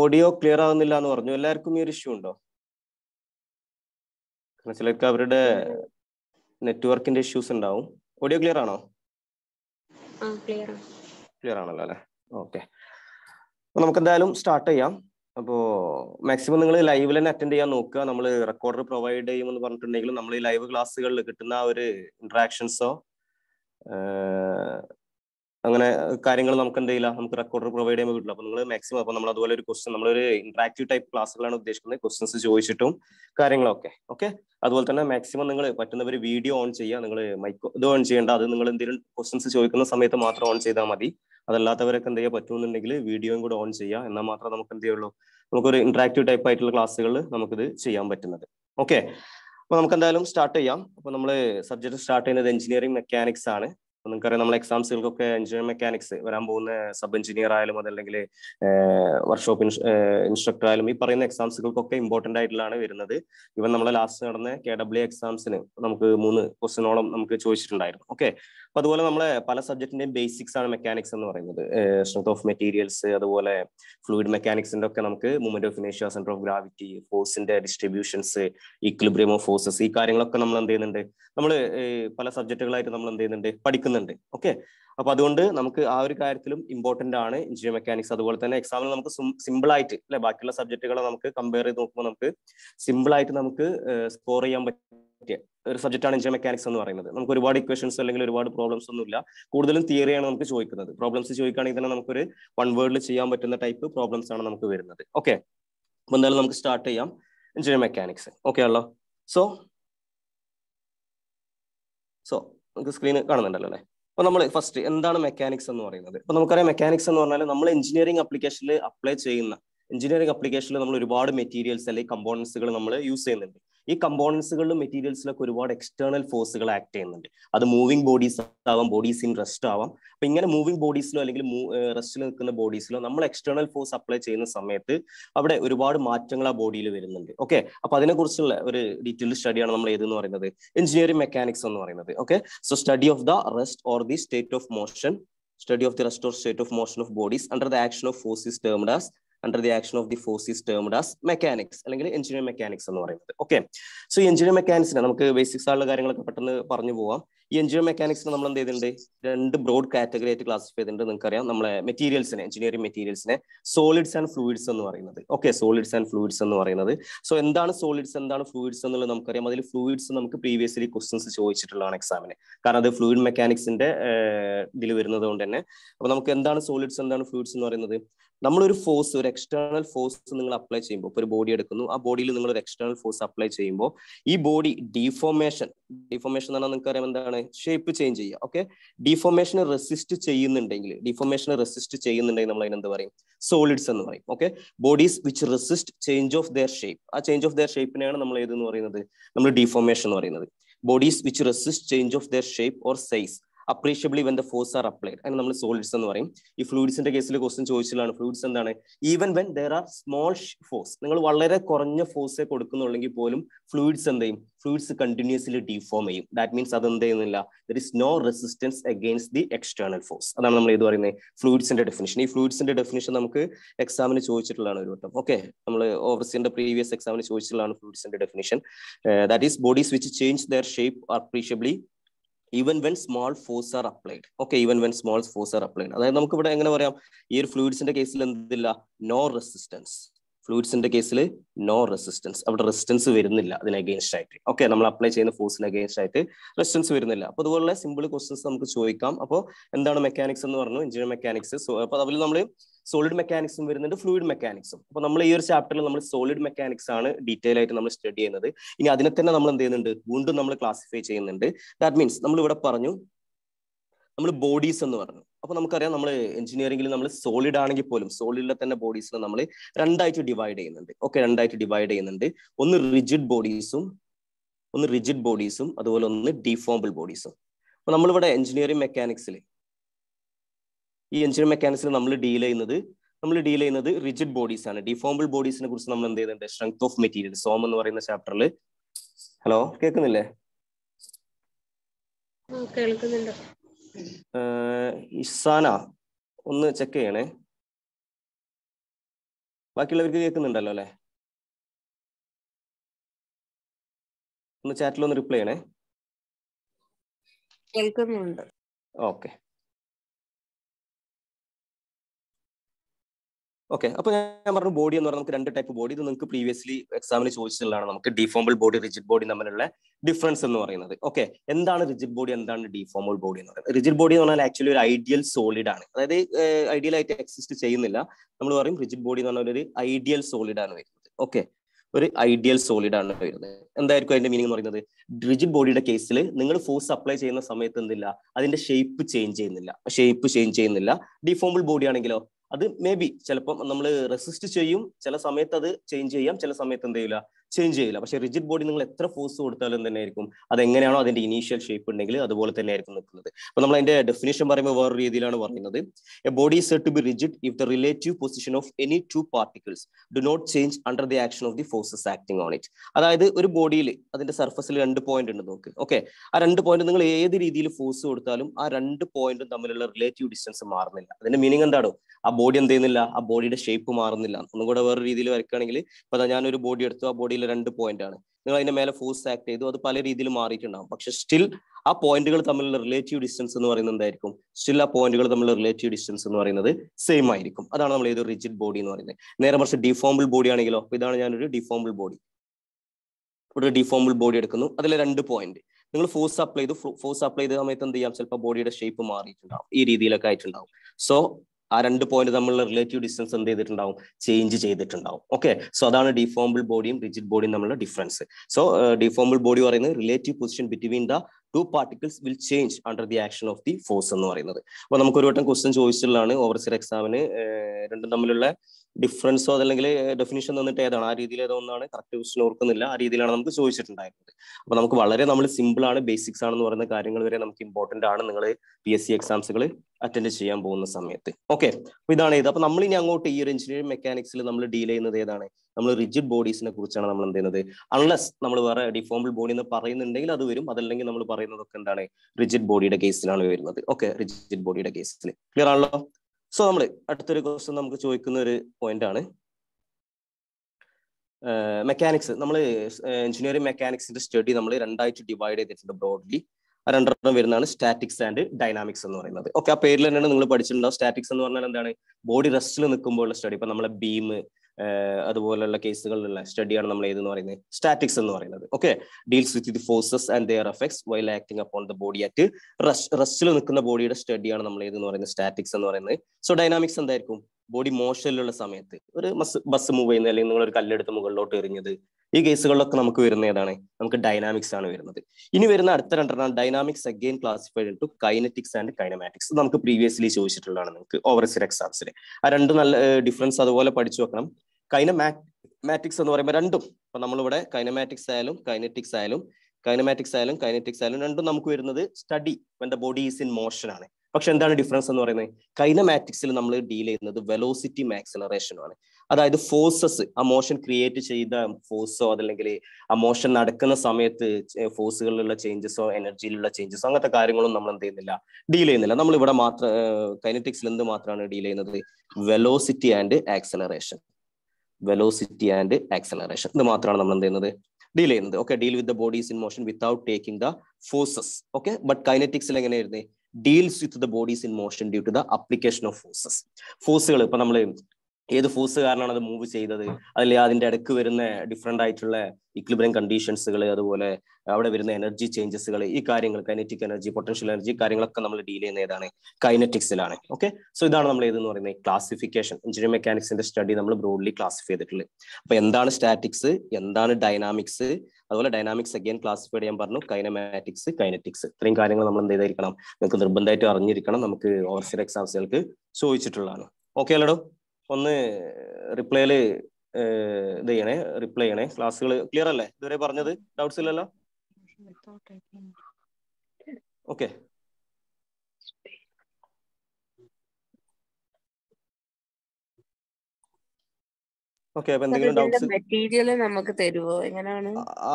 Audio clear ആവുന്നില്ല എന്ന് പറഞ്ഞു. എല്ലാവർക്കും ഈ ഒരു ഇഷ്യൂ ഉണ്ടോ? കാരണം ചിലർക്ക് അവരുടെ നെറ്റ്വർക്കിന്റെ ഇഷ്യൂസ് ഉണ്ടാവും. ഓഡിയോ ക്ലിയർ ആണോ? ക്ലിയർ ആണല്ലോ അല്ലെ? ഓക്കെ, നമുക്ക് എന്തായാലും സ്റ്റാർട്ട് ചെയ്യാം. അപ്പോൾ മാക്സിമം നിങ്ങൾ ലൈവിൽ തന്നെ അറ്റൻഡ് ചെയ്യാൻ നോക്കുക. നമ്മൾ റെക്കോർഡർ പ്രൊവൈഡ് ചെയ്യുമെന്ന് പറഞ്ഞിട്ടുണ്ടെങ്കിലും നമ്മൾ ഈ ലൈവ് ക്ലാസ്സുകളിൽ കിട്ടുന്ന ഒരു ഇൻട്രാക്ഷൻസോ അങ്ങനെ കാര്യങ്ങൾ നമുക്ക് എന്ത് ചെയ്യില്ല, നമുക്ക് റെക്കോർഡർ പ്രൊവൈഡ് ചെയ്യാൻ പറ്റില്ല. അപ്പോൾ നിങ്ങൾ മാക്സിമം, അപ്പോൾ നമ്മൾ അതുപോലെ ഒരു ക്വസ്റ്റ്യൻ, നമ്മളൊരു ഇൻട്രാക്റ്റീവ് ടൈപ്പ് ക്ലാസ്സുകളാണ് ഉദ്ദേശിക്കുന്നത്. ക്വസ്റ്റ്യൻസ് ചോദിച്ചിട്ടും കാര്യങ്ങളൊക്കെ. ഓക്കെ, അതുപോലെ തന്നെ മാക്സിമം നിങ്ങൾ പറ്റുന്നവർ വീഡിയോ ഓൺ ചെയ്യുക. നിങ്ങൾ മൈക്ക് ഇത് ഓൺ ചെയ്യേണ്ട, അത് നിങ്ങൾ എന്തെങ്കിലും ക്വസ്റ്റ്യൻസ് ചോദിക്കുന്ന സമയത്ത് മാത്രം ഓൺ ചെയ്താൽ മതി. അതല്ലാത്തവരൊക്കെ എന്ത് ചെയ്യാൻ പറ്റുമെന്നുണ്ടെങ്കിൽ വീഡിയോയും കൂടെ ഓൺ ചെയ്യുക. എന്നാൽ മാത്രമേ നമുക്ക് എന്ത് ചെയ്യുള്ളൂ, നമുക്കൊരു ഇൻട്രാക്റ്റീവ് ടൈപ്പ് ആയിട്ടുള്ള ക്ലാസ്സുകളിൽ നമുക്കിത് ചെയ്യാൻ പറ്റുന്നത്. ഓക്കെ, അപ്പോൾ നമുക്ക് എന്തായാലും സ്റ്റാർട്ട് ചെയ്യാം. അപ്പോൾ നമ്മൾ സബ്ജക്ട് സ്റ്റാർട്ട് ചെയ്യുന്നത് എഞ്ചിനീയറിംഗ് മെക്കാനിക്സ് ആണ്. അപ്പോൾ നിങ്ങൾക്കറിയാം, നമ്മൾ എക്സാംസുകൾക്കൊക്കെ എഞ്ചിനീയറിംഗ് മെക്കാനിക്സ് വരാൻ പോകുന്ന സബ് എഞ്ചിനീയർ ആയാലും അതല്ലെങ്കിൽ വർക്ക്ഷോപ്പ് ഇൻസ്ട്രക്ടർ ആയാലും ഈ പറയുന്ന എക്സാംസുകൾക്കൊക്കെ ഇമ്പോർട്ടൻ്റ് ആയിട്ടുള്ളതാണ് വരുന്നത്. ഇവൻ നമ്മളെ ലാസ്റ്റ് നടന്ന KW എക്സാംസിന് നമുക്ക് 3 ക്വസ്റ്റ്യനോളം നമുക്ക് ചോദിച്ചിട്ടുണ്ടായിരുന്നു. ഓക്കെ, അപ്പോൾ അതുപോലെ നമ്മളെ പല സബ്ജക്റ്റിൻ്റെയും ബേസിക്സ് ആണ് മെക്കാനിക്സ് എന്ന് പറയുന്നത്. സ്ട്രെങ്ത് ഓഫ് മെറ്റീരിയൽസ്, അതുപോലെ ഫ്ലൂയിഡ് മെക്കാനിക്സിൻ്റെ ഒക്കെ നമുക്ക് മൂവ്മെന്റ് ഓഫ് ഇനേഷ്യ, സെന്റർ ഓഫ് ഗ്രാവിറ്റി, ഫോഴ്സിന്റെ ഡിസ്ട്രിബ്യൂഷൻസ്, ഇക്വിലിബ്രിയം ഓഫ് ഫോഴ്സസ്, ഈ കാര്യങ്ങളൊക്കെ നമ്മൾ എന്ത് ചെയ്യുന്നുണ്ട്, നമ്മൾ പല സബ്ജക്റ്റുകളായിട്ട് നമ്മൾ എന്ത് ചെയ്യുന്നുണ്ട്, പഠിക്കുന്നുണ്ട്. ഓക്കെ, അപ്പൊ അതുകൊണ്ട് നമുക്ക് ആ ഒരു കാര്യത്തിലും ഇമ്പോർട്ടന്റ് ആണ് എഞ്ചിനീയറിംഗ് മെക്കാനിക്സ്. അതുപോലെ തന്നെ എക്സാമിൽ നമുക്ക് സിമ്പിൾ ആയിട്ട് അല്ലെ, ബാക്കിയുള്ള സബ്ജക്റ്റുകളെ നമുക്ക് കമ്പയർ ചെയ്ത് നോക്കുമ്പോൾ നമുക്ക് സിമ്പിൾ ആയിട്ട് നമുക്ക് സ്കോർ ചെയ്യാൻ പറ്റിയ ഒരു സബ്ജക്റ്റാണ് എഞ്ചിനീയറിംഗ് മെക്കാനിക്സ് എന്ന് പറയുന്നത്. നമുക്ക് ഒരുപാട് ഇക്വേഷൻസ് അല്ലെങ്കിൽ ഒരുപാട് പ്രോബ്ലംസ് ഒന്നുമില്ല, കൂടുതലും തിയറിയാണ് നമുക്ക് ചോദിക്കുന്നത്. പ്രോബ്ലംസ് ചോദിക്കുകയാണെങ്കിൽ തന്നെ നമുക്കൊരു 1 വേർഡിൽ ചെയ്യാൻ പറ്റുന്ന ടൈപ്പ് പ്രോബ്ലംസ് ആണ് നമുക്ക് വരുന്നത്. ഓക്കെ, അപ്പൊ എന്തായാലും നമുക്ക് സ്റ്റാർട്ട് ചെയ്യാം എഞ്ചിനീയറിംഗ് മെക്കാനിക്സ്. ഓക്കെ ആണല്ലോ? സോ നമുക്ക് സ്ക്രീൻ കാണുന്നുണ്ടല്ലോ അല്ലേ? അപ്പോൾ നമ്മൾ ഫസ്റ്റ് എന്താണ് മെക്കാനിക്സ് എന്ന് പറയുന്നത്? അപ്പോൾ നമുക്കറിയാം, മെക്കാനിക്സ് എന്ന് പറഞ്ഞാൽ നമ്മൾ എഞ്ചിനീയറിംഗ് ആപ്ലിക്കേഷനിൽ അപ്ലൈ ചെയ്യുന്ന, എഞ്ചിനീയറിംഗ് ആപ്ലിക്കേഷനിൽ നമ്മൾ ഒരുപാട് മെറ്റീരിയൽസ് അല്ലെങ്കിൽ കമ്പോണൻസുകൾ നമ്മൾ യൂസ് ചെയ്യുന്നുണ്ട്. ഈ കമ്പോണൻസുകളിലും മെറ്റീരിയൽസിലൊക്കെ ഒരുപാട് എക്സ്റ്റേണൽ ഫോഴ്സുകൾ ആക്ട് ചെയ്യുന്നുണ്ട്. അത് മൂവിങ് ബോഡീസ് ആവാം, ബോഡീസ് ഇൻ റെസ്റ്റ് ആവാം. അപ്പൊ ഇങ്ങനെ മൂവിങ് ബോഡീസിലോ അല്ലെങ്കിൽ റെസ്റ്റിൽ നിൽക്കുന്ന ബോഡീസിലോ നമ്മൾ എക്സ്റ്റേണൽ ഫോഴ്സ് അപ്ലൈ ചെയ്യുന്ന സമയത്ത് അവിടെ ഒരുപാട് മാറ്റങ്ങൾ ആ ബോഡിയിൽ വരുന്നുണ്ട്. ഓക്കെ, അപ്പൊ അതിനെക്കുറിച്ചുള്ള ഒരു ഡീറ്റെയിൽഡ് സ്റ്റഡിയാണ് നമ്മൾ ഏതെന്ന് പറയുന്നത് എഞ്ചിനീയറിംഗ് മെക്കാനിക്സ് എന്ന് പറയുന്നത്. Okay, so study of the rest or the state of motion, study of the rest or state of motion of bodies under the action of force is termed as under the action of the force is termed as mechanics അല്ലെങ്കിൽ engineering mechanics എന്ന് പറയുന്നത്. Okay, so ഈ engineering മെക്കാനിക്സിനെ നമുക്ക് basics ആയുള്ള കാര്യങ്ങളൊക്കെ പെട്ടെന്ന് പറഞ്ഞു പോവാം. ഈ എഞ്ചിനീയറിംഗ് മെക്കാനിക്സിന് നമ്മൾ എന്ത് ചെയ്തിട്ടുണ്ട്, 2 ബ്രോഡ് കാറ്റഗറി ആയിട്ട് ക്ലാസിഫൈ ചെയ്തിട്ടുണ്ട്. നിങ്ങൾക്കറിയാം, നമ്മളെ മെറ്റീരിയൽസിനെ, എഞ്ചിനീയറിംഗ് മെറ്റീരിയൽസിനെ സോളിഡ്സ് ആൻഡ് ഫ്ലൂയിഡ്സ് എന്ന് പറയുന്നത്. ഓക്കെ, സോളിഡ്സ് ആൻഡ് ഫ്ലൂയിഡ്സ് എന്ന് പറയുന്നത്. സോ എന്താണ് സോളിഡ്സ്, എന്താണ് ഫ്ലൂയിഡ്സ് എന്നുള്ളത് നമുക്കറിയാം. അതിൽ ഫ്ലൂയിഡ്സ് നമുക്ക് പ്രീവിയസ്ലി ക്വസ്റ്റ്യൻസ് ചോദിച്ചിട്ടുള്ളതാണ് എക്സാമിന്, കാരണം അത് ഫ്ലൂയിഡ് മെക്കാനിക്സിന്റെ ഇതിൽ വരുന്നത് കൊണ്ട് തന്നെ. അപ്പൊ നമുക്ക് എന്താണ് സോളിഡ്സ്, എന്താണ് ഫ്ലൂയിഡ്സ് എന്ന് പറയുന്നത്? നമ്മളൊരു ഫോഴ്സ്, ഒരു എക്സ്റ്റേണൽ ഫോഴ്സ് നിങ്ങൾ അപ്ലൈ ചെയ്യുമ്പോൾ, ഇപ്പോൾ ഒരു ബോഡി എടുക്കുന്നു, ആ ബോഡിയിൽ നിങ്ങൾ ഒരു എക്സ്റ്റേണൽ ഫോഴ്സ് അപ്ലൈ ചെയ്യുമ്പോൾ ഈ ബോഡി ഡിഫോർമേഷൻ എന്ന് പറഞ്ഞാൽ നിങ്ങൾക്കറിയാം എന്താണ്, ഷേപ്പ് ചേഞ്ച് ചെയ്യുക. ഓക്കെ, ഡിഫോർമേഷനെ റെസിസ്റ്റ് ചെയ്യുന്നുണ്ടെങ്കിൽ നമ്മൾ അതിനെന്ത് പറയും, സോളിഡ്സ് എന്ന് പറയും. Okay, bodies which resist change of their shape, ആ ചേഞ്ച് ഓഫ് ദെയർ ഷേപ്പിനെയാണ് നമ്മൾ ഏതെന്ന് പറയുന്നത്, നമ്മൾ ഡിഫോർമേഷൻ എന്ന് പറയുന്നത്. Bodies which resist change of their shape or size appreciably when the force are applied, അങ്ങനെ നമ്മൾ സോളിഡ്സ് എന്ന് പറയും. ഈ ഫ്ലൂയിഡ്സിന്റെ കേസിൽ ക്വസ്റ്റ്യൻ ചോദിച്ചിട്ടാണ്, ഫ്ലൂയിഡ്സ് എന്താണ്, even when there are small force, നിങ്ങൾ വളരെ കുറഞ്ഞ ഫോഴ്സേ കൊടുക്കുന്നുള്ളെങ്കിൽ പോലും ഫ്ലൂയിഡ്സ് എന്ത് ചെയ്യും, ഫ്ലൂയിഡ്സ് കണ്ടിന്യൂസ്ലി ഡിഫോം ചെയ്യും. ദാറ്റ് മീൻസ് അത് എന്ത് ചെയ്യുന്നില്ല, there is no resistance against the external force. അതാണ് നമ്മൾ ഇത് പറയുന്നത് ഫ്ലൂയിഡ്സിന്റെ ഡെഫിനിഷൻ. ഈ ഫ്ലൂയിഡ്സിന്റെ ഡെഫിനിഷൻ നമുക്ക് എക്സാമിന് ചോദിച്ചിട്ടുള്ളതാണ് ഒരു വട്ടം. ഓക്കെ, നമ്മൾ ഓവർസിന്റെ പ്രീവിയസ് എക്സാമിന് ചോദിച്ചിട്ടുള്ളതാണ് ഫ്ലൂയിഡ്സിന്റെ definition. That is bodies which change their shape appreciably even when small force are applied. Okay, even when small force are applied, അതായത് നമുക്ക് ഇവിടെ എങ്ങനെ പറയാം, ഈ ഒരു ഫ്ലൂയിഡ്സിന്റെ കേസിൽ എന്തില്ല, നോ റെസിസ്റ്റൻസ്, അവിടെ റെസിസ്റ്റൻസ് വരുന്നില്ല അതിന് അഗേൻസ്റ്റ് ആയിട്ട്. ഓക്കെ, നമ്മൾ അപ്ലൈ ചെയ്യുന്ന ഫോഴ്സിന് അഗേൻസ്റ്റ് ആയിട്ട് റെസിസ്റ്റൻസ് വരുന്നില്ല. അപ്പോൾ അതുപോലെ സിമ്പിൾ ക്വസ്റ്റ്യൻസ് നമുക്ക് ചോദിക്കാം. അപ്പോൾ എന്താണ് മെക്കാനിക്സ് എന്ന് പറഞ്ഞു, എഞ്ചിനീയറിംഗ് മെക്കാനിക്സ്. അപ്പോൾ അതിൽ നമ്മൾ സോളിഡ് മെക്കാനിക്സും വരുന്നുണ്ട്, ഫ്ലൂയിഡ് മെക്കാനിക്സും. അപ്പോൾ നമ്മൾ ഈ ഒരു ചാപ്റ്ററിൽ നമ്മൾ സോളിഡ് മെക്കാനിക്സ് ആണ് ഡീറ്റെയിൽ ആയിട്ട് നമ്മൾ സ്റ്റഡി ചെയ്യുന്നത്. ഇനി അതിനെ തന്നെ നമ്മൾ എന്ത് ചെയ്യുന്നുണ്ട്, വീണ്ടും നമ്മൾ ക്ലാസിഫൈ ചെയ്യുന്നുണ്ട്. ദാറ്റ് മീൻസ് നമ്മൾ ഇവിടെ പറഞ്ഞു, നമ്മൾ ബോഡീസ് എന്ന് പറഞ്ഞു. അപ്പൊ നമുക്കറിയാം, നമ്മൾ എഞ്ചിനീയറിംഗിൽ നമ്മൾ സോളിഡ് ആണെങ്കിൽ പോലും സോളിഡിലെ തന്നെ ബോഡീസിനെ നമ്മൾ രണ്ടായിട്ട് ഡിവൈഡ് ചെയ്യുന്നുണ്ട്. ഓക്കെ, രണ്ടായിട്ട് ഡിവൈഡ് ചെയ്യുന്നുണ്ട്. ഒന്ന് റിജിഡ് ബോഡീസും അതുപോലെ ഒന്ന് ഡിഫോംബിൾ ബോഡീസും. അപ്പൊ നമ്മളിവിടെ എഞ്ചിനീയറിംഗ് മെക്കാനിക്സിൽ നമ്മൾ ഡീൽ ചെയ്യുന്നത് റിജിഡ് ബോഡീസ് ആണ്. ഡിഫോംബിൾ ബോഡീസിനെ കുറിച്ച് നമ്മൾ എന്ത് ചെയ്യുന്നുണ്ട്, സ്ട്രെങ്ത് ഓഫ് മെറ്റീരിയൽ സോം എന്ന് പറയുന്ന ചാപ്റ്ററിൽ. ഹലോ, കേൾക്കുന്നില്ലേ? കേൾക്കുന്നുണ്ട്. ഇസാന ഒന്ന് ചെക്ക് ചെയ്യണേ. ബാക്കിയുള്ളവർക്ക് കേൾക്കുന്നുണ്ടല്ലോ അല്ലേ? ഒന്ന് ചാറ്റിലൊന്ന് റിപ്ലൈ ചെയ്യണേ. കേൾക്കുന്നുണ്ട്. Okay okay. അപ്പൊ ഞാൻ പറഞ്ഞു ബോഡി എന്ന് പറഞ്ഞാൽ നമുക്ക് രണ്ട് ടൈപ്പ് ബോഡി, ഇത് നിങ്ങൾക്ക് പ്രീവിയസ്ലി എക്സാമിന് ചോദിച്ചിട്ടുള്ളതാണ്. നമുക്ക് ഡിഫോമബിൾ ബോഡി, റിജിഡ് ബോഡി തമ്മിലുള്ള ഡിഫറൻസ് എന്ന് പറയുന്നത്. ഓക്കെ, എന്താണ് റിജിഡ് ബോഡി, എന്താണ് ഡിഫോമബിൾ ബോഡി എന്ന് പറയുന്നത്? റിജിഡ് ബോഡി എന്ന് പറഞ്ഞാൽ ആക്ച്വലി ഒരു ഐഡിയൽ സോളിഡ് ആണ്, അതായത് ഐഡിയൽ ആയിട്ട് എക്സിസ്റ്റ് ചെയ്യുന്നില്ല. നമ്മൾ പറയും റിജിഡ് ബോഡി എന്ന് പറഞ്ഞാൽ ഒരു ഐഡിയൽ സോളിഡ് ആണ് വരുന്നത്. ഓക്കെ, ഒരു ഐഡിയൽ സോളിഡ് ആണ് വരുന്നത്. എന്തായിരിക്കും അതിന്റെ മീനിങ് എന്ന് പറയുന്നത്? റിജിഡ് ബോഡിയുടെ കേസിൽ നിങ്ങൾ ഫോഴ്സ് അപ്ലൈ ചെയ്യുന്ന സമയത്ത് എന്തില്ല, അതിന്റെ ഷേപ്പ് ചേഞ്ച് ചെയ്യുന്നില്ല, ഡിഫോമബിൾ ബോഡി ആണെങ്കിലോ അത് മേ ബി ചിലപ്പം നമ്മൾ റെസിസ്റ്റ് ചെയ്യും, ചില സമയത്ത് അത് ചേഞ്ച് ചെയ്യാം, ചില സമയത്ത് എന്ത് ചെയ്യില്ല, ചേഞ്ച് ചെയ്യില്ല. പക്ഷെ റിജിഡ് ബോഡി നിങ്ങൾ എത്ര ഫോഴ്സ് കൊടുത്താലും തന്നെ ആയിരിക്കും അത് എങ്ങനെയാണോ അതിന്റെ ഇനീഷ്യൽ ഷേപ്പ് ഉണ്ടെങ്കിൽ അതുപോലെ തന്നെ ആയിരിക്കും നിൽക്കുന്നത്. അപ്പൊ നമ്മൾ അതിന്റെ ഡെഫിനേഷൻ പറയുമ്പോൾ വേറൊരു രീതിയിലാണ് പറയുന്നത്. A body is said to be rigid if the relative position of any two particles do not change under the action of the forces acting on it. അതായത് ഒരു ബോഡിയിൽ അതിന്റെ സർഫസിൽ രണ്ട് പോയിന്റ് ഉണ്ട് നോക്ക്. ഓക്കെ, ആ രണ്ട് പോയിന്റ് നിങ്ങൾ ഏത് രീതിയിൽ ഫോഴ്സ് കൊടുത്താലും ആ രണ്ട് പോയിന്റും തമ്മിലുള്ള റിലേറ്റീവ് ഡിസ്റ്റൻസ് മാറുന്നില്ല. അതിന്റെ മീനിങ് എന്താണോ? ആ ബോഡി എന്ത് ചെയ്യുന്നില്ല, ആ ബോഡിയുടെ ഷേപ്പ് മാറുന്നില്ല. ഒന്നും കൂടെ വേറെ രീതിയിൽ വരയ്ക്കുകയാണെങ്കിൽ ഇപ്പൊ ഞാനൊരു ബോഡി എടുത്തു, ആ ബോഡിയിൽ രണ്ട് പോയിന്റ് ആണ്, നിങ്ങൾ അതിന്റെ മേലെ ഫോഴ്സ് ആക്ട് ചെയ്തു, അത് പല രീതിയിൽ മാറിയിട്ടുണ്ടാകും. പക്ഷെ സ്റ്റിൽ ആ പോയിന്റുകൾ തമ്മിലുള്ള റിലേറ്റീവ് ഡിസ്റ്റൻസ് എന്ന് പറയുന്നത് എന്തായിരിക്കും? സ്റ്റിൽ ആ പോയിന്റുകൾ തമ്മിലുള്ള റിലേറ്റീവ് ഡിസ്റ്റൻസ് എന്ന് പറയുന്നത് സെയിം ആയിരിക്കും. അതാണ് നമ്മൾ ഏതൊരു റിജിഡ് ബോഡി എന്ന് പറയുന്നത്. നേരെ മറിച്ച് ഡിഫോമബിൾ ബോഡി ആണെങ്കിലോ, ഇതാണ് ഞാനൊരു ഡിഫോമബിൾ ബോഡി, ഒരു ഡിഫോമബിൾ ബോഡി എടുക്കുന്നു, അതിലെ രണ്ട് പോയിന്റ് നിങ്ങൾ ഫോഴ്സ് അപ്ലൈ ചെയ്തു, ഫോഴ്സ് അപ്ലൈ ചെയ്ത സമയത്ത് എന്ത് ചെയ്യാം, ചിലപ്പോൾ ബോഡിയുടെ ഷേപ്പ് മാറിയിട്ടുണ്ടാവും, ഈ രീതിയിലൊക്കെ ആയിട്ടുണ്ടാവും. സോ ആ രണ്ട് പോയിന്റ് തമ്മിലുള്ള റിലേറ്റീവ് ഡിസ്റ്റൻസ് എന്ത് ചെയ്തിട്ടുണ്ടാവും, ചേഞ്ച് ചെയ്തിട്ടുണ്ടാവും. ഓക്കെ, സോ അതാണ് ഡിഫോമബിൾ ബോഡിയും റിജിഡ് ബോഡിയും തമ്മിലുള്ള ഡിഫറൻസ്. സോ ഡിഫോമബിൾ ബോഡി പറയുന്നത് relative position between the two particles will change under the action of the force എന്ന് പറയുന്നത്. അപ്പൊ നമുക്ക് ഒരു വട്ടം ക്വസ്റ്റ്യൻ ചോദിച്ചിട്ടുള്ളതാണ് ഓവർസീർ എക്സാമിന്, രണ്ടും തമ്മിലുള്ള ഡിഫറൻസോ അതല്ലെങ്കിൽ ഡെഫിനിഷൻ തന്നിട്ട് ഏതാണ്, ആ രീതിയിൽ ഏതോ ഒന്നാണ്, കറക്റ്റ് ക്വസ്റ്റ്യൻ ഓർക്കുന്നില്ല, ആ രീതിയിലാണ് നമുക്ക് ചോദിച്ചിട്ടുണ്ടായിരുന്നത്. അപ്പൊ നമുക്ക് വളരെ നമ്മൾ സിമ്പിൾ ആണ്, ബേസിക്സ് ആണെന്ന് പറയുന്ന കാര്യങ്ങൾ വരെ നമുക്ക് ഇമ്പോർട്ടന്റ് ആണ് നിങ്ങൾ PSC എക്സാംസുകൾ അറ്റൻഡ് ചെയ്യാൻ പോകുന്ന സമയത്ത്. ഓക്കെ, അപ്പൊ ഇതാണ് ഇത്. അപ്പൊ നമ്മൾ ഇനി അങ്ങോട്ട് ഈ ഒരു എഞ്ചിനീയറിംഗ് മെക്കാനിക്സിൽ നമ്മൾ ഡീൽ ചെയ്യുന്നത് ഏതാണ്, നമ്മൾ റിജിഡ് ബോഡീസിനെ കുറിച്ചാണ് നമ്മൾ എന്ത് ചെയ്യുന്നത്. അൺലെസ് നമ്മൾ വേറെ ഡിഫോമബിൾ ബോഡി എന്ന് പറയുന്നുണ്ടെങ്കിൽ അത് വരും, അതല്ലെങ്കിൽ നമ്മൾ പറയുന്നതൊക്കെ എന്താണ്, റിജിഡ് ബോഡിയുടെ കേസിലാണ് വരുന്നത്. ഓക്കെ, റിജിഡ് ബോഡിയുടെ കേസിൽ ക്ലിയർ ആണല്ലോ. സോ നമ്മൾ അടുത്തൊരു ക്വസ്റ്റ്യൻ നമുക്ക് ചോദിക്കുന്ന ഒരു പോയിന്റ് ആണ് മെക്കാനിക്സ്. നമ്മൾ എഞ്ചിനീയറിംഗ് മെക്കാനിക്സിന്റെ സ്റ്റഡി നമ്മൾ രണ്ടായിട്ട് ഡിവൈഡ് ചെയ്തിട്ടുണ്ട് ബ്രോഡ്ലി. രണ്ടെണ്ണം വരുന്നതാണ് സ്റ്റാറ്റിക്സ് ആൻഡ് ഡൈനാമിക്സ് എന്ന് പറയുന്നത്. ഓക്കെ, ആ പേരിൽ തന്നെയാണ് നിങ്ങൾ പഠിച്ചിട്ടുണ്ടാവും. സ്റ്റാറ്റിക്സ് എന്ന് പറഞ്ഞാൽ എന്താണ്, ബോഡി റെസ്റ്റിൽ നിൽക്കുമ്പോഴുള്ള സ്റ്റഡി. ഇപ്പൊ നമ്മളെ ബീം അതുപോലുള്ള കേസുകളിലുള്ള സ്റ്റഡിയാണ് നമ്മൾ ഏതെന്ന് പറയുന്നത്, സ്റ്റാറ്റിക്സ് എന്ന് പറയുന്നത്. Okay, deals with the forces and their effects while acting upon the body at റെസ്റ്റിൽ നിൽക്കുന്ന ബോഡിയുടെ സ്റ്റഡിയാണ് നമ്മൾ ഏതെന്ന് പറയുന്നത്, സ്റ്റാറ്റിക്സ് എന്ന് പറയുന്നത്. സോ ഡൈനാമിക്സ് എന്തായിരിക്കും, ബോഡി മോഷനിലുള്ള സമയത്ത് ഒരു ബസ് മൂവ് ചെയ്യുന്നത്, അല്ലെങ്കിൽ നിങ്ങൾ ഒരു കല്ലെടുത്ത് മുകളിലോട്ട് എറിഞ്ഞത്, ഈ കേസുകളിലൊക്കെ നമുക്ക് വരുന്ന ഏതാണ്, നമുക്ക് ഡൈനാമിക്സ് ആണ് വരുന്നത്. ഇനി വരുന്ന അടുത്ത രണ്ടെണ്ണം dynamics again classified into kinetics and kinematics. നമുക്ക് പ്രീവിയസ്ലി ചോദിച്ചിട്ടുള്ളതാണ് നിങ്ങൾക്ക് ഓവർസീർ എക്സാംസിൽ. ആ രണ്ട് നല്ല ഡിഫറൻസ് അതുപോലെ പഠിച്ചു വെക്കണം. കൈനമാറ്റിക്സ് എന്ന് പറയുമ്പോൾ രണ്ടും, ഇപ്പൊ നമ്മളിവിടെ കൈനമാറ്റിക്സ് ആയാലും കൈനറ്റിക്സ് ആയാലും രണ്ടും നമുക്ക് വരുന്നത് study when the body is in motion ആണ്. പക്ഷെ എന്താണ് ഡിഫറൻസ് എന്ന് പറയുന്നത്? കൈനമാറ്റിക്സിൽ നമ്മൾ ഡീൽ ചെയ്യുന്നത് വെലോസിറ്റി ആക്സിലറേഷനും ആണ്. അതായത് ഫോഴ്സസ്, ആ മോഷൻ ക്രിയേറ്റ് ചെയ്ത ഫോഴ്സോ അതല്ലെങ്കിൽ ആ മോഷൻ നടക്കുന്ന സമയത്ത് ഫോഴ്സുകളിലുള്ള ചേഞ്ചസോ എനർജിയിലുള്ള ചേഞ്ചസോ അങ്ങനത്തെ കാര്യങ്ങളും നമ്മൾ എന്ത് ചെയ്യുന്നില്ല, ഡീൽ ചെയ്യുന്നില്ല. നമ്മൾ ഇവിടെ മാത്രം കൈനറ്റിക്സിൽ എന്ത് മാത്രമാണ് ഡീൽ ചെയ്യുന്നത്, വെലോസിറ്റി ആൻഡ് ആക്സിലറേഷൻ ഇത് മാത്രമാണ് നമ്മൾ എന്ത് ചെയ്യുന്നത്, ഡീൽ ചെയ്യുന്നത്. Okay, deal with the bodies in motion without taking the forces. Okay, but കൈനറ്റിക്സിൽ എങ്ങനെയായിരുന്നു, deals with the bodies in motion due to the application of forces. ഫോഴ്സുകൾ, ഇപ്പൊ നമ്മൾ ഏത് ഫോഴ്സ് കാരണമാണ് അത് മൂവ് ചെയ്തത്, അതിലെ അതിന്റെ ഇടയ്ക്ക് വരുന്ന ഡിഫറെന്റ് ആയിട്ടുള്ള ഇക്വിലിബ്രിയം കണ്ടീഷൻസുകൾ, അതുപോലെ അവിടെ വരുന്ന എനർജി ചേഞ്ചസുകൾ, ഈ കാര്യങ്ങൾ കൈനറ്റിക് എനർജി, പൊട്ടൻഷ്യൽ എനർജി, കാര്യങ്ങളൊക്കെ നമ്മൾ ഡീൽ ചെയ്യുന്ന ഏതാണ്, കൈനറ്റിക്സിലാണ്. ഓക്കെ, സോ ഇതാണ് നമ്മൾ ഏതെന്ന് പറയുന്നത്, ക്ലാസിഫിക്കേഷൻ. എഞ്ചിനീയറിംഗ് മെക്കാനിക്സിന്റെ സ്റ്റഡി നമ്മൾ ബ്രോഡ്ലി ക്ലാസിഫൈ ചെയ്തിട്ടുള്ളത്. അപ്പൊ എന്താണ് സ്റ്റാറ്റിക്സ്, എന്താണ് ഡൈനാമിക്സ്, അതുപോലെ ഡൈനാമിക്സ് അഗൈൻ ക്ലാസിഫൈഡ് ചെയ്യാൻ പറഞ്ഞു, കൈനമാറ്റിക്സ്, കൈനറ്റിക്സ്, ഇത്രയും കാര്യങ്ങൾ നമ്മൾ എന്ത് ചെയ്തായിരിക്കണം, നിങ്ങൾക്ക് നിർബന്ധമായിട്ട് അറിഞ്ഞിരിക്കണം. നമുക്ക് ഓവർസീർ എക്സാംസുകൾക്ക് ചോദിച്ചിട്ടുള്ളതാണ്. ഓക്കെ അല്ലടോ, ഒന്ന് റിപ്ലൈയില് ഇത് ചെയ്യണേ, റിപ്ലൈ ചെയ്യണേ. ക്ലാസ്സുകൾ ക്ലിയർ അല്ലേ ഇതുവരെ പറഞ്ഞത്, ഡൗട്ട്സ് ഇല്ലല്ലോ? Okay, okay. അപ്പൊ എന്തെങ്കിലും ഡൗട്ട്സ് മെറ്റീരിയൽ നമുക്ക് തരുമോ, എങ്ങനെയാണ്?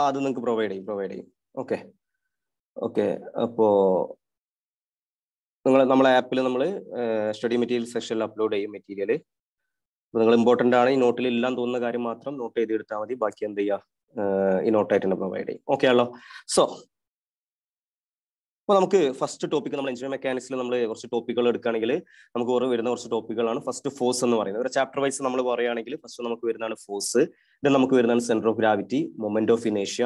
അത് നിങ്ങൾക്ക് പ്രൊവൈഡ് ചെയ്യും. Okay, okay. അപ്പോ നമ്മളെ ആപ്പിൽ നമ്മൾ സ്റ്റഡി മെറ്റീരിയൽ സെക്ഷനിൽ അപ്ലോഡ് ചെയ്യും മെറ്റീരിയൽ. important ആണ്. ഈ നോട്ടിൽ ഇല്ലാന്ന് തോന്നുന്ന കാര്യം മാത്രം നോട്ട് ചെയ്തെടുത്താൽ മതി. ബാക്കി എന്ത് ചെയ്യുക, ഈ നോട്ടായിട്ട് തന്നെ പ്രൊവൈഡ് ചെയ്യും. ഓക്കെ ആണല്ലോ. സോ അപ്പോൾ നമുക്ക് ഫസ്റ്റ് ടോപ്പിക്, നമ്മൾ എഞ്ചിനീയറിംഗ് മെക്കാനിക്സിൽ നമ്മൾ കുറച്ച് ടോപ്പിക്കുകൾ എടുക്കുകയാണെങ്കിൽ നമുക്ക് വരുന്ന കുറച്ച് ടോപ്പിക്കുകളാണ്. ഫസ്റ്റ് ഫോഴ്സ് എന്ന് പറയുന്നത്, ഒരു ചാപ്റ്റർ വൈസ് നമ്മൾ പറയുകയാണെങ്കിൽ ഫസ്റ്റ് നമുക്ക് വരുന്നതാണ് ഫോഴ്സ്, ദെൻ നമുക്ക് വരുന്നതാണ് centre of gravity, moment of ഇനേഷ്യ,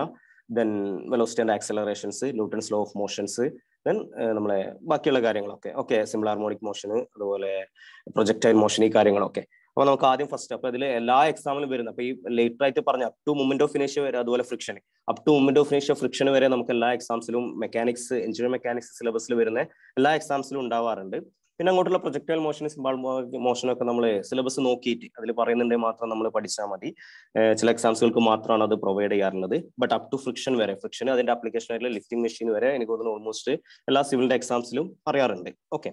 then velocity and accelerations, Newton's law of motions, then നമ്മളെ ബാക്കിയുള്ള കാര്യങ്ങളൊക്കെ. ഓക്കെ, സിമിലർ ഹാർമോണിക് മോഷൻ, അതുപോലെ പ്രൊജക്ടൈൽ മോഷൻ, ഈ കാര്യങ്ങളൊക്കെ. അപ്പോൾ നമുക്ക് ആദ്യം ഫസ്റ്റ്, അപ്പോൾ ഇതിൽ എല്ലാ എക്സാമിലും വരുന്ന, അപ്പോൾ ഈ ലേറ്റർ ആയിട്ട് പറഞ്ഞ അപ് ടു മൊമെന്റ് ഓഫ് ഇനേഷ്യ വരെ, അതുപോലെ friction, up to moment of ഇനേഷ്യ ഫ്രിക്ഷൻ വരെ നമുക്ക് എല്ലാ എക്സാംസിലും മെക്കാനിക്സ്, എഞ്ചിനീയറിംഗ് മെക്കാനിക്സ് സിലബസിൽ വരുന്ന എല്ലാ എക്സാംസിലും ഉണ്ടാവാറുണ്ട്. പിന്നെ അങ്ങോട്ടുള്ള പ്രൊജക്ടൈൽ മോഷൻ, സിമ്പിൾ മോഷനൊക്കെ നമ്മൾ സിലബസ് നോക്കിയിട്ട് അതിൽ പറയുന്നുണ്ടെങ്കിൽ മാത്രം നമ്മൾ പഠിച്ചാൽ മതി. ചില എക്സാംസുകൾക്ക് മാത്രമാണ് അത് പ്രൊവൈഡ് ചെയ്യാറുള്ളത്. ബട്ട് അപ് ടു ഫ്രിക്ഷൻ വരെ, ഫ്രിക്ഷൻ അതിന്റെ ആപ്ലിക്കേഷൻ ആയിട്ടുള്ള ലിഫ്റ്റിംഗ് മെഷീൻ വരെ എനിക്ക് തോന്നുന്നു ഓൾമോസ്റ്റ് എല്ലാ സിവിലിന്റെ എക്സാംസിലും പറയാറുണ്ട്. ഓക്കെ,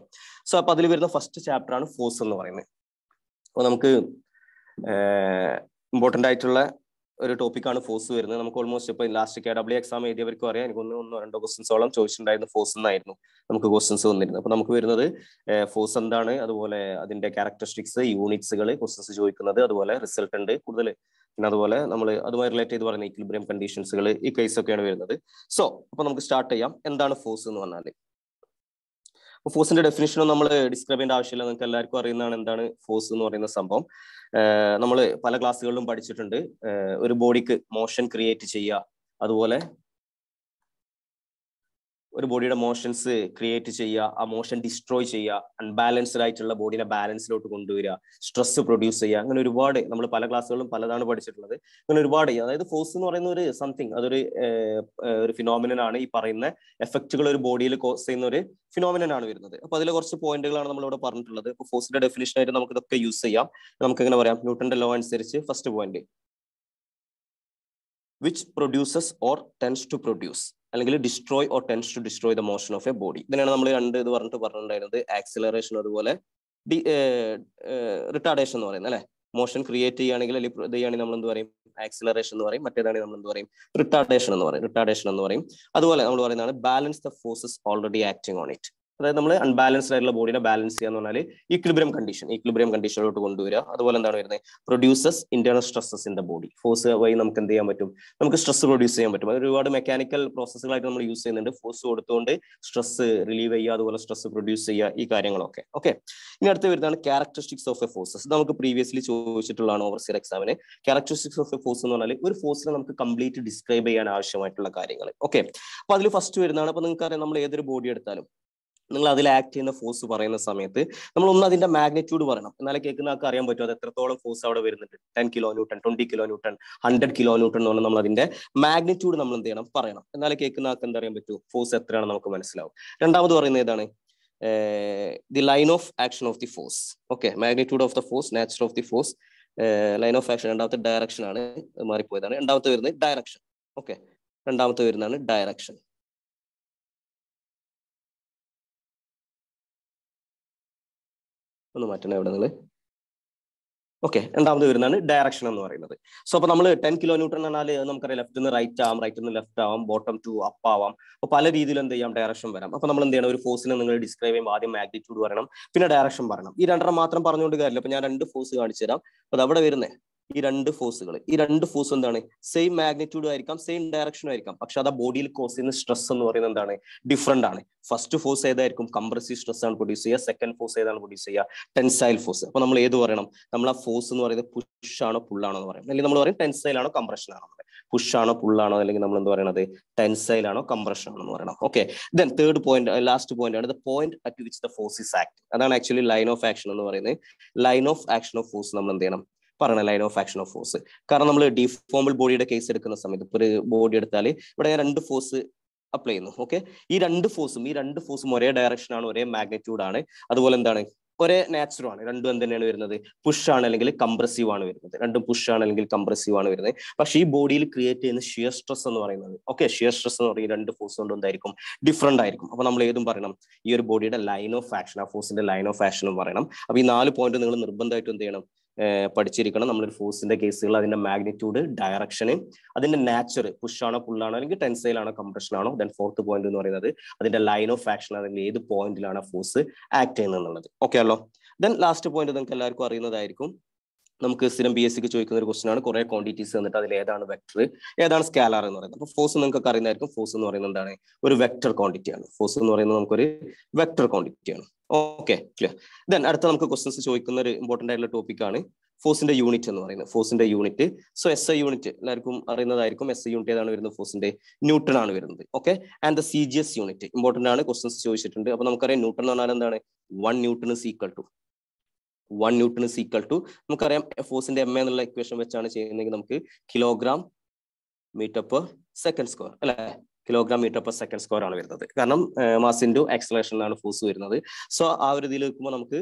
സോ അപ്പൊ അതിൽ വരുന്ന ഫസ്റ്റ് ചാപ്റ്റർ ആണ് ഫോഴ്സ് എന്ന് പറയുന്നത്. അപ്പോൾ നമുക്ക് ഇമ്പോർട്ടൻ്റ് ആയിട്ടുള്ള ഒരു ടോപ്പിക്കാണ് ഫോഴ്സ് വരുന്നത്. നമുക്ക് ഓൾമോസ്റ്റ് ഇപ്പോൾ ലാസ്റ്റ് KW എക്സാം എഴുതിയവർക്ക് അറിയാം, എനിക്ക് ഒന്നോ രണ്ടോ ക്വസ്റ്റൻസോളം ചോദിച്ചിട്ടുണ്ടായിരുന്നു. ഫോഴ്സ് എന്നായിരുന്നു നമുക്ക് ക്വസ്റ്റൻസ് വന്നിരുന്നത്. അപ്പോൾ നമുക്ക് വരുന്നത് ഫോഴ്സ് എന്താണ്, അതുപോലെ അതിന്റെ ക്യാരക്ടറിസ്റ്റിക്സ്, യൂണിറ്റ്സുകൾ ക്വസ്റ്റൻസ് ചോദിക്കുന്നത്, അതുപോലെ റിസൾട്ട് ഉണ്ട് കൂടുതൽ, പിന്നെ അതുപോലെ നമ്മൾ അതുമായി റിലേറ്റ് ചെയ്ത് പറയുന്ന ഇക്വിലിബ്രിയം കണ്ടീഷൻസുകൾ, ഈ കേസൊക്കെയാണ് വരുന്നത്. സോ അപ്പോൾ നമുക്ക് സ്റ്റാർട്ട് ചെയ്യാം. എന്താണ് ഫോഴ്സ് എന്ന് പറഞ്ഞാൽ, ഫോഴ്സിന്റെ ഡെഫിനിഷനും നമ്മൾ ഡിസ്ക്രൈബ് ചെയ്യേണ്ട ആവശ്യമില്ല, നിങ്ങൾക്ക് എല്ലാവർക്കും അറിയുന്നതാണ് എന്താണ് ഫോഴ്സ് എന്ന് പറയുന്ന സംഭവം. നമ്മൾ പല ക്ലാസ്സുകളിലും പഠിച്ചിട്ടുണ്ട്. ഒരു ബോഡിക്ക് മോഷൻ ക്രിയേറ്റ് ചെയ്യുക, അതുപോലെ ഒരു ബോഡിയുടെ മോഷൻസ് ക്രിയേറ്റ് ചെയ്യുക, ആ മോഷൻ ഡിസ്ട്രോയ് ചെയ്യുക, അൺബാലൻസ്ഡ് ആയിട്ടുള്ള ബോഡിയെ ബാലൻസിലോട്ട് കൊണ്ടുവരിക, സ്ട്രെസ് പ്രൊഡ്യൂസ് ചെയ്യുക, അങ്ങനെ ഒരുപാട് നമ്മൾ പല ക്ലാസ്സുകളും പലതാണ് പഠിച്ചിട്ടുള്ളത്. അങ്ങനെ ഒരുപാട്, അതായത് ഫോഴ്സ് എന്ന് പറയുന്ന ഒരു സംതിങ്, അതൊരു ഒരു ഫിനോമിനനാണ്. ഈ പറയുന്ന എഫക്റ്റുകൾ ഒരു ബോഡിയിൽ കോസ് ചെയ്യുന്ന ഒരു ഫിനോമിനനാണ് വരുന്നത്. അപ്പോൾ അതിലെ കുറച്ച് പോയിന്റുകളാണ് നമ്മളിവിടെ പറഞ്ഞിട്ടുള്ളത്. അപ്പോൾ ഫോഴ്സിന്റെ ഡെഫിനിഷനായിട്ട് നമുക്ക് ഇതൊക്കെ യൂസ് ചെയ്യാം. നമുക്ക് എങ്ങനെ പറയാം, ന്യൂട്ടന്റെ ലോ അനുസരിച്ച് first point, which produces or tends to produce, അല്ലെങ്കിൽ destroy or tends to destroy the motion of a body. ഇതിനാണ് നമ്മൾ രണ്ട് ഇത് പറഞ്ഞിട്ടുണ്ടായിരുന്നത്, ആക്സിലറേഷൻ അതുപോലെ റിട്ടാർഡേഷൻ എന്ന് പറയുന്നത്, അല്ലെ. മോഷൻ ക്രിയേറ്റ് ചെയ്യുകയാണെങ്കിൽ അല്ലെങ്കിൽ ഇത് ചെയ്യുകയാണെങ്കിൽ നമ്മൾ എന്ത് പറയും, ആക്സിലറേഷൻ എന്ന് പറയും. മറ്റേതാണെങ്കിൽ നമ്മൾ എന്ത് പറയും, റിട്ടാർഡേഷൻ എന്ന് പറയും, റിട്ടാർഡേഷൻ എന്ന് പറയും. അതുപോലെ നമ്മൾ പറയുന്നതാണ് balance the forces already acting on it, അതായത് നമ്മൾ അൺബാലൻസ്ഡ് ആയിട്ടുള്ള ബോഡിനെ ബാലൻസ് ചെയ്യാന്ന് പറഞ്ഞാൽ ഇക്വിലിബ്രിയം കണ്ടീഷൻ, ഇക്വിലിബ്രിയം കണ്ടീഷനിലോട്ട് കൊണ്ടുവരിക. അതുപോലെ എന്താണ് വരുന്നത്, produces internal stresses in the body. Force വഴി നമുക്ക് എന്ത് ചെയ്യാൻ പറ്റും, നമുക്ക് സ്ട്രെസ് പ്രൊഡ്യൂസ് ചെയ്യാൻ പറ്റും. അത് ഒരുപാട് മെക്കാനിക്കൽ പ്രോസസ്സുകളായിട്ട് നമ്മൾ യൂസ് ചെയ്യുന്നുണ്ട്. ഫോഴ്സ് കൊടുത്തുകൊണ്ട് സ്ട്രെസ് റിലീവ് ചെയ്യുക, അതുപോലെ സ്ട്രെസ് പ്രൊഡ്യൂസ് ചെയ്യുക, ഈ കാര്യങ്ങളൊക്കെ. ഓക്കെ, ഇനി അടുത്ത് വരുന്നതാണ് ക്യാരക്ടറിസ്റ്റിക്സ് ഓഫ് എ ഫോഴ്സസ്. നമുക്ക് പ്രീവിയസ്ലി ചോദിച്ചിട്ടുള്ളതാണ് ഓവർസിയർ എക്സാമിന്. ക്യാരക്ടറിസ്റ്റിക്സ് ഓഫ് എ ഫോഴ്സ് എന്ന് പറഞ്ഞാൽ ഒരു ഫോഴ്സിനെ നമുക്ക് കംപ്ലീറ്റ് ഡിസ്ക്രൈബ് ചെയ്യാൻ ആവശ്യമായിട്ടുള്ള കാര്യങ്ങൾ. ഓക്കെ, അപ്പൊ അതിൽ ഫസ്റ്റ് വരുന്നതാണ്, അപ്പൊ നിങ്ങൾക്കറിയാം നമ്മൾ ഏതൊരു ബോഡി എടുത്താലും നിങ്ങൾ അതിൽ ആക്ട് ചെയ്യുന്ന ഫോഴ്സ് പറയുന്ന സമയത്ത് നമ്മൾ ഒന്ന് അതിന്റെ മാഗ്നിറ്റ്യൂഡ് പറയണം, എന്നാലേ കേൾക്കുന്ന ആൾക്ക് അറിയാൻ പറ്റും അത് എത്രത്തോളം ഫോഴ്സ് അവിടെ വരുന്നുണ്ട്. 10 kN, 20 kN, 100 kN എന്ന് പറഞ്ഞാൽ നമ്മൾ അതിന്റെ മാഗ്നിറ്റ്യൂഡ് നമ്മൾ എന്ത് ചെയ്യണം, പറയണം. എന്നാലേ കേൾക്കുന്ന ആൾക്ക് എന്തറിയാൻ പറ്റൂ, ഫോഴ്സ് എത്രയാണ് നമുക്ക് മനസ്സിലാവും. രണ്ടാമത് പറയുന്നത് ഏതാണ്, the line of action of the force. Okay, magnitude of the force, nature of the force, line of action. രണ്ടാമത്തെ ഡയറക്ഷൻ ആണ്, മാറിപ്പോയതാണ്. രണ്ടാമത്തെ വരുന്നത് ഡയറക്ഷൻ. ഓക്കെ, രണ്ടാമത്തെ വരുന്നതാണ് ഡയറക്ഷൻ. ഒന്ന് മാറ്റണം ഇവിടെ നിങ്ങൾ. ഓക്കെ, രണ്ടാമത് വരുന്നതാണ് ഡയറക്ഷൻ എന്ന് പറയുന്നത്. സോ അപ്പൊ നമ്മൾ 10 kN എന്ന് പറഞ്ഞാൽ നമുക്കറിയാം ലെഫ്റ്റ് നിന്ന് റൈറ്റ് ആവാം, റൈറ്റ് നിന്ന് ലെഫ്റ്റ് ആവാം, ബോട്ടം ടു അപ്പ് ആവാം. അപ്പൊ പല രീതിയിൽ എന്ത് ചെയ്യാം, ഡയറക്ഷൻ വരാം. അപ്പൊ നമ്മൾ എന്ത് ചെയ്യണം, ഒരു ഫോഴ്സിനെ നിങ്ങൾ ഡിസ്ക്രൈബ് ചെയ്യുമ്പോൾ ആദ്യം മാഗ്നിറ്റ്യൂഡ് പറയണം, പിന്നെ ഡയറക്ഷൻ പറയണം. ഈ രണ്ടെണ്ണം മാത്രം പറഞ്ഞുകൊണ്ട് കാര്യമില്ല. അപ്പൊ ഞാൻ രണ്ട് ഫോഴ്സ് കാണിച്ചു തരാം. അത് അവിടെ വരുന്നത് ഈ രണ്ട് ഫോഴ്സുകൾ, ഈ രണ്ട് ഫോഴ്സ് എന്താണ്, സെയിം മാഗ്നിറ്റ്യൂഡ് ആയിരിക്കാം, സെയിം ഡയറക്ഷനും ആയിരിക്കാം, പക്ഷെ അത് ആ ബോഡിയിൽ കോസ് ചെയ്യുന്ന സ്ട്രെസ് എന്ന് പറയുന്നത് എന്താണ്, ഡിഫറെന്റ് ആണ്. ഫസ്റ്റ് ഫോഴ്സ് ഏതായിരിക്കും, കംപ്രസീവ് സ്ട്രെസ് ആണ് പ്രൊഡ്യൂസ് ചെയ്യുക. സെക്കൻഡ് ഫോഴ്സ് ഏതാണ് പ്രൊഡ്യൂസ് ചെയ്യുക, ടെൻസൈൽ ഫോഴ്സ്. അപ്പൊ നമ്മൾ ഏത് പറയണം, നമ്മൾ ആ ഫോഴ്സ് എന്ന് പറയുന്നത് പുഷ് ആണോ പുള്ളാണോ എന്ന് പറയും. അല്ലെങ്കിൽ നമ്മൾ പറയും ടെൻസൈൽ ആണോ കംപ്രഷൻ ആണോ, പുഷ് ആണോ പുള്ളാണോ, അല്ലെങ്കിൽ നമ്മൾ എന്ത് പറയണത്, ടെൻസൈൽ ആണോ കംപ്രഷൻ ആണോ എന്ന് പറയണം. Okay, then third point, last point ആണ് the point at which the force is acting. അതാണ് ആക്ച്വലി ലൈൻ ഓഫ് ആക്ഷൻ എന്ന് പറയുന്നത്. Line of action of force നമ്മൾ എന്ത് ചെയ്യണം, പറയണം, line of action of force. കാരണം നമ്മൾ ഡിഫോമിൾ ബോഡിയുടെ കേസ് എടുക്കുന്ന സമയത്ത്, ഇപ്പോൾ ഒരു ബോഡി എടുത്താൽ ഇവിടെ ഞാൻ രണ്ട് ഫോഴ്സ് അപ്ലൈ ചെയ്യുന്നു. ഓക്കെ, ഈ രണ്ട് ഫോഴ്സും ഒരേ ഡയറക്ഷൻ ആണ്, ഒരേ മാഗ്നിറ്റ്യൂഡ് ആണ്, അതുപോലെ എന്താണ്, ഒരേ നാച്ചുറൽ ആണ്. രണ്ടും എന്ത് തന്നെയാണ് വരുന്നത്, പുഷ് ആണ് അല്ലെങ്കിൽ കംപ്രസീവ് ആണ് വരുന്നത്. രണ്ടും പുഷ് ആണ് അല്ലെങ്കിൽ കംപ്രസീവ് ആണ് വരുന്നത്. പക്ഷെ ഈ ബോഡിയിൽ ക്രിയേറ്റ് ചെയ്യുന്ന ഷിയർ സ്ട്രെസ് എന്ന് പറയുന്നത്, ഓക്കെ, ഷിയർ സ്ട്രെസ് എന്ന് പറയുന്നത് രണ്ട് ഫോഴ്സ് കൊണ്ട് എന്തായിരിക്കും, ഡിഫറെന്റ് ആയിരിക്കും. അപ്പൊ നമ്മൾ ഏതും പറയണം, ഈ ഒരു ബോഡിയുടെ ലൈൻ ഓഫ് ആക്ഷൻ, ആ ഫോഴ്സിന്റെ ലൈൻ ഓഫ് ആക്ഷനും പറയണം. അപ്പൊ ഈ 4 പോയിന്റ് നിങ്ങൾ നിർബന്ധമായിട്ടും എന്ത് ചെയ്യണം, പഠിച്ചിരിക്കണം. നമ്മളൊരു ഫോഴ്സിന്റെ കേസുകൾ, അതിന്റെ മാഗ്നിറ്റ്യൂഡ്, ഡയറക്ഷന്, അതിന്റെ നാച്ചർ, പുഷാണോ പുള്ളാണോ അല്ലെങ്കിൽ ടെൻസൈലാണോ കംപ്രഷനാണോ. ദെൻ ഫോർത്ത് പോയിന്റ് എന്ന് പറയുന്നത് അതിന്റെ ലൈൻ ഓഫ് ആക്ഷൻ, അതിന്റെ ഏത് പോയിന്റിലാണ് ഫോഴ്സ് ആക്ട് ചെയ്യുന്നത് എന്നുള്ളത്. ഓക്കെ ആണല്ലോ. ദെൻ ലാസ്റ്റ് പോയിന്റ് നിങ്ങൾക്ക് എല്ലാവർക്കും അറിയുന്നതായിരിക്കും, നമുക്ക് സ്ഥിരം ബി എസ് സിക്ക് ചോദിക്കുന്ന ഒരു ക്വസ്റ്റ്യൻ ആണ്. കുറെ ക്വാണ്ടിറ്റീസ് തന്നിട്ട് അതിൽ ഏതാണ് വെക്ടർ, ഏതാണ് സ്കാലർ എന്ന് പറയുന്നത്. അപ്പോൾ ഫോഴ്സ് നിങ്ങൾക്ക് അറിയുന്നതായിരിക്കും. ഫോഴ്സ് എന്ന് പറയുന്നത് എന്താണ്, ഒരു വെക്ടർ ക്വാണ്ടിറ്റിയാണ്. ഫോഴ്സ് എന്ന് പറയുന്നത് നമുക്കൊരു വെക്ടർ ക്വാണ്ടിറ്റിയാണ്. Okay, clear. ദെൻ അടുത്ത നമുക്ക് ക്വസ്റ്റ്യൻസ് ചോദിക്കുന്ന ഒരു ഇമ്പോർട്ടൻ്റ് ആയിട്ടുള്ള ടോപ്പിക്കാണ് ഫോഴ്സിന്റെ യൂണിറ്റ് എന്ന് പറയുന്നത്. ഫോഴ്സിന്റെ unit, so S I unit എല്ലാവർക്കും അറിയുന്നതായിരിക്കും. എസ് ഐ യൂണിറ്റ് ഏതാണ് വരുന്നത്, ഫോഴ്സിന്റെ ന്യൂട്ടൺ ആണ് വരുന്നത്. Okay, and the C G S unit important ആണ്, ക്വസ്റ്റൻസ് ചോദിച്ചിട്ടുണ്ട്. അപ്പൊ നമുക്കറിയാം ന്യൂട്ടൺ എന്ന് പറഞ്ഞാൽ എന്താണ്, 1 ന്യൂട്ടൺ ഈക്വൽ ടു നമുക്കറിയാം ഫോഴ്സിന്റെ എം എന്നുള്ള ഇക്വേഷൻ വെച്ചാണ് ചെയ്യുന്നതെങ്കിൽ നമുക്ക് kilogram metre per second square അല്ലെ, kilogram metre per second square ആണ് വരുന്നത്. കാരണം മാസ് ഇൻറ്റു ആക്സിലറേഷൻ ആണ് ഫോഴ്സ് വരുന്നത്. സോ ആ ഒരു ഇതിൽ വെക്കുമ്പോൾ നമുക്ക്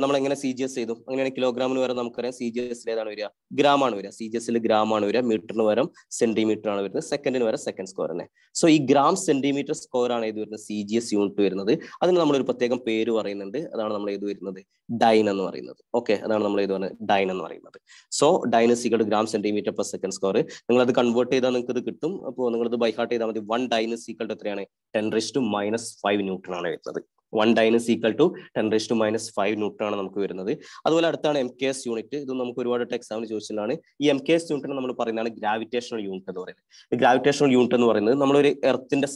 നമ്മൾ എങ്ങനെ സി ജി എസ് ചെയ്തു, അങ്ങനെയാണ് കിലോഗ്രാമിന് വരെ നമുക്കറിയാം സി ജി എസിൽ ഏതാണ് വരിക, ഗ്രാം ആണ് വരിക. സി ജി എസിൽ ഗ്രാം ആണ് വരിക, മീറ്ററിന് വരെ സെന്റിമീറ്റർ ആണ് വരുന്നത്, സെക്കൻഡിന് വരെ സെക്കൻഡ് സ്ക്വയർ തന്നെ. സോ ഈ ഗ്രാം സെന്റിമീറ്റർ സ്ക്വയർ ആണ് ഇത് വരുന്നത്, സി ജി എസ് യൂണിറ്റ് വരുന്നത്. അതിന് നമ്മളൊരു പ്രത്യേകം പേര് പറയുന്നുണ്ട്. അതാണ് നമ്മൾ ഇത് വരുന്നത് ഡൈൻ എന്ന് പറയുന്നത്. ഓക്കെ, അതാണ് നമ്മൾ ഇത് പറയുന്നത് ഡൈൻ എന്ന് പറയുന്നത്. So dyne is equal to gram centimetre per second square. നിങ്ങൾ അത് കൺവേർട്ട് ചെയ്താൽ നിങ്ങൾക്ക് ഇത് കിട്ടും. അപ്പോൾ നിങ്ങൾ ഇത് ബൈഹാർട്ട് ചെയ്താൽ മതി. 1 ഡൈൻ ഇസ് ഈക്വൽ ടു എത്രയാണ്, 10 റൈസ് ടു മൈനസ് 5 ന്യൂട്ടൺ ആണ് വരുന്നത്. 1 dyne is equal to 10 raise to minus 5 newton ആണ് നമുക്ക് വരുന്നത്. അതുപോലെ അടുത്താണ് എം കെ എസ് യൂണിറ്റ്. ഇത് നമുക്ക് ഒരുപാട് എക്സാമിന് ചോദിച്ചതാണ്. ഈ എം കെ എസ് യൂണിറ്റിന് നമ്മൾ പറയുന്നതാണ് ഗ്രാവിറ്റേഷണൽ യൂണിറ്റ് എന്ന് പറയുന്നത്. ഗ്രാവിറ്റേഷണൽ യൂണിറ്റ് എന്ന് പറയുന്നത് നമ്മളൊരു എർത്തിന്റെ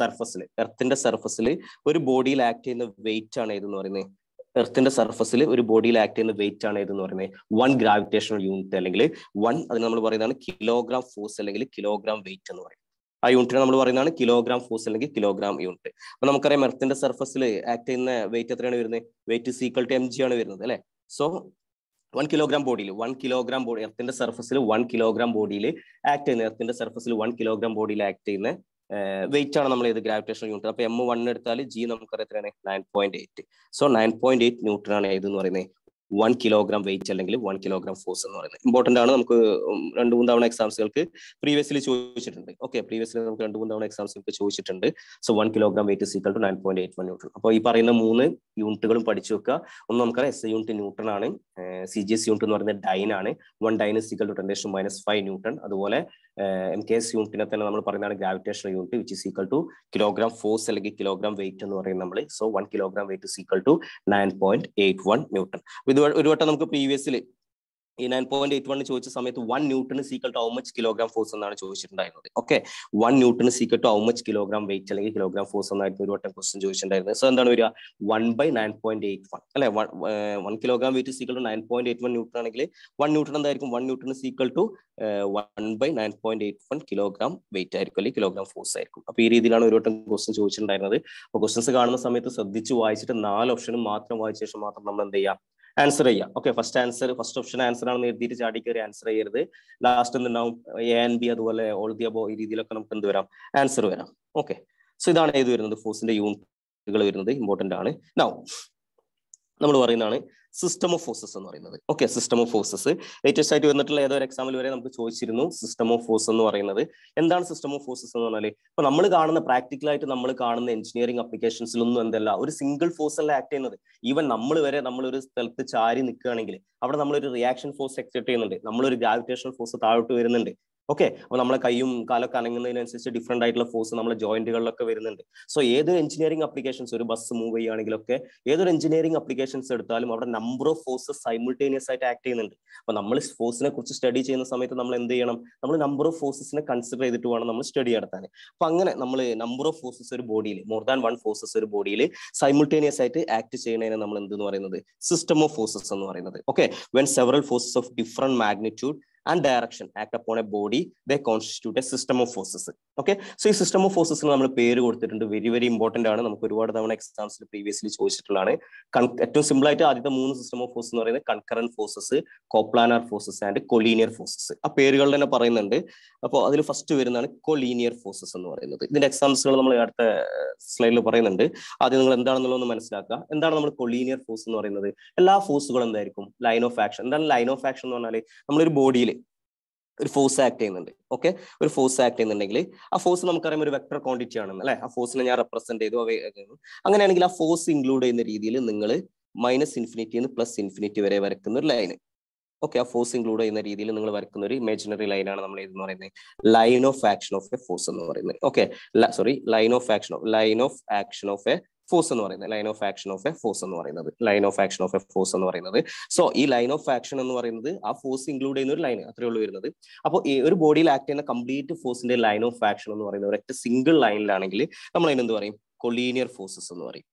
സർഫസിൽ ഒരു ബോഡിയിൽ ആക്ട് ചെയ്യുന്ന വെയിറ്റ് ആണ് ഇതെന്ന് പറയുന്നത്. വൺ ഗ്രാവിറ്റേഷണൽ യൂണിറ്റ് അല്ലെങ്കിൽ വൺ, അതിന് നമ്മൾ പറയുന്നതാണ് കിലോഗ്രാം ഫോഴ്സ് അല്ലെങ്കിൽ കിലോഗ്രാം വെയിറ്റ് എന്ന് പറയുന്നത്. ആ യൂണിറ്റിനെ നമ്മൾ പറയുന്നതാണ് കിലോഗ്രാം ഫോഴ്സ് അല്ലെങ്കിൽ കിലോഗ്രാം യൂണിറ്റ്. അപ്പൊ നമുക്കറിയാം എർത്തിന്റെ സർഫസിൽ ആക്ട് ചെയ്യുന്ന വെയിറ്റ് എത്രയാണ് വരുന്നത്, weight is equal to mg ആണ് വരുന്നത് അല്ലെ. സോ 1 കിലോഗ്രാം ബോഡിയിൽ എർത്തിന്റെ സർഫസിൽ 1 കിലോഗ്രാം ബോഡിയിൽ ആക്ട് ചെയ്യുന്ന വെയിറ്റ് ആണ് നമ്മൾ ഇത് ഗ്രാവിറ്റേഷണൽ യൂണിറ്റ്. അപ്പൊ M1 എടുത്താൽ G നമുക്കറിയാം എത്രയാണ്, 9.8. സോ 9.8 ന്യൂട്ടൺ ആണ് ഇത് എന്ന് പറയുന്നത് 1 കിലോഗ്രാം വെയിറ്റ് അല്ലെങ്കിൽ 1 കിലോഗ്രാം ഫോഴ്സ് എന്ന് പറയുന്നത്. ഇമ്പോർട്ടന്റ് ആണ്, നമുക്ക് 2-3 തവണ എക്സാംസുകൾക്ക് പ്രീവിയസ്ലി ചോദിച്ചിട്ടുണ്ട്. ഓക്കെ, പ്രീവിയസ്ലി നമുക്ക് 2-3 തവണ എക്സാംസുകൾക്ക് ചോദിച്ചിട്ടുണ്ട്. So 1 kilogram weight equal to 9.81 newton. അപ്പോൾ ഈ പറയുന്ന 3 യൂണിറ്റുകളും പഠിച്ചു വെക്കുക. ഒന്ന് നമുക്കറിയാം എസ് ഐ യൂണിറ്റ് ന്യൂട്ടൺ ആണ്, സി ജി എസ് യൂണിറ്റ് എന്ന് പറയുന്നത് ഡൈൻ ആണ്, 1 dyne is equal to 10 raise to minus 5 newton. അതുപോലെ എം കെ എസ് യൂണിറ്റിനെ തന്നെ നമ്മൾ പറയുന്നതാണ് gravitational unit which is equal to kilogram force അല്ലെങ്കിൽ കിലോഗ്രാം വെയിറ്റ് എന്ന് പറയുന്നത് നമ്മൾ. So 1 kilogram weight is equal to 9.81 newton. ഇത് ഒരു വട്ടം നമുക്ക് പ്രീവിയസ്ലി ഈ 9.81 ചോദിച്ച സമയത്ത് 1 newton equal to how much kilogram force എന്നാണ് ചോദിച്ചിട്ടുണ്ടായിരുന്നത്. Okay, 1 newton equal to how much kilogram weight അല്ലെങ്കിൽ കിലോഗ്രാം ഫോഴ്സ് എന്നായിരുന്നു ഒരു വട്ടം ക്വസ്റ്റ്യൻ ചോദിച്ചിട്ടുണ്ടായിരുന്നത്. സോ എന്താണ് വരിക, 1/9.81 അല്ലെ. 1 kilogram weight equal to 9.81 newton ആണെങ്കിൽ 1 ന്യൂട്ടൺ എന്തായിരിക്കും, 1 newton equal to 1/9.81 kilogram weight ആയിരിക്കും അല്ലെങ്കിൽ കിലോഗ്രാം ഫോഴ്സ് ആയിരിക്കും. അപ്പൊ ഈ രീതിയിലാണ് ഒരു വട്ടം ക്വസ്റ്റ്യൻ ചോദിച്ചിട്ടുണ്ടായിരുന്നത്. അപ്പൊ ക്വസ്റ്റ്യൻസ് കാണുന്ന സമയത്ത് ശ്രദ്ധിച്ച് വായിച്ചിട്ട് 4 ഓപ്ഷനും മാത്രം വായിച്ച ശേഷം മാത്രം നമ്മൾ എന്ത് ചെയ്യാം, ആൻസർ ചെയ്യാം. ഓക്കെ, ഫസ്റ്റ് ഓപ്ഷൻ ആൻസർ ആണെന്ന് എഴുതിയിട്ട് ചാടി കയറി ആൻസർ ചെയ്യരുത്. ലാസ്റ്റ് എന്തുണ്ടാവും, എ ആൻഡ് ബി അതുപോലെ ഓൾ ദി അബോവ്, ഈ രീതിയിലൊക്കെ നമുക്ക് എന്ത് വരാം, ആൻസർ വരാം. ഓക്കെ, സോ ഇതാണ് ഇത് വരുന്നത്, ഫോഴ്സിന്റെ യൂണിറ്റുകൾ വരുന്നത്. ഇമ്പോർട്ടന്റ് ആണ്. നൗ നമ്മൾ പറയുന്നതാണ് സിസ്റ്റം ഓഫ് ഫോഴ്സസ് എന്ന് പറയുന്നത്. Okay, system of forces latest ആയിട്ട് വന്നിട്ടുള്ള ഏതൊരു എക്സാമിൽ വരെ നമുക്ക് ചോദിച്ചിരുന്നു. സിസ്റ്റം ഓഫ് ഫോഴ്സ് എന്ന് പറയുന്നത് എന്താണ്, സിസ്റ്റം ഓഫ് ഫോഴ്സസ് എന്ന് പറഞ്ഞാൽ ഇപ്പൊ നമ്മൾ കാണുന്ന പ്രാക്ടിക്കലായിട്ട് നമ്മൾ കാണുന്ന എഞ്ചിനീയറിംഗ് അപ്ലിക്കേഷൻസിലൊന്നും എന്തല്ല ഒരു സിംഗിൾ ഫോഴ്സ് അല്ല ആക്ട് ചെയ്യുന്നത്. ഈവൻ നമ്മൾ വരെ നമ്മളൊരു സ്ഥലത്ത് ചാരി നിൽക്കുകയാണെങ്കിൽ അവിടെ നമ്മളൊരു റിയാക്ഷൻ ഫോഴ്സ് എക്സെപ്റ്റ് ചെയ്യുന്നുണ്ട്, നമ്മളൊരു ഗ്രാവിറ്റേഷണൽ ഫോഴ്സ് താഴോട്ട് വരുന്നുണ്ട്. ഓക്കെ, അപ്പോൾ നമ്മളെ കൈയും കാലൊക്കെ അനങ്ങുന്നതിനനുസരിച്ച് ഡിഫറെന്റ് ആയിട്ടുള്ള ഫോഴ്സ് നമ്മുടെ ജോയിന്റുകളിലൊക്കെ വരുന്നുണ്ട്. സോ ഏതൊരു എഞ്ചിനീയറിംഗ് അപ്ലിക്കേഷൻസ്, ഒരു ബസ് മൂവ് ചെയ്യുകയാണെങ്കിലൊക്കെ ഏതൊരു എഞ്ചിനീയറിംഗ് അപ്ലിക്കേഷൻസ് എടുത്താലും അവിടെ നമ്പർ ഓഫ് ഫോഴ്സസ് സൈമിൾട്ടേനിയസ് ആയിട്ട് ആക്ട് ചെയ്യുന്നുണ്ട്. അപ്പൊ നമ്മൾ ഫോഴ്സിനെ കുറിച്ച് സ്റ്റഡി ചെയ്യുന്ന സമയത്ത് നമ്മൾ എന്ത് ചെയ്യണം, നമ്മൾ നമ്പർ ഓഫ് ഫോഴ്സസിനെ കൺസിഡർ ചെയ്തിട്ട് വേണം നമ്മൾ സ്റ്റഡി നടത്താൻ. അപ്പൊ അങ്ങനെ നമ്മൾ നമ്പർ ഓഫ് ഫോഴ്സസ് ഒരു ബോഡിയിൽ, മോർ ദാൻ വൺ ഫോഴ്സസ് ഒരു ബോഡിയിൽ സൈമിൾട്ടേനിയസ് ആയിട്ട് ആക്ട് ചെയ്യുന്നതിനെ നമ്മൾ എന്തെന്ന് പറയുന്നത്, സിസ്റ്റം ഓഫ് ഫോഴ്സസ് എന്ന് പറയുന്നത്. Okay, when several forces of different magnitude and direction act upon a body, they constitute a system of forces. Okay, so this system of forces നമ്മൾ പേര് കൊടുത്തിട്ടുണ്ട്. very important ആണ്, നമുക്ക് ഒരുപാട് തവണ എക്സാംസിൽ പ്രീവിയസ്ലി ചോദിച്ചിട്ടുള്ളതാണ്. ഏറ്റവും സിമ്പിൾ ആയിട്ട് ആദ്യത്തെ 3 സിസ്റ്റം ഓഫ് ഫോഴ്സ് എന്ന് പറയുന്നത് concurrent forces, coplanar forces and collinear forces. ആ പേരുകൾ തന്നെ പറയുന്നുണ്ട്. അപ്പോൾ അതിൽ ഫസ്റ്റ് വരുന്നതാണ് കൊലീനിയർ ഫോഴ്സസ് എന്ന് പറയുന്നത്. ഇതിന്റെ എക്സാംസുകൾ നമ്മൾ അടുത്ത സ്ലൈഡിൽ പറയുന്നുണ്ട്. ആദ്യം നിങ്ങൾ എന്താണെന്നുള്ളതൊന്ന് മനസ്സിലാക്കുക. എന്താണ് നമ്മൾ കൊലീനിയർ ഫോഴ്സ് എന്ന് പറയുന്നത്? എല്ലാ ഫോഴ്സുകളും എന്തായിരിക്കും, ലൈൻ ഓഫ് ആക്ഷൻ. എന്താണ് ലൈൻ ഓഫ് ആക്ഷൻ എന്ന് പറഞ്ഞാൽ നമ്മളൊരു ബോഡിയിൽ ഒരു ഫോഴ്സ് ആക്ട് ചെയ്യുന്നുണ്ട്. ഓക്കെ, ഒരു ഫോഴ്സ് ആക്ട് ചെയ്യുന്നുണ്ടെങ്കിൽ ആ ഫോഴ്സ് നമുക്കറിയാം ഒരു വെക്ടർ ക്വാണ്ടിറ്റി ആണെന്ന് അല്ലെ. ആ ഫോഴ്സിനെ ഞാൻ റെപ്രസെന്റ് ചെയ്തു. അങ്ങനെയാണെങ്കിൽ ആ ഫോഴ്സ് ഇൻക്ലൂഡ് ചെയ്യുന്ന രീതിയിൽ നിങ്ങൾ -∞ to +∞ വരെ വരയ്ക്കുന്ന ഒരു ലൈന്. ഓക്കെ, ആ ഫോഴ്സ് ഇൻക്ലൂഡ് ചെയ്യുന്ന രീതിയിൽ നിങ്ങൾ വരയ്ക്കുന്ന ഒരു ഇമേജിനറി ലൈനാണ് നമ്മൾ ഇതെന്ന് പറയുന്നത് line of action of a force എന്ന് പറയുന്നത്. Okay, line of action of a force and or line of action of a force and or another line of action of a force and or another. So e line of action and or another a force include in the line. Apo a body act in a complete force in the line of action and or another single line learning. Collinear forces.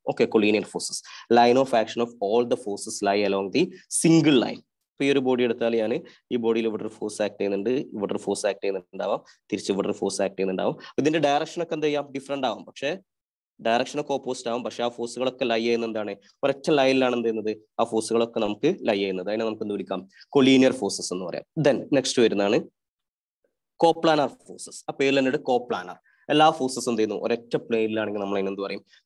Okay, collinear forces. Line of action of all the forces lie along the single line. Your body Italian, your body water force acting and water force acting and down, water force acting and down. Within the direction of the different down, but direction of opposite down, but force lie and done, or a lie land in the force lie in the dynamic collinear forces. Then next to it, coplanar forces, a pale and a coplanar. All forces on the no or a plane learning number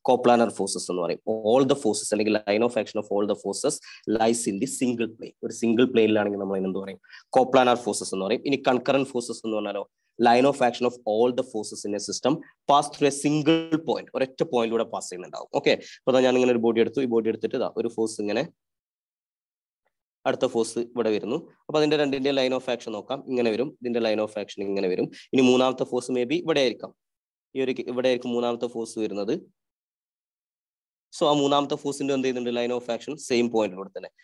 coplanar forces on all the forces and line of action of all the forces lies in the single plane or single plane learning number in coplanar forces on any concurrent forces on the line of action of all the forces in a system pass through a single point or at a point would have passed in and out. Okay, but the young body to body or force in a force, whatever. But in the line of action, in the line of action, in the moon out the force may be, but Ericum. Moon out the force with another. So a moon out the force in the line of action, same point.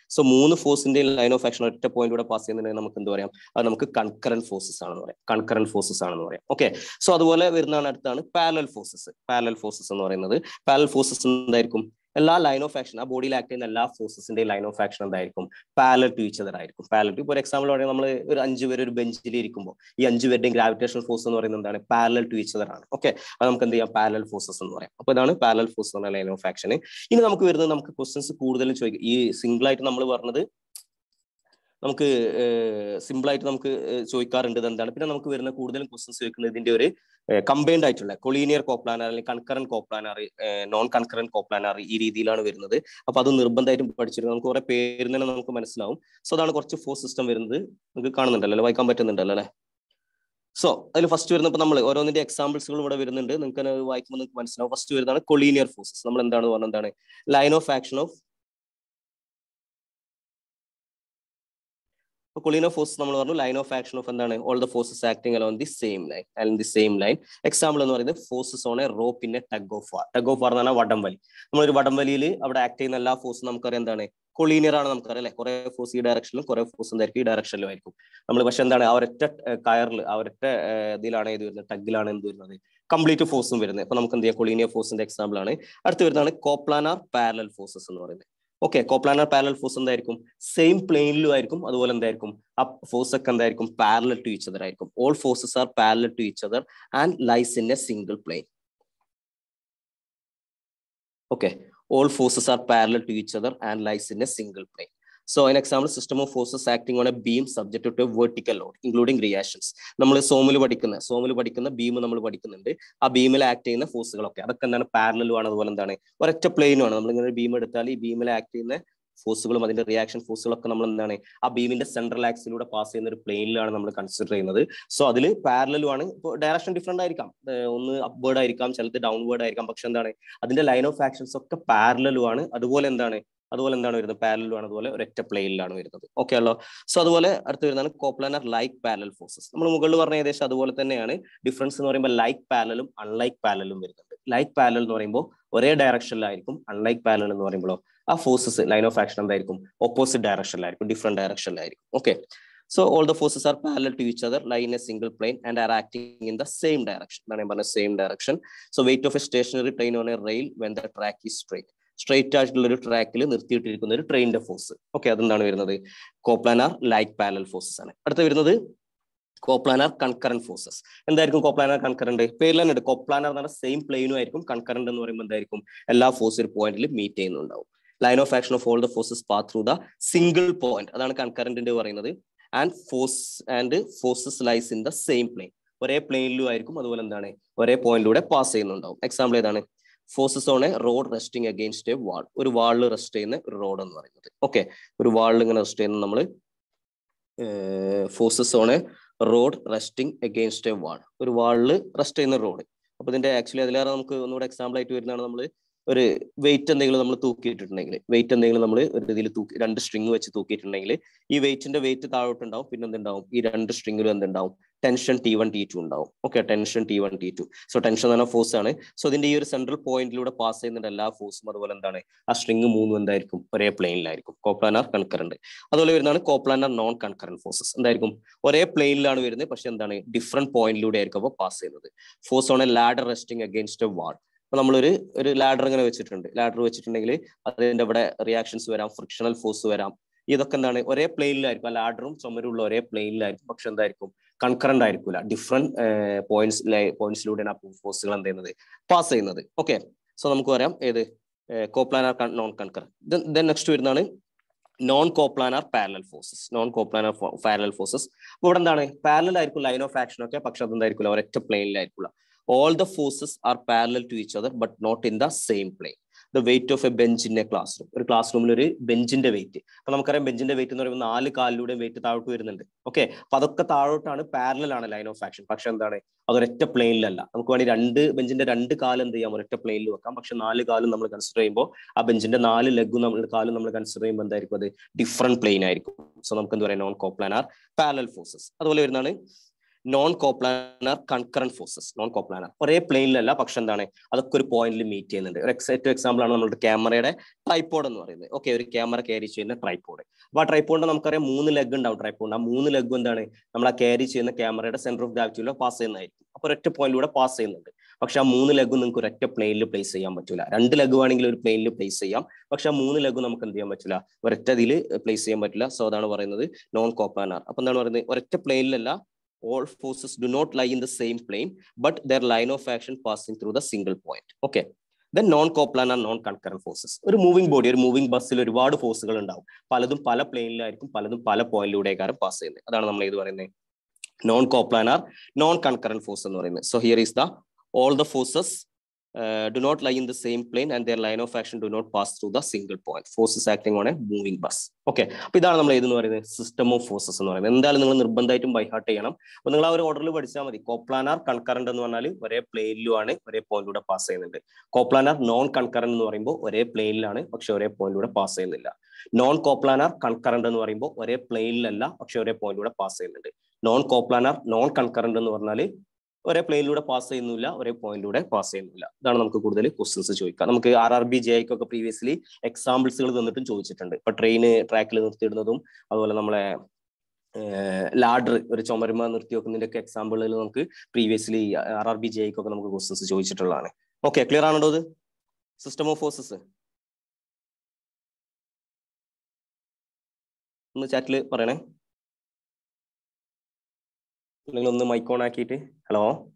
So moon force in the line of action at a point would have passed in the Namakandorium, and concurrent forces are concurrent forces. Okay, so the Vola Virna parallel forces or another, parallel forces in the Ericum. All line of action, a body acting and all forces in the line of action and parallel to each other. Parallel to, for example, we have a bench. The gravitational force is parallel to each other. Okay, we have parallel forces. So, parallel forces in the line of action. Now, we have questions. This single item we have combined ആയിട്ടുള്ള collinear coplanar concurrent coplanar non concurrent coplanar ഈ രീതിയിലാണ് വരുന്നത്. അപ്പോൾ അത് നിർബന്ധമായിട്ടും പഠിച്ചിരിക്കുക. നമുക്ക് കുറേ പേര് തന്നെ നമുക്ക് മനസ്സിലാവും. സോ അതാണ് കുറച്ച് ഫോഴ്സ് സിസ്റ്റം വരുന്നത്. നമുക്ക് കാണുന്നുണ്ടല്ലോ, വായിക്കാൻ പറ്റുന്നുണ്ടല്ലോ അല്ലേ? സോ അതിൽ ഫസ്റ്റ് വരുന്നപ്പോൾ നമ്മൾ ഓരോന്നിന്റെ എക്സാമ്പിൾസുകൾ ഇവിടെ വരുന്നുണ്ട്. നിങ്ങൾക്ക് വായിക്കുമ്പോൾ നിങ്ങൾക്ക് മനസ്സിലാവും. ഫസ്റ്റ് വരുന്നതാണ് collinear forces. നമ്മൾ എന്താണ് പറഞ്ഞത്? എന്താണ് line of action of collinear forces nammal parnu line of action of endana all the forces acting along the same line and the same line example ennu parayunnathu forces on a rope in a tug of war enna vadamvali nammal oru vadamvaliyil avada act cheyna ella force namukku aray endana collinear aanu namukku aray le kore force ee direction ilum kore force endarikku ee direction ilum aayirkum nammal pakshe endana avaratta kayaril avaratta idilana idu varunna tug ilana endu varunathu complete force um varunne appo namukku endiya collinear force inde example aanu aduthu varunnaana coplanar parallel forces ennu parayunnathu. Okay, coplanar parallel force on the same plane lu iricum, other than the up force parallel to each other. All forces are parallel to each other and lies in a single plane. Okay, all forces are parallel to each other and lies in a single plane. So, an example, system of forces acting on a beam subjected to a vertical load, including reactions. Nammal sommil padikkunna beam nammal padikkunnunde. Aa beam il act cheyyunna forces okke adokke endana parallel aanu aduvole endana correct plane aanu nammal ingane beam eduthal ee beam il act cheyyunna forcegalum adinte reaction forces okke nammal endana aa beam inde central axis ilude pass cheyyunna oru plane il aanu nammal consider cheyyunnathu. So adile parallel aanu direction different aayirkam onnu upward aayirkam chalathe downward aayirkam pakshe endana adinte line of actions okke parallel aanu aduvole endana അതുപോലെ എന്താണ് വരുന്നത് parallel ആണ് അതുപോലെ ഒരൊറ്റ പ്ലെയിനിലാണ് വരുന്നത്. Okay അല്ലോ. So അതുപോലെ അടുത്ത് വരുന്നതാണ് കോപ്ലാനർ ലൈക്ക് പാരലൽ ഫോഴ്സസ്. നമ്മൾ മുകളിൽ പറഞ്ഞ ഏകദേശം അതുപോലെ തന്നെയാണ്. ഡിഫറൻസ് എന്ന് പറയുമ്പോൾ ലൈക്ക് പാരലലും അൺലൈക്ക് പാരലലും വരുന്നുണ്ട്. ലൈക്ക് പാരലൽ എന്ന് പറയുമ്പോൾ ഒരേ ഡയറക്ഷനിലായിരിക്കും. അൺലൈക്ക് പാരലൽ എന്ന് പറയുമ്പോൾ ആ ഫോഴ്സസ് ലൈൻ ഓഫ് ആക്ഷൻ എന്തായിരിക്കും? ഓപ്പോസിറ്റ് ഡയറക്ഷനിലായിരിക്കും, ഡിഫറെന്റ് ഡയറക്ഷനിലായിരിക്കും. Okay. So all the forces are parallel to each other lie in a single plane and are acting in the same direction. എന്താണ് പറഞ്ഞത്? Same direction. So weight of a stationary train on a rail when the track is straight. Straight ആയിട്ടുള്ള ഒരു ട്രാക്കിൽ നിർത്തിയിട്ടിരിക്കുന്ന ഒരു ട്രെയിനിന്റെ force. Okay, അതെന്താണ് വരുന്നത്? Coplanar like parallel forces ആണ്. അടുത്ത് വരുന്നത് കോപ്ലാനാർ കൺകറന്റ് ഫോഴ്സസ്. എന്തായിരിക്കും കോപ്ലാനാർ കൺകറന്റ്? പേരിലാണ് കോപ്ലാനാർ എന്ന് പറഞ്ഞാൽ സെയിം പ്ലെയിനും ആയിരിക്കും. കൺകറന്റ് എന്ന് പറയുമ്പോൾ എന്തായിരിക്കും? എല്ലാ ഫോഴ്സ് ഒരു പോയിന്റിൽ മീറ്റ് ചെയ്യുന്നുണ്ടാവും. Line of action of all the forces pass through the single point, അതാണ് കൺകറന്റിന്റെ പറയുന്നത്. And forces lies in the same plane, ഒരേ പ്ലെയിനിലും ആയിരിക്കും. അതുപോലെ എന്താണ്? ഒരേ പോയിന്റിലൂടെ പാസ് ചെയ്യുന്നുണ്ടാവും. എക്സാമ്പിൾ ഏതാണ്? Forces on a rod resting against a wall, ഒരു വാളിൽ റെസ്റ്റ് ചെയ്യുന്ന ഒരു റോഡ് എന്ന് പറയുന്നത്. ഓക്കെ, ഒരു വാളിൽ ഇങ്ങനെ റെസ്റ്റ് ചെയ്യുന്ന നമ്മൾ forces on a rod resting against a wall, ഒരു വാളിൽ റെസ്റ്റ് ചെയ്യുന്ന റോഡ്. അപ്പൊ ഇതിന്റെ ആക്ച്വലി അതിലേറെ നമുക്ക് ഒന്നുകൂടെ എക്സാമ്പിൾ ആയിട്ട് വരുന്നതാണ് നമ്മൾ weight and the two-kit angle, weight and the under string which two-kit angle. E weight in the weight out and down, pin and then down, e under string and then down, tension T1, T2 and down. Okay, tension T1, T2. So tension and a force on it. So then the central point load a pass in the la force, a string moon and the airplane like coplanar concurrent. Otherwise, coplanar non concurrent forces. And there come or a plane land with the person than a different point load air cover pass in the force on a ladder resting against a wall. Ladder and which it and ladder which it and reactions were frictional force were either can or a plane like a ladder, some or a plane like function there concurrent iricula, different points like points load and up force and then the pass another. Okay, so Namkoram either coplanar non-concurrent. Then next to it, non-coplanar parallel forces. Non-coplanar parallel forces. What parallel line of action, okay, Pakshadan iricula or a plane iricula. All the forces are parallel to each other, but not in the same plane. The weight of a bench in a classroom. A classroom is a bench in the weight. Now, we have bench in the weight. Okay. Parallel on a line of action. That's plane. We have two bench in the plane. We have two plane. We have different plane. So, we have non-coplanar parallel forces. Non-coplanar concurrent forces, non-coplanar. Or a plane lella pakshan dane. That's point meet in the example camera tripod. Okay, camera carry in a tripod. But tripod moon leg and down tripod. Moon leg and dane. Carry in the camera at center of gravity pass in it. Correct point would pass in it. Paksha moon lagun correct plane place a matula. And the laguan plane place a yam. Paksha moon lagunam can be a matula. Vertadil place a matula. So that or another non-coplanar. Upon the or a plane lella. All forces do not lie in the same plane, but their line of action passing through the single point. Okay. Then non-coplanar, non-concurrent forces. A moving body, a moving bus, a reward forces. Paladum pala plane, paladum pala point ludegar pass in. Non-coplanar, non-concurrent forces. So here is the all the forces do not lie in the same plane and their line of action do not pass through the single point. Forces acting on a moving bus. Okay. System of forces. Coplanar, concurrent, plane, point pass. Coplanar, non-concurrent, plane, point pass. Non-coplanar, concurrent, plane, point pass. Non-coplanar, non-concurrent, or a plane load a pass in nulla or a point load a pass in nulla. Danamka questions to Joika. Namka RRB JICO previously examples on the Joichitand, but train track Lanthidum, Avalanamla ladder, Richomarman, Tiokin example previously RRB JICO questions to Joichitalane. Okay, clear another system of forces. Hello.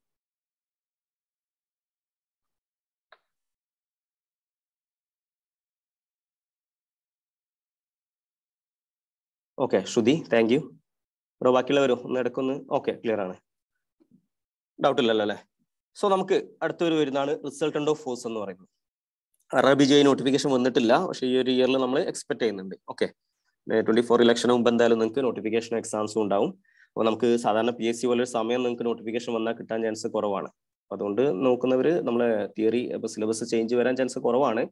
Okay, Shudhi, thank you. Okay, clear. Doubt. So the resultant of force. RRBJ notification we expect. Okay. 24 election notification exams soon down. Sadana PSC Waller Samuel and notification on the Kitan Jansa Koravana. But under no connery, number theory, a syllabus change where and Jansa Koravana.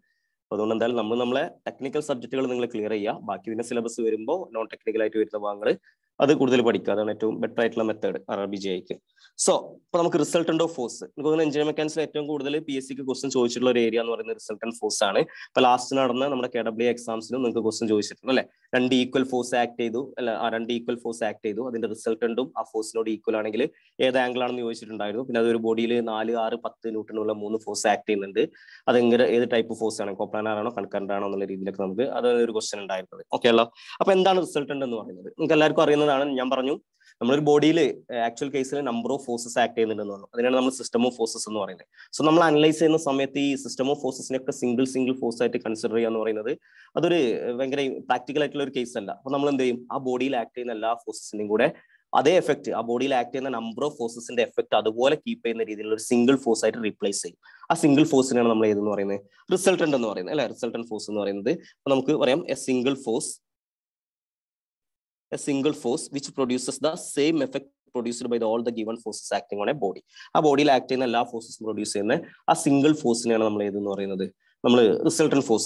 But on the number technical subject clear a Baki in a syllabus rimbo, non technical I to it the Wangre, other good Badika than a two betrayal method, RRBJK. So, Pramuk resultant of force. Go and engineer mechanics let them go to the PSC questions to each area or in the resultant force. Last number KW exams and the question to each other. And equal force act, and equal force act, then the resultant of a force not equal on a angle on the ocean dialogue, another body in Ali are Patinutanola moon force act in the other type of force and a coplanar and concurrent on the lady economic, other question and dialogue. Okay, up and down resultant and the body actual case number of forces act in the system of forces. So we analyze the system of forces in a single force to consider another practical case. We body act in a forces in good effect. Our body act in the number of forces in the effect other wall keep in the single force to replace a single force in a resultant force a single force. A single force which produces the same effect produced by all the given forces acting on a body. A body acting in a la forces produce a single force in an anomaly. resultant force.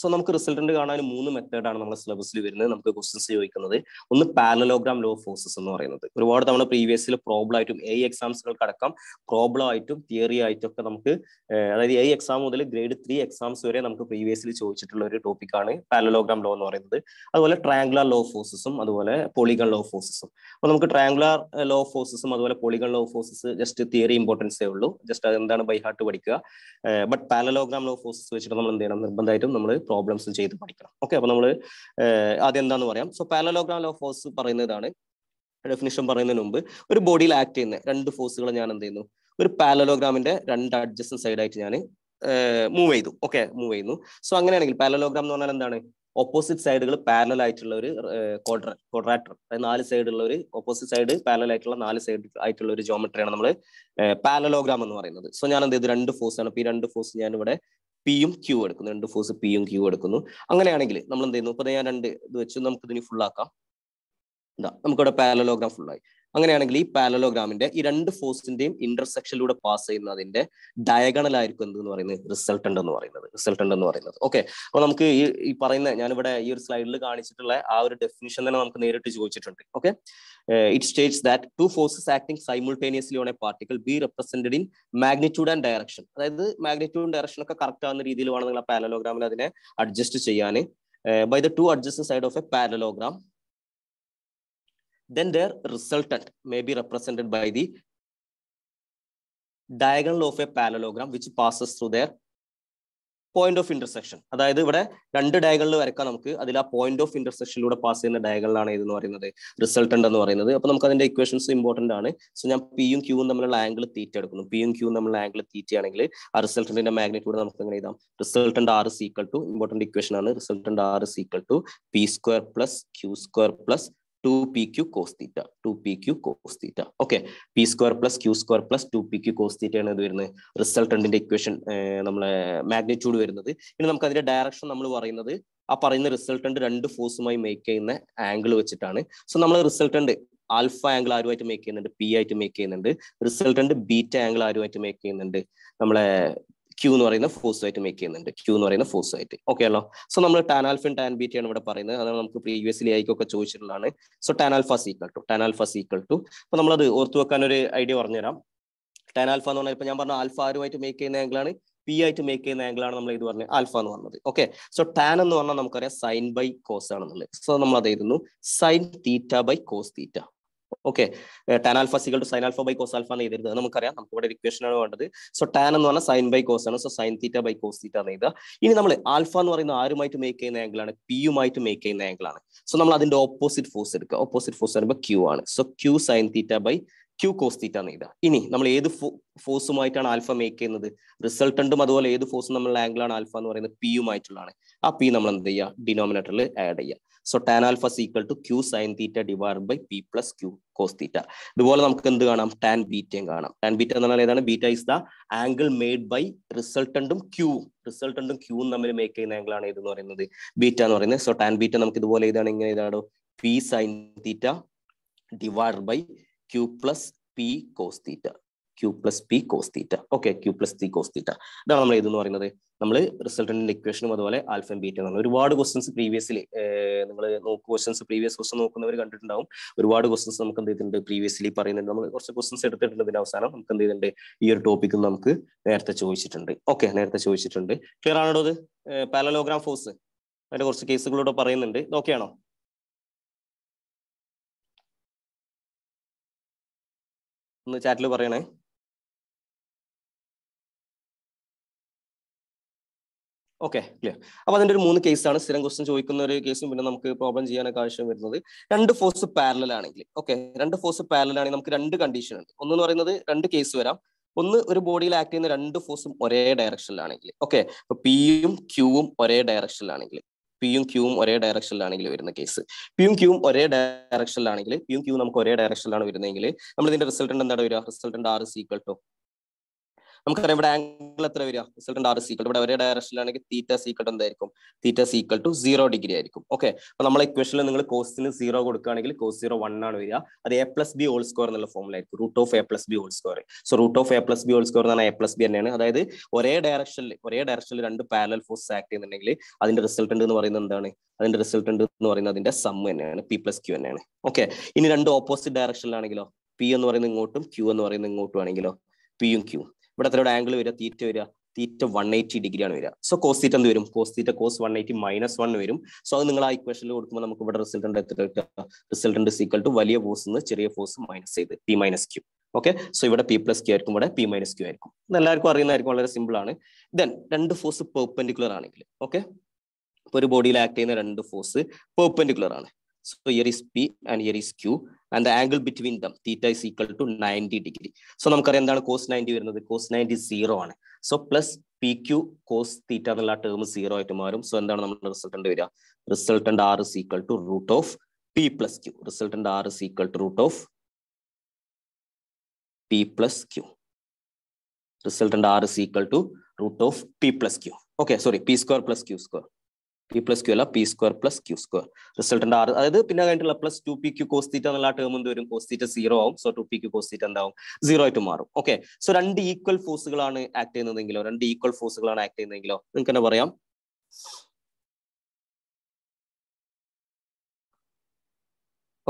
So നമുക്ക് resultant കാണാൻ മൂന്ന് method ആണ് നമ്മുടെ സിലബസിൽ വരുന്നത് നമുക്ക് questions ചോദിക്കുന്നത് ഒന്ന് പാരലലോഗ്രാം ലോ ഓഫ് ഫോഴ്സസ് എന്ന് പറയുന്നത് ഒരുപാട് നമ്മൾ പ്രീവിയസ്ലി പ്രോബ്ലം ആയിട്ടും എ എക്സാംസുകൾക്ക് അടക്കം പ്രോബ്ലം ആയിട്ടും തിയറി ആയിട്ടും ഒക്കെ നമുക്ക് അതായത് എ എക്സാം മുതൽ ഗ്രേഡ് 3 എക്സാംസ് വരെ നമുക്ക് പ്രീവിയസ്ലി ചോദിച്ചിട്ടുള്ള ഒരു ടോപ്പിക് ആണ് പാരലലോഗ്രാം ലോ എന്ന് പറയുന്നത് അതുപോലെ ട്രയാങ്കുലർ ലോ ഓഫ് ഫോഴ്സസും അതുപോലെ പോളിഗൺ ലോ ഓഫ് ഫോഴ്സസും അപ്പോൾ നമുക്ക് ട്രയാങ്കുലർ ലോ ഓഫ് ഫോഴ്സസും അതുപോലെ polygon law of forces just theory ഇമ്പോർട്ടൻസേ ഉള്ളൂ ജസ്റ്റ് അതെന്താണ് ബൈ ഹാർട്ട് പഠിക്കുക but parallelogram law of forces വെച്ചിട്ട് നമ്മൾ എന്ത് ചെയ്യണം നിർബന്ധമായിട്ടും നമ്മൾ പ്രോബ്ലംസും ചെയ്ത് പഠിക്കണം ഓക്കെ അപ്പോൾ നമ്മൾ അതെന്താണെന്ന് പറയാം so parallelogram law of forces പറയുന്നതാണ് ഡെഫിനിഷൻ പറയുന്നതിന് മുമ്പ് ഒരു ബോഡിയിൽ ആക്ട് ചെയ്യുന്ന രണ്ട് ഫോഴ്സുകൾ ഞാൻ എന്ത് ചെയ്യുന്നു ഒരു പാരലലോഗ്രാമിന്റെ രണ്ട് അഡ്ജസ്റ്റന്റ് സൈഡായിട്ട് ഞാൻ മൂവ് ചെയ്തു ഓക്കെ മൂവ് ചെയ്യുന്നു സോ അങ്ങനെയാണെങ്കിൽ പാരലലോഗ്രാം എന്ന് പറഞ്ഞാൽ എന്താണ് ഓപ്പോസിറ്റ് സൈഡുകൾ പാരലൽ ആയിട്ടുള്ള ഒരു ക്വാഡ്രാറ്റർ അതായത് നാല് സൈഡുള്ള ഒരു ഓപ്പോസിറ്റ് സൈഡ് പാരലൽ ആയിട്ടുള്ള നാല് സൈഡ് ആയിട്ടുള്ള ഒരു ജോമെട്രിയാണ് നമ്മൾ പാരലലോഗ്രാം എന്ന് പറയുന്നത് സോ ഞാൻ എന്ത് ചെയ്തു രണ്ട് ഫോഴ്സാണ് അപ്പോൾ ഈ രണ്ട് ഫോഴ്സ് ഞാൻ ഇവിടെ പിയും ക്യൂ എടുക്കുന്നു രണ്ട് ഫോഴ്സ് പിയും ക്യൂ എടുക്കുന്നു അങ്ങനെയാണെങ്കിൽ നമ്മൾ എന്ത് ചെയ്യുന്നു ഇപ്പോൾ ഞാൻ രണ്ട് ഇത് വെച്ച് നമുക്ക് ഇതിന് ഫുൾ ആക്കാം എന്താ നമുക്കിവിടെ പാരലലോഗ്രാം ഫുള്ളായി അങ്ങനെയാണെങ്കിൽ ഈ പാരലലോഗ്രാമിന്റെ ഈ രണ്ട് ഫോഴ്സിന്റെയും ഇന്റർസെക്ഷനിലൂടെ പാസ് ചെയ്യുന്നതിന്റെ ഡയഗണൽ ആയിരിക്കും എന്ത് പറയുന്നത് റിസൾട്ടന്റ് എന്ന് പറയുന്നത് ഓക്കെ അപ്പോൾ നമുക്ക് ഈ പറയുന്ന ഞാനിവിടെ ഈ ഒരു സ്ലൈഡിൽ കാണിച്ചിട്ടുള്ള ആ ഒരു ഡെഫിനിഷൻ തന്നെ നമുക്ക് നേരിട്ട് ചോദിച്ചിട്ടുണ്ട് okay it states that two forces acting simultaneously on a particle be represented in magnitude and direction അതായത് മാഗ്നിറ്റ്യൂഡും ഡയറക്ഷൻ ഒക്കെ കറക്റ്റ് ആവുന്ന രീതിയിൽ വേണം നിങ്ങൾ ആ പാരലലോഗ്രാമിൽ അതിനെ അഡ്ജസ്റ്റ് ചെയ്യാൻ by the two adjacent side of a parallelogram then their resultant may be represented by the diagonal of a parallelogram which passes through their point of intersection അതായത് ഇവിടെ രണ്ട് ഡയഗണൽ വരയ്ക്കാൻ നമുക്ക് അതിൽ ആ പോയിന്റ് ഓഫ് ഇന്റർസെക്ഷനിലൂടെ പാസ് ചെയ്യുന്ന ഡയഗണലാണ് ഇതെന്ന് പറയുന്നത് റിസൾട്ടന്റ് എന്ന് പറയുന്നത് അപ്പോൾ നമുക്ക് അതിന്റെ ഇക്വേഷൻസ് ഇമ്പോർട്ടന്റ് ആണ് സോ ഞാൻ പിയും ക്യൂവും തമ്മിലുള്ള ആംഗിൾ തീറ്റ എടുക്കുന്നു പിയും ക്യൂവും തമ്മിലുള്ള ആംഗിൾ തീറ്റയാണെങ്കിൽ ആ റിസൾട്ടന്റിന്റെ മാഗ്നിറ്റ്യൂഡ് നമുക്ക് എങ്ങനെ എഴുതാം resultant R is equal to important equation ആണ് resultant R is equal to P square plus Q square plus 2pq cos theta 2pq cos theta okay p square plus q square plus 2pq cos theta ആണ് വരുന്നത് റിസൾട്ടന്റിന്റെ equation നമ്മളെ magnitude വരുന്നത് ഇനി നമുക്ക് അതിന്റെ direction നമ്മൾ പറയുന്നത് ആ പറയുന്ന റിസൾട്ടന്റ് രണ്ട് ഫോഴ്സുമായി മേക്ക് ചെയ്യുന്ന ആംഗിൾ വെച്ചിട്ടാണ് സോ നമ്മൾ റിസൾട്ടന്റ് ആൽഫ ആംഗിൾ ആരുമായിട്ട് മേക്ക് ചെയ്യുന്നുണ്ട് പി ആയിട്ട് മേക്ക് ചെയ്യുന്നുണ്ട് റിസൾട്ടന്റ് ബീറ്റ ആംഗിൾ ആരുമായിട്ട് മേക്ക് ചെയ്യുന്നുണ്ട് നമ്മളെ ക്യൂ എന്ന് പറയുന്ന ഫോഴ്സുമായിട്ട് മേക്ക് ചെയ്യുന്നുണ്ട് ഓക്കെ ആണല്ലോ സോ നമ്മൾ ടാൻ ആൽഫയും ടാൻ ബീറ്റയാണ് ഇവിടെ പറയുന്നത് അതാണ് നമുക്ക് പ്രീവിയസ്ലി ആയിക്കൊക്കെ ചോദിച്ചിട്ടുള്ളതാണ് so tan alpha equal to അപ്പൊ നമ്മളത് ഓർത്തു വെക്കാൻ ഒരു ഐഡിയ പറഞ്ഞുതരാം ടാൻ ആൽഫ എന്ന് പറഞ്ഞാൽ ഇപ്പൊ ഞാൻ പറഞ്ഞ ആൽഫ ആരുമായിട്ട് മേക്ക് ചെയ്യുന്ന ആംഗിളാണ് പി ആയിട്ട് മേക്ക് ചെയ്യുന്ന ആംഗിളാണ് നമ്മൾ ഇത് പറഞ്ഞത് ആൽഫ എന്ന് പറഞ്ഞത് ഓക്കെ സോ ടാൻ എന്ന് പറഞ്ഞാൽ നമുക്കറിയാം സൈൻ ബൈ കോസ് ആണെന്നുള്ളത് സോ നമ്മൾ അതായിരുന്നു sine theta by cos theta okay tan alpha equal to sine alpha by cos alpha എന്ന് എഴുതരുത് നമുക്കറിയാം നമുക്ക് ഇവിടെ ഇക്വേഷൻ ആണ് വേണ്ടത് സോ ടാൻ എന്ന് പറഞ്ഞാൽ സൈൻ ബൈ കോസ് ആണ് so sine theta by cos theta എന്ന് എഴുതുക ഇനി നമ്മൾ ആൽഫ എന്ന് പറയുന്ന ആരുമായിട്ട് മേക്ക് ചെയ്യുന്ന ആംഗിളാണ് പിയുമായിട്ട് മേക്ക് ചെയ്യുന്ന ആംഗിളാണ് സോ നമ്മൾ അതിന്റെ ഓപ്പോസിറ്റ് ഫോഴ്സ് എടുക്കുക ഓപ്പോസിറ്റ് ഫോഴ്സ് വരുമ്പോൾ ക്യൂ ആണ് so Q sine theta by Q cos theta എന്ന് എഴുതുക ഇനി നമ്മൾ ഏത് ഫോഴ്സുമായിട്ടാണ് ആൽഫ മേക്ക് ചെയ്യുന്നത് റിസൾട്ടന്റും അതുപോലെ ഏത് ഫോഴ്സും നമ്മളുടെ ആംഗിളാണ് ആൽഫ എന്ന് പറയുന്നത് പിയുമായിട്ടുള്ളതാണ് ആ പി നമ്മൾ എന്ത് ചെയ്യുക ഡിനോമിനേറ്ററിൽ ആഡ് ചെയ്യുക so tan alpha equal to Q sine theta divide by P plus Q cos theta ഇതുപോലെ നമുക്ക് എന്ത് കാണാം ടാൻ ബീറ്റയും കാണാം ടാൻ ബീറ്റ എന്ന് പറഞ്ഞാൽ ഏതാണ് beta is the angle made by റിസൾട്ടന്റും ക്യൂവും തമ്മിൽ മേക്ക് ചെയ്യുന്ന ആംഗിളാണ് ഇതെന്ന് പറയുന്നത് ബീറ്റ എന്ന് പറയുന്നത് സോ ടാൻ ബീറ്റ നമുക്ക് ഇതുപോലെ ഇതാണ് ഇങ്ങനെ ഇതാണോ P sine theta divide by Q plus P cos theta okay Q plus P cos theta ഇതാണ് നമ്മൾ ഇതെന്ന് പറയുന്നത് നമ്മൾ റിസൾട്ടന്റിന്റെ ഇക്വേഷനും അതുപോലെ ആൽഫയും ബീറ്റയും ആണ് ഒരുപാട് ക്വസ്റ്റൻസ് പ്രീവിയസ്ലി നിങ്ങൾ പ്രീവിയസ് ക്വസ്റ്റൻ നോക്കുന്നവർ കണ്ടിട്ടുണ്ടാവും ഒരുപാട് ക്വസ്റ്റൻസ് നമുക്ക് എന്ത് ചെയ്തിട്ടുണ്ട് പ്രീവിയസ്ലി പറയുന്നുണ്ട് നമ്മൾ കുറച്ച് ക്വസ്റ്റൻസ് എടുത്തിട്ടുണ്ട് ഇതിന്റെ അവസാനം നമുക്ക് എന്ത് ചെയ്തിട്ടുണ്ട് ഈ ഒരു ടോപ്പിക്ക് നമുക്ക് നേരത്തെ ചോദിച്ചിട്ടുണ്ട് ഓക്കെ ക്ലിയർ ആണോ അത് പാരലലോഗ്രാം ഫോഴ്സ് അതിന്റെ കുറച്ച് കേസുകളൂടെ പറയുന്നുണ്ട് ഓക്കെ ആണോ ഒന്ന് ചാറ്റിൽ പറയണേ ഓക്കെ ക്ലിയർ അപ്പൊ അതിന്റെ ഒരു മൂന്ന് കേസാണ് സ്ഥിരം ക്വസ്റ്റ്യൻ ചോദിക്കുന്ന ഒരു കേസും പിന്നെ നമുക്ക് പ്രോബ്ലം ചെയ്യാനൊക്കെ ആവശ്യം വരുന്നത് രണ്ട് ഫോഴ്സ് പാരലൽ ആണെങ്കിൽ ഓക്കെ രണ്ട് ഫോഴ്സ് പാരലൽ ആണെങ്കിൽ നമുക്ക് രണ്ട് കണ്ടീഷൻ ഉണ്ട് ഒന്നെന്ന് പറയുന്നത് രണ്ട് കേസ് വരാം ഒന്ന് ഒരു ബോഡിയിൽ ആക്ട് ചെയ്യുന്ന രണ്ട് ഫോഴ്സും ഒരേ ഡയറക്ഷനിലാണെങ്കിൽ ഓക്കെ പിയും ക്യൂവും ഒരേ ഡയറക്ഷനിലാണെങ്കിൽ വരുന്ന കേസ് പിയും ക്യൂവും ഒരേ ഡയറക്ഷനിലാണെങ്കിൽ പിയും ക്യൂ നമുക്ക് ഒരേ ഡയറക്ഷനിലാണ് വരുന്നതെങ്കിൽ നമ്മൾ ഇതിന്റെ റിസൾട്ടന്റ് എന്താണ് വരിക resultant R is equal to നമുക്കറിയാം ആംഗിൾ എത്ര വരിക റിസൾട്ടന്റ് ആർ ഈക്വൽ ടു ഇവിടെ ഒരേ ഡയറക്ഷനിലാണെങ്കിൽ തീറ്റ ഈക്വൽ ടു എന്തായിരിക്കും തീറ്റ ഈക്വൽ ടു 0 ഡിഗ്രി ആയിരിക്കും. ഓക്കെ, അപ്പോൾ നമ്മളെ ഇക്വേഷനിൽ നിങ്ങൾ കോസിന് 0 കൊടുക്കുകയാണെങ്കിൽ കോസ് 0 1 ആണ് വരിക. അത് A plus B whole square എന്നുള്ള ഫോമിലായിരിക്കും root of A plus B whole square. So root of A plus B whole square എന്ന് പറഞ്ഞാൽ എ പ്ലസ് ബി തന്നെയാണ്. അതായത് ഒരേ ഡയറക്ഷനിൽ രണ്ട് പാരലൽ ഫോഴ്സ് ആക്ട് ചെയ്യുന്നുണ്ടെങ്കിൽ അതിന്റെ റിസൾട്ടന്റ് എന്ന് പറയുന്നത് എന്താണ്, അതിന്റെ റിസൾട്ടന്റ് എന്ന് പറയുന്നത് അതിന്റെ സം തന്നെയാണ്, പി പ്ലസ് ക്യൂ തന്നെയാണ്. ഓക്കെ, ഇനി രണ്ട് ഓപ്പോസിറ്റ് ഡയറക്ഷനിലാണെങ്കിലോ പി എന്ന് പറയുന്നത് ഇങ്ങോട്ടും ക്യൂ എന്ന് പറയുന്നത് ഇങ്ങോട്ടും ആണെങ്കിലോ പിയും ക്യൂ ഇവിടെ എത്രയുടെ ആംഗിൾ വരിക തീറ്റ വരിക തീറ്റ 180 ഡിഗ്രി ആണ് വരിക. സോ കോസ്റ്റീറ്റ എന്ത് വരും കോസ്റ്റീറ്റ കോസ് 180 മൈനസ് 1 വരും. സോ അത് നിങ്ങൾ ആ ഇക്വേഷനിൽ കൊടുക്കുമ്പോൾ നമുക്ക് ഇവിടെ റിസൾട്ടന്റ് എത്ര കിട്ടുക റിസൾട്ടന്റ് ഈക്വൽ ടു വലിയ ഫോഴ്സ് ചെറിയ ഫോഴ്സ് മൈനസ് ചെയ്ത് P minus Q. Okay, so ഇവിടെ പി പ്ലസ് ക്യൂ ആയിരിക്കും ഇവിടെ പി മൈനസ് ക്യൂ ആയിരിക്കും. ഇത് എല്ലാവർക്കും അറിയുന്നതായിരിക്കും, വളരെ സിമ്പിൾ ആണ്. ദെൻ രണ്ട് ഫോഴ്സ് പെർപെൻഡിക്കുലർ ആണെങ്കിൽ ഓക്കെ ഒരു ബോഡിയിൽ ആക്ട് ചെയ്യുന്ന രണ്ട് ഫോഴ്സ് പെർപെൻഡിക്കുലർ ആണ്. So here is P and here is Q and the angle between them theta is equal to 90 degree. So നമുക്കറിയാം എന്താണ് cos 90 വരുന്നത്, cos 90 0 ആണ്. So plus PQ cos theta എന്നുള്ള ടേം 0 ആയിട്ട് മാറും. So എന്താണ് നമ്മുടെ റിസൾട്ടന്റ് വരിക resultant R is equal to root of P plus Q. Resultant R is equal to root of P plus Q. Resultant R is equal to root of P plus Q. Okay, sorry, P square plus Q square. P plus Q അല്ല P square plus Q square. Resultant R അതായത് പിന്നെ കഴിഞ്ഞിട്ടുള്ള plus 2pq cos theta എന്നുള്ള term എന്ത് വരും cos theta 0 ആവും. So 2pq cos theta എന്താവും 0 ആയിട്ട് മാറും. ഓക്കെ, സോ രണ്ട് ഈക്വൽ ഫോഴ്സുകളാണ് ആക്ട് ചെയ്യുന്നതെങ്കിലോ നിങ്ങൾക്ക് തന്നെ പറയാം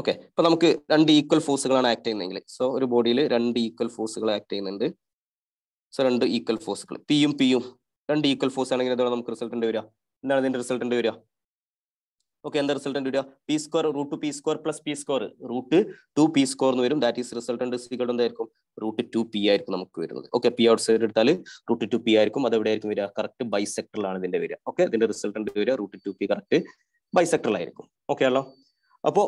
ഓക്കെ. ഇപ്പൊ നമുക്ക് രണ്ട് ഈക്വൽ ഫോഴ്സുകളാണ് ആക്ട് ചെയ്യുന്നതെങ്കിൽ സോ ഒരു ബോഡിയിൽ രണ്ട് ഈക്വൽ ഫോഴ്സുകൾ ആക്ട് ചെയ്യുന്നുണ്ട്. സോ രണ്ട് ഈക്വൽ ഫോഴ്സുകൾ പിയും പിയും രണ്ട് ഈക്വൽ ഫോഴ്സ് ആണെങ്കിൽ അതോടെ നമുക്ക് റിസൾട്ടന്റ് വരിക എന്താണ് ഇതിന്റെ റിസൾട്ടന്റ് വരിക ഓക്കെ എന്താ റിസൾട്ടന്റ് വരിക P square root P square plus P square root 2p square എന്ന് വരും. That is resultant equal to എന്തായിരിക്കും റൂട്ട് 2p ആയിരിക്കും നമുക്ക് വരുന്നത്. ഓക്കെ, പി ഔട്ട് സൈഡ് എടുത്താൽ റൂട്ട് 2p ആയിരിക്കും. അത് എവിടെയായിരിക്കും വരിക കറക്റ്റ് ബൈസെക്ടറിലാണ് ഇതിന്റെ വരിക. ഓക്കെ, ഇതിന്റെ റിസൾട്ടന്റ് വരിക റൂട്ട് 2p കറക്റ്റ് ബൈസെക്ടറിലായിരിക്കും. ഓക്കെ ആണല്ലോ. അപ്പോൾ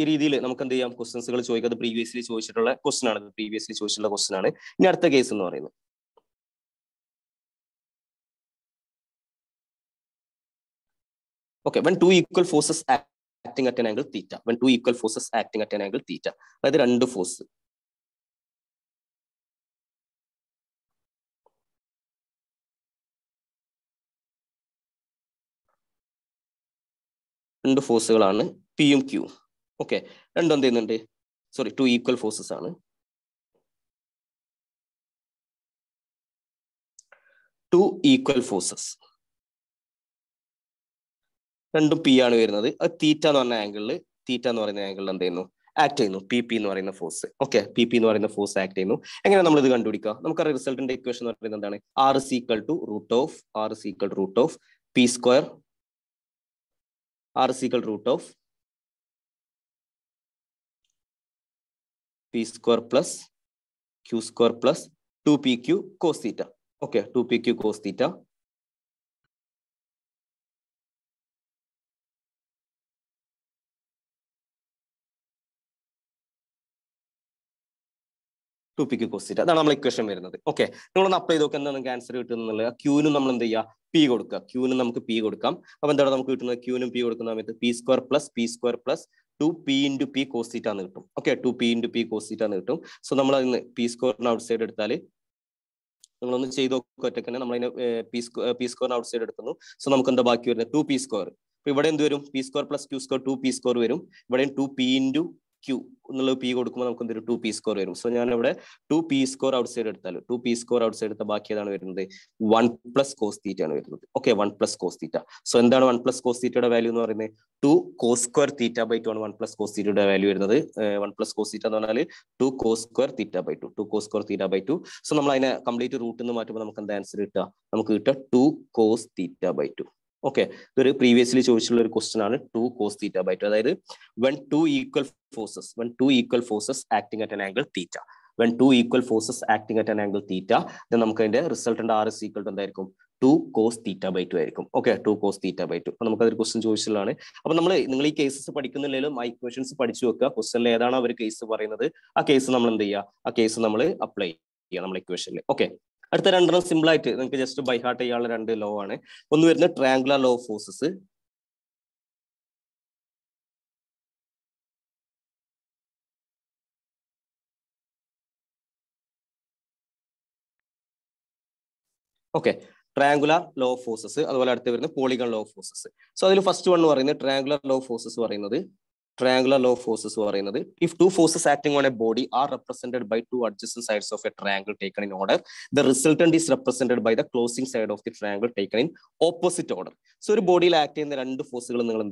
ഈ രീതിയിൽ നമുക്ക് എന്ത് ചെയ്യാം ക്വസ്റ്റൻസുകൾ ചോദിക്കാതെ പ്രീവിയസ്ലി ചോദിച്ചിട്ടുള്ള ക്വസ്റ്റൻ ആണ്. ഇനി അടുത്ത കേസ് എന്ന് പറയുന്നത് okay when two equal forces acting at an angle theta അതായത് രണ്ട് ഫോഴ്സ് രണ്ട് ഫോഴ്സുകളാണ് പിയും ക്യൂ. ഓക്കെ, രണ്ടും എന്ത് ചെയ്യുന്നുണ്ട് സോറി ടു ഈക്വൽ ഫോഴ്സസ് ആണ്. രണ്ടും പി ആണ് വരുന്നത്. അത് തീറ്റ എന്ന് പറഞ്ഞ ആംഗിളിൽ എന്ത് ചെയ്യുന്നു ആക്ട് ചെയ്യുന്നു പി പി എന്ന് പറയുന്ന ഫോഴ്സ്. ഓക്കെ, പി പി എന്ന് പറയുന്ന ഫോഴ്സ് ആക്ട് ചെയ്യുന്നു. എങ്ങനെ നമ്മൾ ഇത് കണ്ടുപിടിക്കുക നമുക്കറിയാം റിസൾട്ടിന്റെ ഇക്വേഷൻ എന്ന് പറയുന്നത് എന്താണ് R is equal to root of P square plus Q square plus 2pq cos theta. Okay, 2pq cos theta ടൂപ്പിക്ക് കോസിറ്റ് അതാണ് നമ്മൾ ഇക്വേഷൻ വരുന്നത്. ഓക്കെ, നിങ്ങളൊന്ന് അപ്ലൈ ചെയ്ത് നോക്കുക എന്താണ് നിങ്ങൾക്ക് ആൻസർ കിട്ടുന്നുള്ളത്. ക്യൂനും നമ്മൾ എന്ത് ചെയ്യുക പി കൊടുക്കുക. ക്യൂനും നമുക്ക് പി കൊടുക്കാം. അപ്പൊ എന്താണ് നമുക്ക് കിട്ടുന്നത് ക്യൂനും പി കൊടുക്കുന്ന സമയത്ത് P square plus 2p into P കോസിറ്റ് ആണ് കിട്ടും. ഓക്കെ, 2p ഇൻറ്റു പി കോസിറ്റ് ആണ് കിട്ടും. സോ നമ്മൾ അതിന് പി സ്ക്വയറിന് ഔട്ട് സൈഡ് എടുത്താൽ നമ്മളൊന്ന് ചെയ്ത് നോക്കുക ഒറ്റക്കന്നെ നമ്മളതിന് പി സ്ക്വയറിന് ഔട്ട് സൈഡ് എടുക്കുന്നു. സോ നമുക്ക് എന്താ ബാക്കി വരുന്നത് 2p സ്ക്വയർ. അപ്പൊ ഇവിടെ എന്ത് വരും P square plus Q square 2p square വരും. ഇവിടെയും 2p ഇൻറ്റു ക്യൂ എന്നുള്ള പി കൊടുക്കുമ്പോൾ നമുക്ക് എന്തൊരു 2p സ്കോർ വരും. സോ ഞാൻ ഇവിടെ 2p സ്കോർ ഔട്ട് സൈഡ് എടുത്താൽ 2p സ്കോർ ഔട്ട് സൈഡ് എടുത്ത ബാക്കി ഏതാണ് വരുന്നത് 1 പ്ലസ് കോസ് തീറ്റ ആണ് വരുന്നത്. Okay, 1 plus cos theta. So എന്താണ് 1 പ്ലസ് കോസ് തീറ്റയുടെ വാല്യൂ എന്ന് പറയുന്നത് 2 cos² θ/2 ആണ് 1 പ്ലസ് കോസ് തീറ്റയുടെ വാല്യൂ വരുന്നത്. 1 പ്ലസ് കോസ് തീറ്റ എന്ന് പറഞ്ഞാൽ 2 cos² θ/2 2 cos² θ/2. സോ നമ്മൾ അതിനെ കംപ്ലീറ്റ് റൂട്ട് നിന്ന് മാറ്റുമ്പോൾ നമുക്ക് എന്താ ആൻസർ കിട്ടുക നമുക്ക് കിട്ടുക 2 cos θ/2. ഓക്കെ, ഇതൊരു പ്രീവിയസ്ലി ചോദിച്ചിട്ടുള്ള ഒരു ക്വസ്റ്റൻ ആണ് 2 cos θ/2. അതായത് when two equal forces acting at an angle theta then നമുക്ക് അതിന്റെ റിസൾട്ടന്റ് R is equal to എന്തായിരിക്കും 2 cos θ/2 ആയിരിക്കും. Okay, 2 cos θ/2. അപ്പൊ നമുക്ക് അതൊരു ക്വസ്റ്റൻ ചോദിച്ചിട്ടുള്ളതാണ്. അപ്പൊ നിങ്ങൾ ഈ കേസസ് പഠിക്കുന്നില്ലെങ്കിലും ആ ഇക്വേഷൻസ് പഠിച്ചു വെക്കുക. ക്വസ്റ്റനിൽ ഏതാണ് അവർ കേസ് പറയുന്നത് ആ കേസ് നമ്മൾ എന്ത് ചെയ്യുക ആ കേസ് നമ്മൾ അപ്ലൈ ചെയ്യുക നമ്മൾ ഇക്വേഷനിൽ. ഓക്കെ, അടുത്ത രണ്ടെണ്ണം സിമ്പിൾ ആയിട്ട് നിങ്ങൾക്ക് ജസ്റ്റ് ബൈ ഹാർട്ട് ചെയ്യാനുള്ള രണ്ട് ലോ ആണ്. ഒന്ന് വരുന്നത് triangular law of forces. Okay, triangular law of forces, polygon law of forces. So the first one is triangular law of forces. Triangular law of forces. If two forces acting on a body are represented by two adjacent sides of a triangle taken in order, the resultant is represented by the closing side of the triangle taken in opposite order. So a body acting in two forces, one order.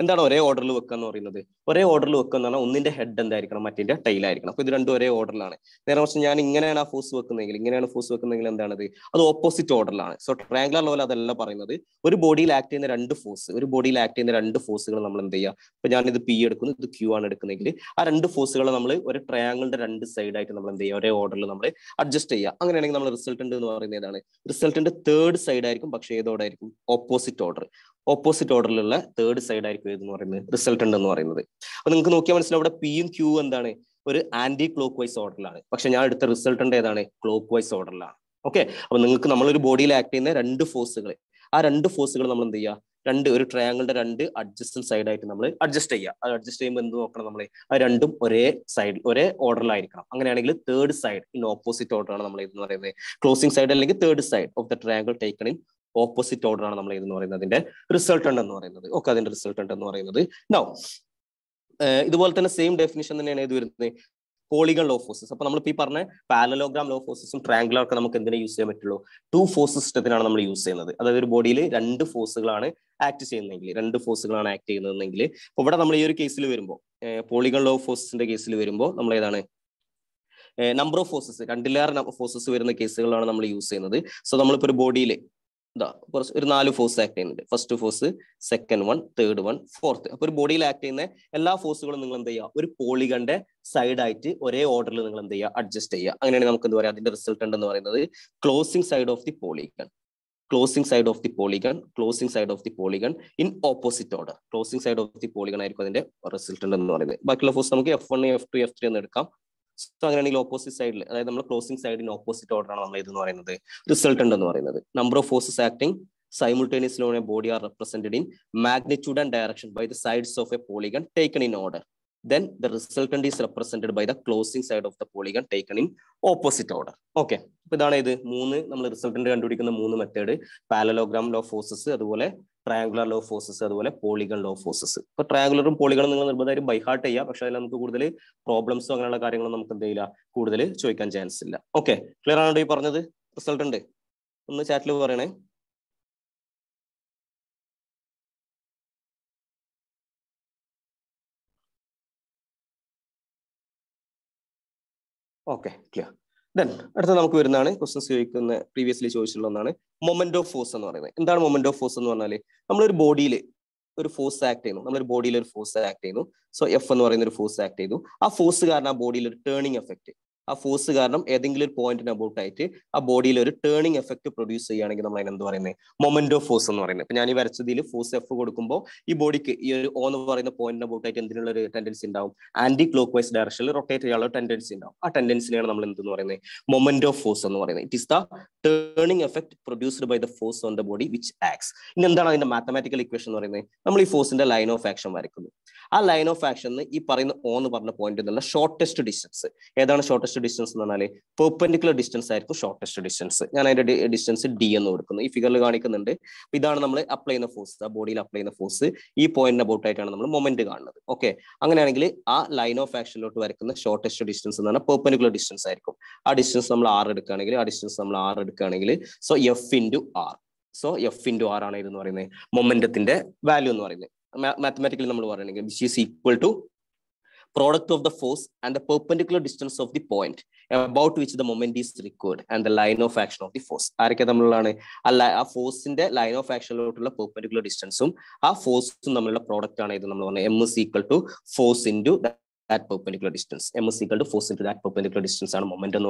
And that array order look on or in the array order look on only the head and the matinda tail. Put it under order lane. There was a force work on the force work on the opposite order lane. So triangular lola the laparinade, or body acting the under force, or body acting the under force lamandea, Pajani the P the Q on a connegle, are under force lamle, or a triangle that under side item on the array order lamle, adjust a unrending number resultant in the resultant third side icon, Bakshe opposite order. Opposite order third side resultant P and Q and anti-clockwise order. But resultant clockwise order. Okay, body acting there and force. Are under force triangle and adjacent side item. Adjust a adjustment I run to side or a order line. I'm going to third side in opposite order. Closing side and third side of the triangle taken in opposite order on the resultant and okay, then resultant and now the same definition than polygon law of forces. Parallelogram law of forces and triangular use two forces use another body and forces act in the forces act in the but case polygon law of forces in the case number of forces and forces were in the case use another so the body. The force acting first force, second one, third one, fourth. Upper body acting all forces polygon side order adjust the closing side of the polygon. Closing side of the polygon, closing side of the polygon in opposite order. Closing side of the polygon resultant F1, F2, F3 so again, opposite side, closing side in opposite order resultant number of forces acting simultaneously on a body are represented in magnitude and direction by the sides of a polygon taken in order. Then the resultant is represented by the closing side of the polygon taken in opposite order. Okay. Now, the resultant is the parallelogram law of forces, triangular law of forces, polygon law of forces. But triangular and polygon are by heart, problems are chance. Okay. Clear on the resultant? On the chat, okay, clear. Then, at the questions previously choice moment of force. In that moment of force, our body force acting. Our body force acting. So F1 force acting. A force body turning effect. A force point in about it. A body turning effect produce moment of force. Force F body on the point about it tendency down. Anti-clockwise direction rotate tendency down. A tendency moment of force. It is the turning effect produced by the force on the body which acts. In the mathematical equation, we force in the line of action. A line of action is on point in the shortest distance. Shortest distance perpendicular distance shortest distance. Distance D and if you apply the force, the body apply the force, e point about it and moment. Okay. A line of action to shortest distance and perpendicular distance. A distance R so F into R. So F into R moment in the value mathematically which is equal to product of the force and the perpendicular distance of the point about which the moment is required and the line of action of the force. A force in the line of action perpendicular distance. A force in the product M is equal to force into that perpendicular distance. M is equal to force into that perpendicular distance and momentum.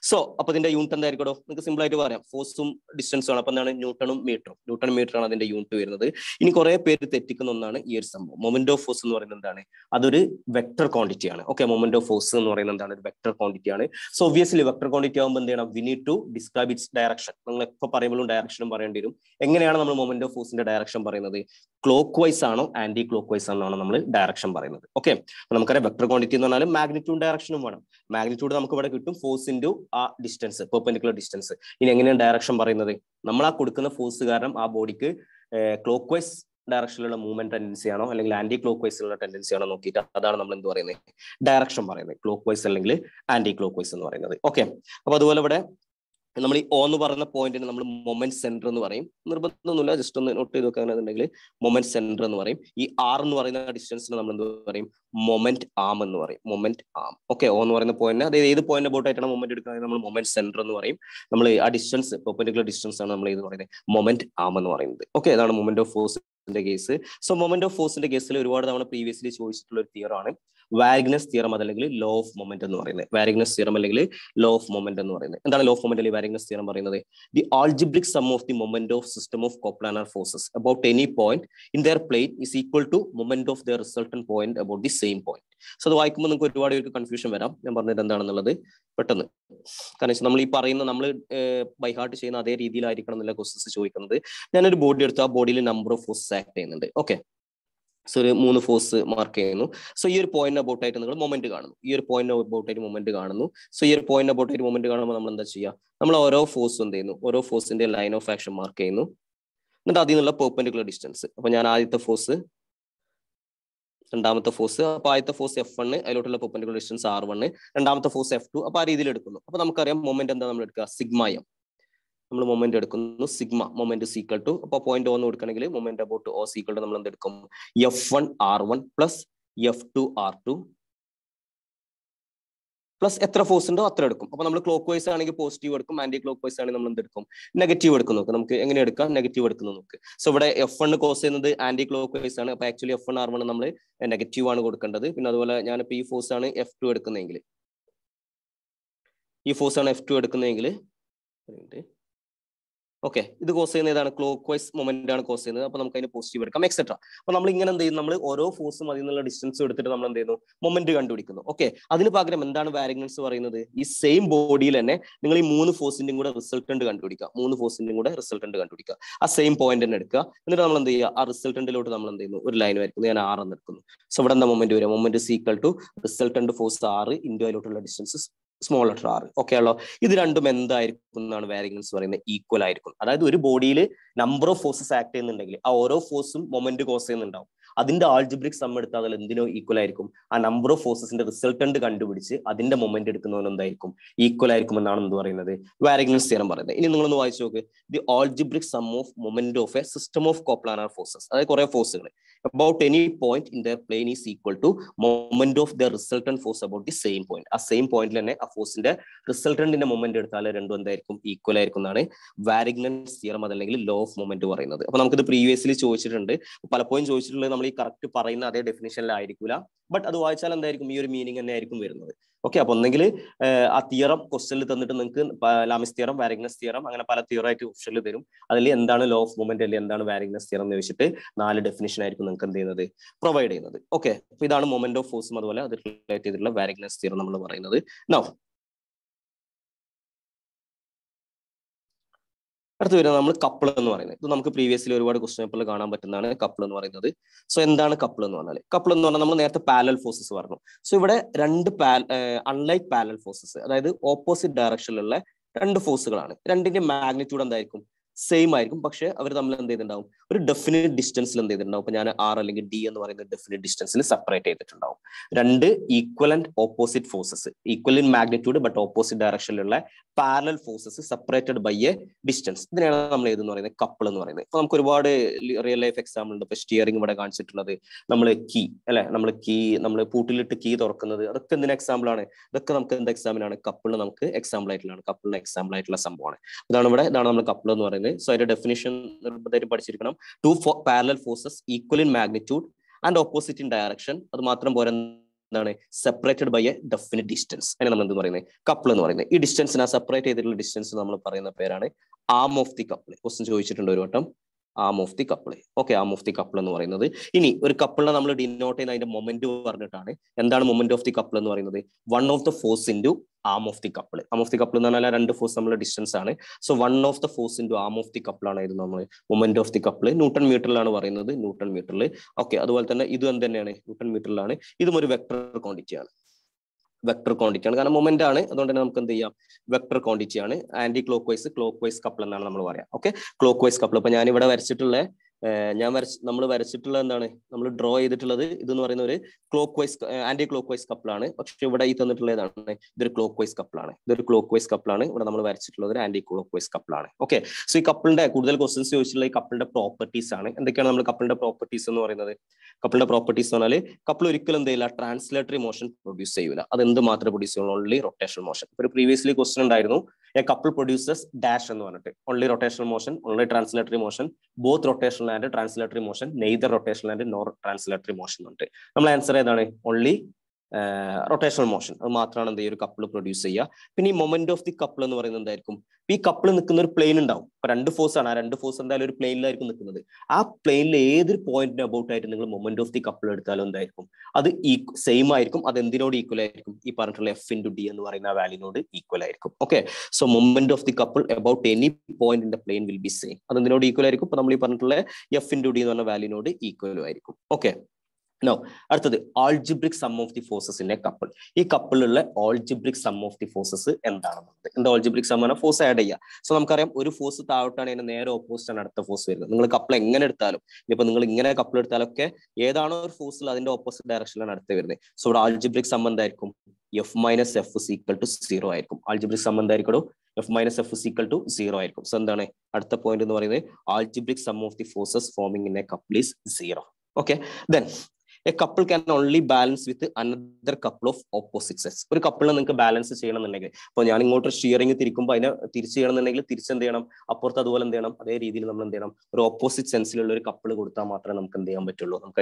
So, the unit and the simple force distance on Newton meter. Newton meter on the unit. In Korea, period years. Moment of force other vector quantity. Okay, moment of force vector quantity. So, obviously, vector quantity we need to describe its direction. Direction moment of force in the direction clockwise and anti-clockwise direction. Okay. vector quantity ennu parnal magnitude direction um vaanam magnitude namukku ivade kittum force into a distance perpendicular distance ini engane direction parayunnathu nammal aa kodukuna force karanam aa body ku clockwise direction ulla movement tendency aano allengil anti clockwise ulla tendency aano nokkita adana nammal endu parayunnathu direction parayunnathu clockwise allengil anti clockwise ennu parayunnathu okay appo aduvole ivade നമ്മൾ ഈ ഓന്ന് പറയുന്ന പോയിന്റിന് നമ്മൾ moment centre എന്ന് പറയും. നിർബന്ധമൊന്നുമില്ല, just ഒന്ന് not ചെയ്ത് നോക്കുക. അങ്ങനെയുണ്ടെങ്കിൽ മൊമെന്റ് സെന്റർ എന്ന് പറയും. ഈ ആർ എന്ന് പറയുന്ന ഡിസ്റ്റൻസിന് നമ്മൾ എന്ത് പറയും? മൊമെന്റ് ആം എന്ന് പറയും. മൊമെന്റ് ആം. ഓക്കെ, ഓ എന്ന് പറയുന്ന പോയിന്റ്, അതായത് ഏത് പോയിന്റ് അബൌട്ട് ആയിട്ടാണ് മൊമെന്റ് എടുക്കുന്നത് നമ്മൾ മൊമെന്റ് സെന്റർ എന്ന് പറയും. നമ്മൾ ആ ഡിസ്റ്റൻസ് പെർപെൻഡിക്കുലർ ഡിസ്റ്റൻസ് ആണ് നമ്മൾ ഇത് പറയുന്നത് മൊമെന്റ് ആം എന്ന് പറയുന്നത്. ഓക്കെ, അതാണ് moment of force case. So moment of ഫോഴ്സിന്റെ കേസിൽ ഒരുപാട് തവണ പ്രീവിയസ്ലി ചോദിച്ചിട്ടുള്ള ഒരു തിയറാണ് വാഗ്നസ് തിയറം അല്ലെങ്കിൽ ലോ ഓഫ് മൊമെന്റ് എന്ന് പറയുന്നത്. വാഗ്നസ് തിയറം അല്ലെങ്കിൽ ലോ ഓഫ് മൊമെന്റ് എന്ന് പറയുന്നത് എന്താണ്? ലോ ഓഫ് മൊമെന്റ് അല്ലെങ്കിൽ വാഗ്നസ് തിയറം പറയുന്നത് the algebraic sum of the moment of system of coplanar forces about any point in their plate is equal to moment of the resultant point about the same point. So അത് വായിക്കുമ്പോൾ നിങ്ങൾക്ക് ഒരുപാട് ഒരു confusion വരാം. ഞാൻ പറഞ്ഞത് എന്താണെന്നുള്ളത് പെട്ടെന്ന്, കാരണം നമ്മൾ ഈ പറയുന്ന നമ്മൾ ബൈ ഹാർട്ട് ചെയ്യുന്ന അതേ രീതിയിലായിരിക്കണം എന്നുള്ള ക്വസ്റ്റൻസ് ചോദിക്കുന്നത്. ഞാനൊരു ബോഡി എടുത്തു, ആ ബോഡിയിൽ നമ്പർ ഓഫ് ഫോഴ്സസ് ആക്ട് ചെയ്യുന്നുണ്ട്. ഓക്കെ, സോ ഒരു 3 ഫോഴ്സ് മാർക്ക് ചെയ്യുന്നു. സോ ഈ ഒരു പോയിന്റ് അബൌട്ട് ആയിട്ട് നിങ്ങൾ മൊമെന്റ് കാണുന്നു, ഈ ഒരു പോയിന്റ് അബൌട്ട് ആയിട്ട് മൊമെന്റ് കാണുന്നു. സോ ഈ ഒരു പോയിന്റ് അബൌട്ട് ആയിട്ട് മൊമെന്റ് കാണുമ്പോൾ നമ്മൾ എന്താ ചെയ്യുക? നമ്മൾ ഓരോ ഫോഴ്സും എന്ത് ചെയ്യുന്നു? ഓരോ ഫോഴ്സിന്റെ ലൈൻ ഓഫ് ആക്ഷൻ മാർക്ക് ചെയ്യുന്നു. എന്നിട്ട് അതിൽ നിന്നുള്ള പെർപെൻഡിക്കുലർ ഡിസ്റ്റൻസ്. അപ്പൊ ഞാൻ ആദ്യത്തെ ഫോഴ്സ്, രണ്ടാമത്തെ ഫോഴ്സ്, അപ്പൊ ആദ്യത്തെ force F1, അതിലോട്ടുള്ള perpendicular distance R1, രണ്ടാമത്തെ ഫോഴ്സ് F2. അപ്പൊ ആ രീതിയിൽ എടുക്കുന്നു. അപ്പൊ നമുക്കറിയാം മൊമെന്റ് എന്താ നമ്മൾ എടുക്കുക? Sigma M. നമ്മൾ മൊമെന്റ് എടുക്കുന്നു സിഗ്മ, മൊമെന്റ് ഈക്വൽ ടു, അപ്പൊ പോയിന്റ് ഓന്ന് കൊടുക്കണമെങ്കിൽ moment about oh equal to നമ്മൾ എന്തെടുക്കും? F1R1 പ്ലസ് F2R2 പ്ലസ് എത്ര ഫോഴ്സ് ഉണ്ടോ അത്ര എടുക്കും. അപ്പൊ നമ്മൾ ക്ലോക്ക് വൈസ് ആണെങ്കിൽ പോസിറ്റീവ് എടുക്കും, ആന്റി ക്ലോക്ക് വൈസ് ആണെങ്കിൽ നമ്മൾ എന്തെടുക്കും? നെഗറ്റീവ് എടുക്കും. നോക്ക് നമുക്ക് എങ്ങനെ എടുക്കാം? നെഗറ്റീവ് എടുക്കുന്നു നോക്ക്. സോ ഇവിടെ F1 കോസ് ചെയ്യുന്നത് ആന്റി ക്ലോക്ക് വൈസ് ആണ്. അപ്പൊ ആക്ച്വലി F1R1 നമ്മൾ നെഗറ്റീവ് ആണ് കൊടുക്കേണ്ടത്. പിന്നെ അതുപോലെ ഞാനിപ്പോ ഈ ഫോഴ്സ് ആണ് F2 എടുക്കുന്നതെങ്കിൽ, ഈ ഫോഴ്സ് ആണ് F2 എടുക്കുന്നതെങ്കിൽ, ഓക്കെ, ഇത് കോസ് ചെയ്യുന്ന ഏതാണ്? ക്ലോക്ക് വൈസ് മൊമെന്റ് ആണ് കോസ് ചെയ്യുന്നത്. അപ്പൊ നമുക്ക് അതിന് പോസിറ്റീവ് എടുക്കാം എക്സെട്രാ. അപ്പൊ നമ്മൾ ഇങ്ങനെ എന്ത് ചെയ്യും? നമ്മൾ ഓരോ ഫോഴ്സും അതിൽ നിന്നുള്ള ഡിസ്റ്റൻസ് എടുത്തിട്ട് നമ്മൾ എന്ത് ചെയ്യുന്നു? മൊമെന്റ് കണ്ടുപിടിക്കുന്നു. ഓക്കെ, അതിന് പകരം എന്താണ് വാരിയൻസ് പറയുന്നത്? ഈ സെയിം ബോഡിയിൽ തന്നെ നിങ്ങൾ ഈ 3 ഫോഴ്സിന്റെയും കൂടെ റിസൾട്ടന്റ് കണ്ടുപിടിക്കുക, 3 ഫോഴ്സിന്റെയും കൂടെ റിസൾട്ടന്റ് കണ്ടുപിടിക്കുക. ആ സെയിം പോയിന്റ് തന്നെ എടുക്കുക. എന്നിട്ട് നമ്മൾ എന്ത് ചെയ്യുക? ആ റിസൾട്ടന്റിലോട്ട് നമ്മൾ എന്ത് ചെയ്യുന്നു? ഒരു ലൈൻ വരയ്ക്കുന്നു. ഞാൻ R എന്ന് എടുക്കുന്നു. സോ ഇവിടെ എന്താ മൊമെന്റ് വരിക? Moment equal to resultant force R into അതിലോട്ടുള്ള distance small letter R. Okay ആണല്ലോ? ഇത് രണ്ടും എന്തായിരിക്കും എന്നാണ് വാരിയൻസ് പറയുന്നത്? ഈക്വൽ ആയിരിക്കും. അതായത് ഒരു ബോഡിയിൽ നമ്പർ ഓഫ് ഫോഴ്സസ് ആക്ട് ചെയ്യുന്നുണ്ടെങ്കിൽ ആ ഓരോ ഫോഴ്സും മൊമെന്റ് കോസ് ചെയ്യുന്നുണ്ടാവും. അതിന്റെ ആൾജിബ്രിക് സം എടുത്താൽ അതിൽ എന്തിനോ ഈക്വൽ ആയിരിക്കും. ആ നമ്പർ ഓഫ് ഫോഴ്സസിന്റെ റിസൾട്ടന്റ് കണ്ടുപിടിച്ച് അതിന്റെ മൊമെന്റ് എടുക്കുന്നതിന് എന്തായിരിക്കും? ഈക്വൽ ആയിരിക്കും എന്നാണ് എന്ത് പറയുന്നത്? വാരിയൻസ് തിയറം പറയുന്നത്. ഇനി നിങ്ങളൊന്ന് വായിച്ചു നോക്ക്. The algebraic sum of moment of a system of coplanar forces, അതായത് കുറെ ഫോഴ്സുകൾ about any point in their plane is equal to moment of their resultant force about the same point. ആ same പോയിന്റിൽ തന്നെ ആ ഫോഴ്സിന്റെ റിസൾട്ടന്റിന്റെ മൊമെന്റ് എടുത്താൽ രണ്ടും എന്തായിരിക്കും? ഈക്വൽ ആയിരിക്കും എന്നാണ് വാരിയൻസ് തിയറം അതല്ലെങ്കിൽ ലോ ഓഫ് മൊമെന്റ് പറയുന്നത്. അപ്പൊ നമുക്കിത് പ്രീവിയസ്ലി ചോദിച്ചിട്ടുണ്ട്. പലപ്പോഴും ചോദിച്ചിട്ടുള്ളത് നമ്മൾ ഈ കറക്റ്റ് പറയുന്ന അതേ ഡെഫിനേഷനിലായിരിക്കില്ല. ബട്ട് അത് വായിച്ചാൽ എന്തായിരിക്കും? ഈ ഒരു മീനിങ് തന്നെ ആയിരിക്കും വരുന്നത്. ഓക്കെ, അപ്പൊ ഒന്നെങ്കിൽ ആ തിയറം ക്വസ്റ്റനിൽ തന്നിട്ട് നിങ്ങൾക്ക് ലാമിസ് തിയറം, വാരിയൻസ് തിയറം, അങ്ങനെ പല തിയറായിട്ട് ഓപ്ഷനിൽ തരും. അതിൽ എന്താണ് ലോ ഓഫ് മൊമെന്റ് അല്ലെങ്കിൽ എന്താണ് വാരിയൻസ് തിയറം എന്ന് വെച്ചിട്ട് 4 ഡെഫിനേഷൻ ആയിരിക്കും നിങ്ങൾക്ക് എന്ത് ചെയ്യുന്നത്? പ്രൊവൈഡ് ചെയ്യുന്നത്. ഓക്കെ, അപ്പൊ ഇതാണ് മൊമെന്റ് ഓഫ് ഫോഴ്സും അതുപോലെ അത് റിലേറ്റ് ചെയ്തിട്ടുള്ള വാരിയൻസ് തിയറം നമ്മൾ പറയുന്നത്. നൗ അടുത്ത് വരുന്നത് നമ്മൾ കപ്പിൾ എന്ന് പറയുന്നത്. ഇത് നമുക്ക് പ്രീവിയസ്ലി ഒരുപാട് ക്വസ്റ്റ്യൻ പേപ്പറിൽ കാണാൻ പറ്റുന്നതാണ് കപ്പിൾ എന്ന് പറയുന്നത്. സോ എന്താണ് കപ്പിൾ എന്ന് പറഞ്ഞാൽ? കപ്പിൾ എന്ന് പറഞ്ഞാൽ നമ്മൾ നേരത്തെ പാരലൽ ഫോഴ്സസ് പറഞ്ഞു. സോ ഇവിടെ രണ്ട് അൺലൈക്ക് പാരലൽ ഫോഴ്സസ്, അതായത് ഓപ്പോസിറ്റ് ഡയറക്ഷനിലുള്ള 2 ഫോഴ്സുകളാണ്. രണ്ടിന്റെ മാഗ്നിറ്റ്യൂഡ് എന്തായിരിക്കും? സെയിം ആയിരിക്കും. പക്ഷെ അവർ തമ്മിൽ എന്ത് ചെയ്തിട്ടുണ്ടാവും? ഒരു ഡെഫിനിറ്റ് ഡിസ്റ്റൻസിൽ എന്ത് ചെയ്തിട്ടുണ്ടാവും? അപ്പൊ ഞാൻ R അല്ലെങ്കിൽ D എന്ന് പറയുന്ന ഡെഫിനിറ്റ് ഡിസ്റ്റൻസിൽ സെപ്പറേറ്റ് ചെയ്തിട്ടുണ്ടാവും. 2 equal and opposite forces, equal in magnitude but opposite ഡയറക്ഷനിലുള്ള parallel forces separated by a distance. ഇതിനാണ് നമ്മൾ ഏതെന്ന് പറയുന്നത്? കപ്പിൾ എന്ന് പറയുന്നത്. ഇപ്പൊ നമുക്ക് ഒരുപാട് റിയൽ ലൈഫ് എക്സാമ്പിൾ ഉണ്ട്. ഇപ്പൊ സ്റ്റിയറിംഗ് ഇവിടെ കാണിച്ചിട്ടുള്ളത്, നമ്മൾ കീ അല്ലെ, നമ്മൾ കീ, നമ്മൾ പൂട്ടിലിട്ട് കീ തുറക്കുന്നത്, അതൊക്കെ എന്തിന് എക്സാമ്പിൾ ആണ്? ഇതൊക്കെ നമുക്ക് എന്ത് എക്സാമ്പിളാണ്? കപ്പിളിന് നമുക്ക് എക്സാമ്പിൾ ആയിട്ടുള്ളതാണ്. കപ്പിളിന് എക്സാമ്പിൾ ആയിട്ടുള്ള സംഭവമാണ്. ഇതാണ് ഇവിടെ, ഇതാണ് നമ്മൾ കപ്പിൾ എന്ന് പറയുന്നത്. So the definition നിർബന്ധമായിട്ട് പഠിച്ചിരിക്കണം. 2 parallel forces equal in magnitude and opposite in direction. അത് മാത്രം പോരാ, എന്താണ്? Separated by a definite distance. അതിനെ നമ്മൾ എന്ത് പറയുന്നത്? കപ്പിൾ എന്ന് പറയുന്നത്. ഈ ഡിസ്റ്റൻസിനെ, സെപ്പറേറ്റ് ചെയ്തിട്ടുള്ള ഡിസ്റ്റൻസ് നമ്മൾ പറയുന്ന പേരാണ് arm of the couple. Question ചോദിച്ചിട്ടുണ്ട് ഒരു വട്ടം. arm of the couple. Okay, arm of the couple or another. In a couple of number denote in a moment and then moment of the couple or another. One of the force into arm of the couple. Arm of the couple and force number distance. So one of the force into arm of the couple and moment of the couple, Newton meter or another, Newton meter. Okay, otherwise than either and then Newton meter. Either more vector quantity. Vector quantity and a moment on the vector quantity on anti-clockwise, clockwise couple and another. Okay, clockwise couple of any whatever settle number and number draw either to the clockwise anti-clockwise couple on it, but I eat on the leather, the clockwise couple on it, the clockwise couple on it, but number of anti-clockwise couple on it. Okay, so you couple that good questions usually coupled up properties on it, and they can couple up properties on or another couple of properties on a couple of curriculum they are translatory motion produce. The matra produces only rotational motion. But previously question I know a couple produces dash and one only rotational motion, only translatory motion, both rotational and translatory motion, neither rotational and nor translatory motion. I'm answer only rotational motion. Matra and the couple produce a penny moment of the couple and one that come. We couple in the plane and down, but under force and the plane like another. A plane either point about it in the moment of the couple at the other same iricum, other than the road equal iricum, apparently F into D and Varina Valley node equal iricum. Okay, so moment of the couple about any point in the plane will be same. Other than the road equal iricum, apparently F into D on a valley node equal iricum. Okay. Now, after the algebraic sum of the forces in a couple, a couple algebraic sum of the forces and the algebraic sum of force idea. So I'm carrying Uri force out and an air opposed and at the force with a couple and a couple of talake, Yedano force in the opposite direction and at the way. So algebraic sum and that come F minus F is equal to 0. Algebraic sum and that could F minus F is equal to 0. So at the point in the algebraic sum of the forces forming in a couple is 0. Okay, then. A couple can only balance with another couple of opposite sets. Or a couple and balance is on the negative. For yanning motor shearing a tiricum by a tirician and the negative tirician denum, a porta dual and denum, a redilum and denum, or opposite sensory couple of gutta matranum can the ambitulo.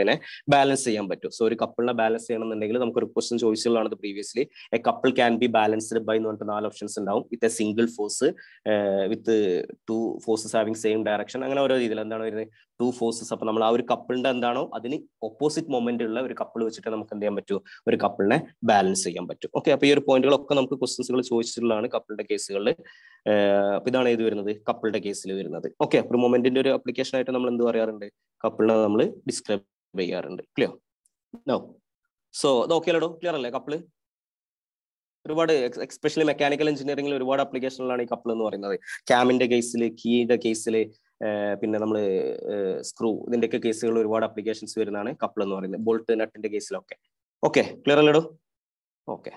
Balance a ambito. So a couple balance on the negative. I'm questions official on the previously. A couple can be balanced by non-tonal options and down with a single force with two forces having same direction. And two forces upon our couple and dano, Adini opposite moment. Every couple which I'm condemned to very couple balance. Okay, up your point of questions on a couple of cases. Couple the case. Okay, for moment in the application item and the couple describe by your clear. No, so the okay, clear like couple. Reward especially mechanical engineering reward application on a couple or another. Cam in the case, key the case. Screw, then take a case of reward applications where a couple or in the bolt nut in the case. Okay, okay, clear a little. Okay,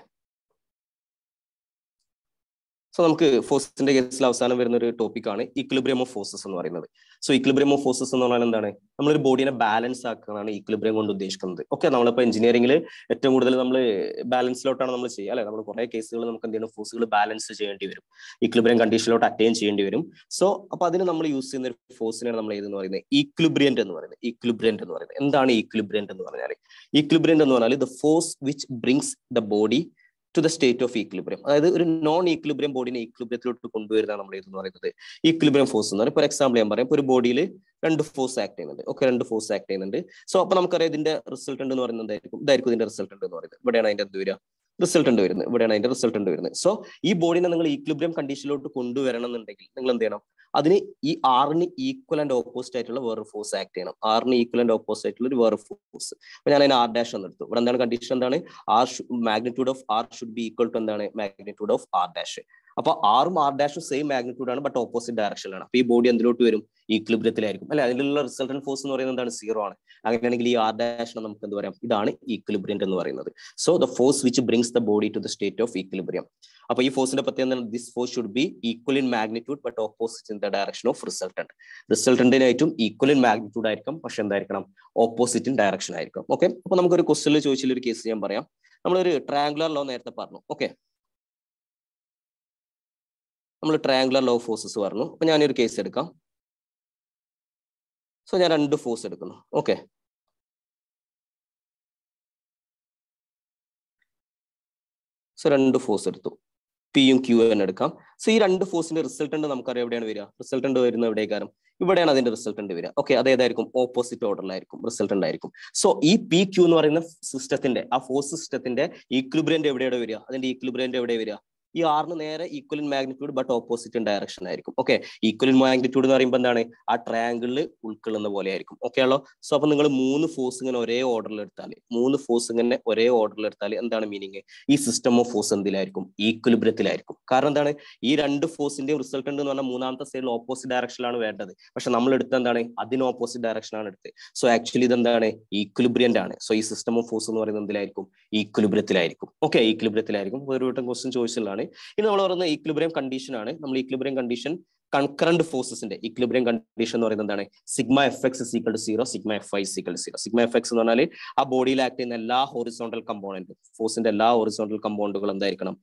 so I'm force in the case of Sana topic on equilibrium of forces on another. So, equilibrium of forces on another. I'm body in a balance equilibrium on the Deshkan. Okay, now up engineering at the balance lot on the sea. I'm going to case of force balance equilibrium condition of attain. So, apart from number use in the force in the equilibrium and one equilibrium and one and then equilibrium and one equilibrium and one the force which brings the body to the state of equilibrium. Either non-equilibrium body in equilibrium to convert the equilibrium force. For example, per body and force act in the okay and force act in the so upon the resultant or in the resultant but an idea. Resultant but an resultant. So e body in the equilibrium condition to condu and Adini E Arni equal and opposite title were force act in Arni equal and opposite title were force. When an R dash on the one condition than R magnitude of R should be equal to the magnitude of R dash. Upon arm R dash same magnitude but opposite direction. P body and the low to equilibrium. A little resultant force or another zero on R dash on the equilibrium. So the force which brings the body to the state of equilibrium. Upon force in the pattern, this force should be equal in magnitude but opposite in the direction of resultant. Resultant in item equal in magnitude item, opposite in direction item. Okay, upon the question case, triangular law at the partner. Okay. Triangular law forces are no. When you case edica, so you are under force edica. Okay. So under force edica. P and Q and edica. So you under force in the resultant of the resultant of the ഇവിടെയാണ് അതിന്റെ resultant വരിക. Okay, അതേതായിരിക്കും? Opposite ഓർഡറിലായിരിക്കും resultant ആയിരിക്കും. So ഈ P Q എന്ന് പറയുന്ന സിസ്റ്റത്തിന്റെ, ആ ഫോഴ്സ് സിസ്റ്റത്തിന്റെ ഈക്വിലിബ്രിയം എവിടെയാണ് വരിക? അതിന്റെ ഈക്വിലിബ്രിയം എവിടെ വരിക? ഈ ആറിന് നേരെ equal in magnitude but opposite direction ആയിരിക്കും. ഓക്കെ, ഈക്വലിൻ മാഗ്നിറ്റ്യൂഡ് എന്ന് പറയുമ്പോൾ എന്താണ്? ആ ട്രയാങ്കിളിൽ ഉൾക്കൊള്ളുന്ന പോലെ ആയിരിക്കും. ഓക്കെ ആണല്ലോ. സോ അപ്പൊ നിങ്ങൾ മൂന്ന് ഫോഴ്സ് ഇങ്ങനെ ഒരേ ഓർഡറിൽ എടുത്താൽ, എന്താണ് മീനിങ്? ഈ സിസ്റ്റം ഓഫ് ഫോഴ്സ് എന്തിലായിരിക്കും? ഈക്വലിബ്രിയത്തിലായിരിക്കും. കാരണം എന്താണ്? ഈ രണ്ട് ഫോഴ്സിന്റെയും റിസൾട്ടന്റ് എന്ന് പറഞ്ഞാൽ മൂന്നാമത്തെ സൈഡിൽ ഓപ്പോസിറ്റ് ഡയറക്ഷനിലാണ് വേണ്ടത്. പക്ഷെ നമ്മൾ എടുത്ത് എന്താണ്? അതിന് ഓപ്പോസിറ്റ് ഡയറക്ഷനാണ് എടുത്തത്. സോ ആക്ച്വലി ഇതെന്താണ്? ഈക്വലിബ്രിയന്റ് ആണ്. സോ ഈ സിസ്റ്റം ഓഫ് ഫോഴ്സ് എന്ന് പറയുന്നത് എന്തിലായിരിക്കും? ഈക്വലിബ്രിയത്തിലായിരിക്കും. ഓക്കെ, ഈക്വലിബ്രിയത്തിലായിരിക്കും. ഒരു വട്ടം ക്വസ്റ്റ്യൻ ചോദിച്ചിട്ടുള്ളതാണ്. ഇനി നമ്മൾ പറയുന്ന ഈക്വിലിബ്രിയം കണ്ടീഷൻ ആണ്. നമ്മൾ ഈക്വിലിബ്രിയം കണ്ടീഷൻ കൺകറന്റ് ഫോഴ്സസിന്റെ ഈക്വിലിബ്രിയം കണ്ടീഷൻ എന്ന് പറയുന്നത് എന്താണ്? Sigma F X is equal to 0, sigma F Y is equal to 0. Sigma F X എന്ന് പറഞ്ഞാൽ ആ ബോഡിയിൽ ആക്ട് ചെയ്യുന്ന എല്ലാ ഹൊറിസോണ്ടൽ കമ്പോണന്റ്, ഫോഴ്സിന്റെ എല്ലാ ഹൊറിസോണ്ടൽ കമ്പോണ്ടുകളും എന്തായിരിക്കണം?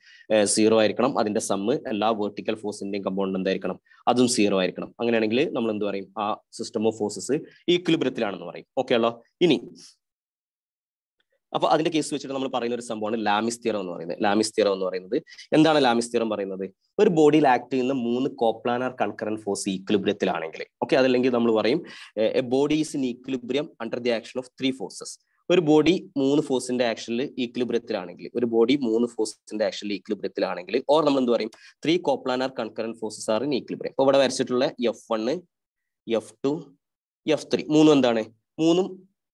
0 ആയിരിക്കണം. അതിന്റെ സമ്മ് എല്ലാ വെർട്ടിക്കൽ ഫോഴ്സിന്റെയും കമ്പോണ്ട് എന്തായിരിക്കണം? അതും 0 ആയിരിക്കണം. അങ്ങനെയാണെങ്കിൽ നമ്മൾ എന്ത് പറയും? ആ സിസ്റ്റം ഓഫ് ഫോഴ്സസ് ഈക്വിലിബ്രിയത്തിലാണെന്ന് പറയും. ഓക്കെ അല്ലോ. ഇനി അപ്പൊ അതിന്റെ കേസ് വെച്ചിട്ട് നമ്മൾ പറയുന്ന ഒരു സംഭവമാണ് ലാമിസ് തിയറം എന്ന് പറയുന്നത്. എന്താണ് ലാമിസ് തിയറം പറയുന്നത്? ഒരു ബോഡിയിൽ ആക്ട് ചെയ്യുന്ന മൂന്ന് കോപ്ലാനാർ കൺകറന്റ് ഫോഴ്സ് ഈക്വിലിബ്രിയത്തിലാണെങ്കിൽ, ഓക്കെ, അതല്ലെങ്കിൽ നമ്മൾ പറയും a body is in equilibrium under the action of 3 forces. ഒരു ബോഡി മൂന്ന് ഫോഴ്സിന്റെ ആക്ഷനിൽ ഈക്വിലിബ്രിയത്തിലാണെങ്കിൽ, ഓർ നമ്മൾ എന്ത് പറയും? 3 കോപ്ലാനാർ കൺകറന്റ് ഫോഴ്സസ് ആണ് ഈക്വിലിബ്രിയം. അപ്പൊ ഇവിടെ വരച്ചിട്ടുള്ള F1, F2, F3 മൂന്നും എന്താണ്? മൂന്നും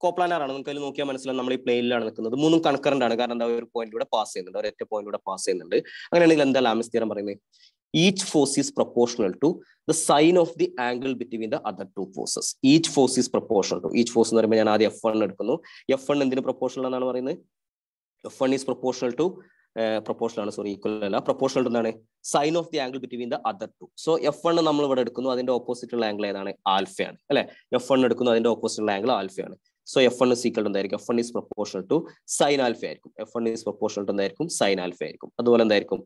കോപ്ലാനാർ ആണ്. നമുക്ക് അതിൽ നോക്കിയാൽ മനസ്സിലാവും നമ്മൾ ഈ പ്ലെയിനിലാണ് നിൽക്കുന്നത്. മൂന്നും കൺകറന്റ് ആണ്. കാരണം എന്താ? ഒരു പോയിന്റിലൂടെ പാസ് ചെയ്യുന്നുണ്ട്, ഒരൊറ്റ പോയിന്റിലൂടെ പാസ് ചെയ്യുന്നുണ്ട്. അങ്ങനെയാണെങ്കിൽ എന്താ ലാമിസ് തിയറം പറയുന്നത്? Each force is proportional to the sine of the angle between the other 2 forces. Each force is proportional to, each force എന്ന് പറയുമ്പോൾ ഞാൻ ആദ്യം F1 എടുക്കുന്നു. F1 എന്തിന് പ്രൊപ്പോർഷണൽ എന്നാണ് പറയുന്നത്? F1 is proportional to proportional to എന്താണ്? Sine of the angle between the other 2. So F1 നമ്മൾ ഇവിടെ എടുക്കുന്നു, അതിന്റെ ഓപ്പോസിറ്റ് ഉള്ള ആംഗിൾ ഏതാണ്? ആൽഫയാണ്, അല്ലെ? F1 എടുക്കുന്നു, അതിന്റെ ഓപ്പോസിറ്റ് ഉള്ള ആംഗിൾ ആൽഫയാണ്. So F1 is equal to എന്തായിരിക്കും? F1 is proportional to sin alpha ആയിരിക്കും. അതുപോലെ എന്തായിരിക്കും?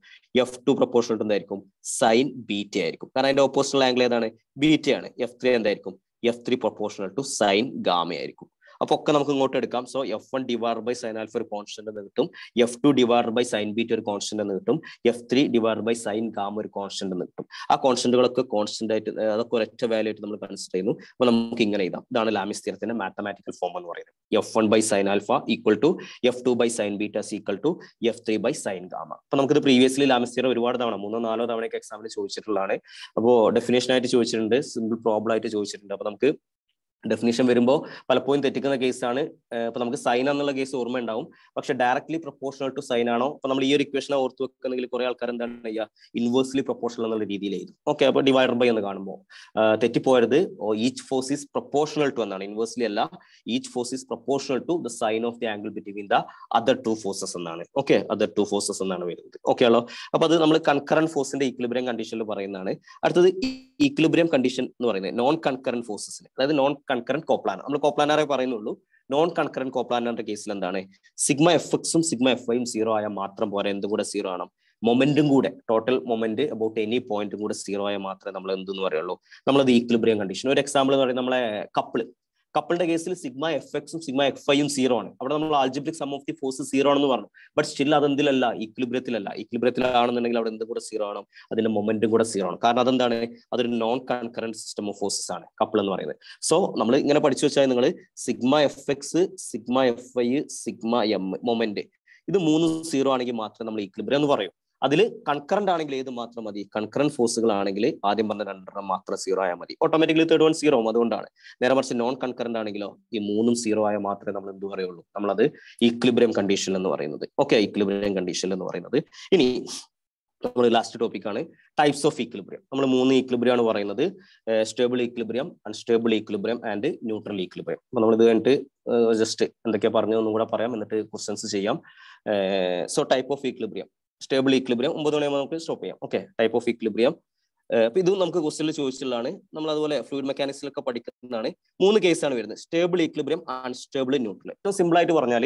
F2 proportional to എന്തായിരിക്കും? sin beta ആയിരിക്കും. കാരണം അതിന്റെ ഓപ്പോസിറ്റ് ആംഗിൾ ഏതാണ്? ബീറ്റ ആണ്. F3 എന്തായിരിക്കും? F3 proportional to sin gamma ആയിരിക്കും. അപ്പൊ ഒക്കെ നമുക്ക് ഇങ്ങോട്ട് എടുക്കാം. So F1 divided by sin alpha ഒരു കോൺസ്റ്റന്റ് എന്ന് കിട്ടും, F2 divided by sin beta ഒരു കോൺസ്റ്റന്റ് എന്ന് കിട്ടും, F3 divided by sin gamma ഒരു കോൺസ്റ്റന്റ് എന്ന് കിട്ടും. ആ കോൺസ്റ്റന്റുകളൊക്കെ കോൺസ്റ്റന്റ് ആയിട്ട്, അതൊക്കെ ഒരൊറ്റ വാല്യൂ ആയിട്ട് നമ്മൾ കൺസിഡർ ചെയ്യുന്നു. അപ്പൊ നമുക്ക് ഇങ്ങനെ ഇതാ, ഇതാണ് ലാമിസ് തിയറത്തിന്റെ മാത്തമാറ്റിക്കൽ ഫോം എന്ന് പറയുന്നത്. F1 by sin alpha equal to F2 by sin beta is equal to F3 by sin gamma. അപ്പൊ നമുക്കിത് പ്രീവിയസ്ലി ലാമിസ് തിയറം ഒരുപാട് തവണ, 3-4 തവണയൊക്കെ എക്സാമിന് ചോദിച്ചിട്ടുള്ളതാണ്. അപ്പോൾ ഡെഫിനേഷൻ ആയിട്ട് ചോദിച്ചിട്ടുണ്ട്, സിമ്പിൾ പ്രോബ്ലം ആയിട്ട് ചോദിച്ചിട്ടുണ്ട്. അപ്പൊ നമുക്ക് ഡെഫിനിഷൻ വരുമ്പോൾ പലപ്പോഴും തെറ്റിക്കുന്ന കേസാണ്. അപ്പൊ നമുക്ക് സൈൻ എന്നുള്ള കേസ് ഓർമ്മ ഉണ്ടാവും, പക്ഷെ ഡയറക്ട്ലി പ്രൊപ്പോർഷണൽ ടു സൈൻ ആണോ? അപ്പൊ നമ്മൾ ഈ ഒരു ഇക്വേഷൻ ഓർത്ത് വെക്കുന്നെങ്കിൽ കുറെ ആൾക്കാർ എന്താണ് ചെയ്യുക? ഇൻവേഴ്സ്ലി പ്രൊപ്പോർഷണൽ എന്നുള്ള രീതിയിൽ എഴുതും. ഓക്കെ, അപ്പൊ ഡിവൈഡ് ബൈ എന്ന് കാണുമ്പോൾ തെറ്റിപ്പോയത്. Each force is proportional to എന്നാണ്, ഇൻവേഴ്സ്ലി അല്ല. Each force is proportional to the sine of the angle between the other 2 forces എന്നാണ്. ഓക്കെ, അതർ 2 ഫോഴ്സസ് എന്നാണ് വരുന്നത്. ഓക്കെ ആണോ? അപ്പൊ അത് നമ്മൾ കൺകറന്റ് ഫോഴ്സിന്റെ ഈക്വിലിബ്രിയം കണ്ടീഷനിൽ പറയുന്നതാണ്. അടുത്തത് ഈക്വിലിബ്രിയം കണ്ടീഷൻ എന്ന് പറയുന്നത് നോൺ കൺകറന്റ് ഫോഴ്സസിന്, അതായത് നോൺ കൺകറന്റ് കോപ്ലാനർ, നമ്മൾ കോപ്ലാനറെ പറയുന്നുള്ളൂ. നോൺ കൺകറന്റ് കോപ്ലാനറിന്റെ കേസിൽ എന്താണ്? സിഗ്മ എഫ് എക്സും സിഗ്മ എഫ് ഐയും 0 ആയാൽ മാത്രം പോരാ, എന്തും കൂടെ 0 ആണ്. മൊമെന്റും കൂടെ, ടോട്ടൽ മൊമെന്റ് അബൌട്ട് എനി പോയിന്റും കൂടെ 0 ആയാൽ മാത്രമേ നമ്മൾ എന്തെന്ന് പറയുള്ളൂ, നമ്മളത് ഈക്വിലിബ്രിയം കണ്ടീഷൻ. ഒരു എക്സാമ്പിൾ എന്ന് പറയുന്നത് നമ്മളെ കപ്പിളിന്റെ കേസിൽ സിഗ്മ എഫ് എക്സും സിഗ്മ എഫ് ഐയും 0 ആണ്. അവിടെ നമ്മൾ algebraic sum of the force 0 ആണെന്ന് പറഞ്ഞു. But still അതെന്തിലല്ല, ഈക്വിലിബ്രിയത്തിലല്ല. ഈക്വിലിബ്രിയത്തിലാണെന്നുണ്ടെങ്കിൽ അവിടെ എന്ത് കൂടെ 0 ആണ്, അതിന്റെ മൊമെന്റും കൂടെ 0 ആണ്. കാരണം അതെന്താണ്? അതൊരു non concurrent system of forces ആണ് കപ്പിൾ എന്ന് പറയുന്നത്. സോ നമ്മൾ ഇങ്ങനെ പഠിച്ചു വെച്ചാൽ നിങ്ങൾ sigma F X, sigma F Y, sigma M moment, ഇത് 3 0 ആണെങ്കിൽ മാത്രമേ നമ്മൾ ഈക്വിലിബ്രിയം എന്ന് പറയൂ. അതിൽ കൺകറന്റ് ആണെങ്കിൽ ഏത് മാത്രം മതി? കൺകറന്റ് ഫോഴ്സുകൾ ആണെങ്കിൽ ആദ്യം പറഞ്ഞ 2 മാത്രം 0 ആയാൽ മതി. ഓട്ടോമാറ്റിക്കലി 3rd one 0 ആവും. അതുകൊണ്ടാണ്. നേരെ മറിച്ച് നോൺ കൺകറന്റ് ആണെങ്കിലോ ഈ 3 0 ആയാൽ മാത്രമേ നമ്മൾ എന്ത് പറയുള്ളൂ, നമ്മളത് ഈക്വിലിബ്രിയം കണ്ടീഷൻ എന്ന് പറയുന്നത്. ഓക്കെ, ഈക്വിലിബ്രിയം കണ്ടീഷൻ എന്ന് പറയുന്നത്. ഇനി നമ്മൾ ലാസ്റ്റ് ടോപ്പിക്കാണ് ടൈപ്സ് ഓഫ് ഈക്വിലിബ്രിയം. നമ്മൾ 3 ഈക്വിലിബ്രിയം ആണ് പറയുന്നത്: stable equilibrium, unstable equilibrium and neutral equilibrium. അപ്പൊ നമ്മൾ ഇത് കഴിഞ്ഞിട്ട് ജസ്റ്റ് എന്തൊക്കെയാ പറഞ്ഞത് ഒന്നും കൂടെ പറയാം, എന്നിട്ട് ക്വസ്റ്റൻസ് ചെയ്യാം. So type of equilibrium, stable equilibrium 9 മണിയാകുമ്പോൾ നമുക്ക് സ്റ്റോപ്പ് ചെയ്യാം. Okay, type of equilibrium. അപ്പൊ ഇതും നമുക്ക് ക്വസ്റ്റനിൽ ചോദിച്ചിട്ടുള്ളതാണ്. നമ്മൾ അതുപോലെ ഫ്ലൂയിഡ് മെക്കാനിക്സിലൊക്കെ പഠിക്കുന്നതാണ്. 3 കേസാണ് വരുന്നത്: സ്റ്റേബിൾ ഈക്വിലിബ്രിയം, അൺസ്റ്റേബിൾ, ന്യൂട്രൽ. ഏറ്റവും സിമ്പിൾ ആയിട്ട് പറഞ്ഞാൽ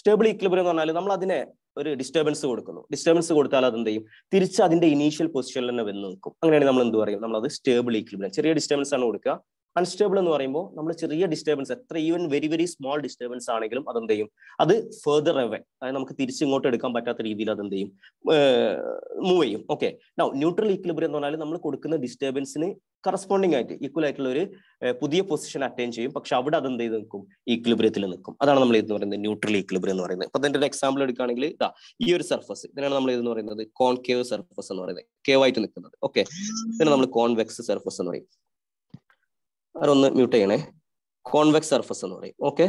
സ്റ്റേബിൾ ഈക്വിലിബ്രിയം എന്ന് പറഞ്ഞാൽ നമ്മൾ അതിനെ ഒരു ഡിസ്റ്റർബൻസ് കൊടുക്കുന്നു. ഡിസ്റ്റർബൻസ് കൊടുത്താൽ അതെന്ത് ചെയ്യും? തിരിച്ച് അതിന്റെ ഇനീഷ്യൽ പൊസിഷനിൽ തന്നെ വന്ന് നിൽക്കും. അങ്ങനെയാണ് നമ്മൾ എന്ത് പറയും? നമ്മളത് സ്റ്റേബിൾ ഈക്വിലിബ്രിയം. ചെറിയ ഡിസ്റ്റർബൻസ് ആണ് കൊടുക്കുക, unstable എന്ന് പറയുമ്പോൾ നമ്മൾ ചെറിയ ഡിസ്റ്റർബൻസ് എത്ര even very very small disturbance ആണെങ്കിലും അതെന്ത് ചെയ്യും, അത് ഫെർദർ അവേ, അതായത് നമുക്ക് തിരിച്ചിങ്ങോട്ട് എടുക്കാൻ പറ്റാത്ത രീതിയിൽ അതെന്ത് ചെയ്യും, മൂവ് ചെയ്യും. ഓക്കെ, നൗ ന്യൂട്രൽ ഈക്വിലിബ്രിയം എന്ന് പറഞ്ഞാൽ നമ്മൾ കൊടുക്കുന്ന ഡിസ്റ്റർബൻസിന് കറസ്പോണ്ടിങ് ആയിട്ട് ഈക്വൽ ആയിട്ടുള്ള ഒരു പുതിയ പൊസിഷൻ അറ്റൈൻ ചെയ്യും, പക്ഷെ അവിടെ അതെന്ത് ചെയ്ത് നിൽക്കും, ഈക്വിലിബ്രിയത്തിൽ നിൽക്കും. അതാണ് നമ്മൾ ഇതെന്ന് പറയുന്നത് ന്യൂട്രൽ ഈക്വിലിബ്രിയം എന്ന് പറയുന്നത്. അപ്പോൾ അതിൻ്റെ ഒരു എക്സാമ്പിൾ എടുക്കുകയാണെങ്കിൽ ഇതാ ഈ ഒരു സർഫസ്, ഇതിനാണ് നമ്മൾ ഇതെന്ന് പറയുന്നത് കോൺകേവ് സർഫസ് എന്ന് പറയുന്നത്, കേവ് ആയിട്ട് നിൽക്കുന്നത്. ഓക്കെ, ഇതിനെ നമ്മൾ കോൺവെക്സ് സർഫസ് എന്ന് പറയും. അതൊന്ന് മ്യൂട്ട് ചെയ്യണേ. കോൺവെക്സ് സർഫസ് എന്ന് പറയും. ഓക്കെ,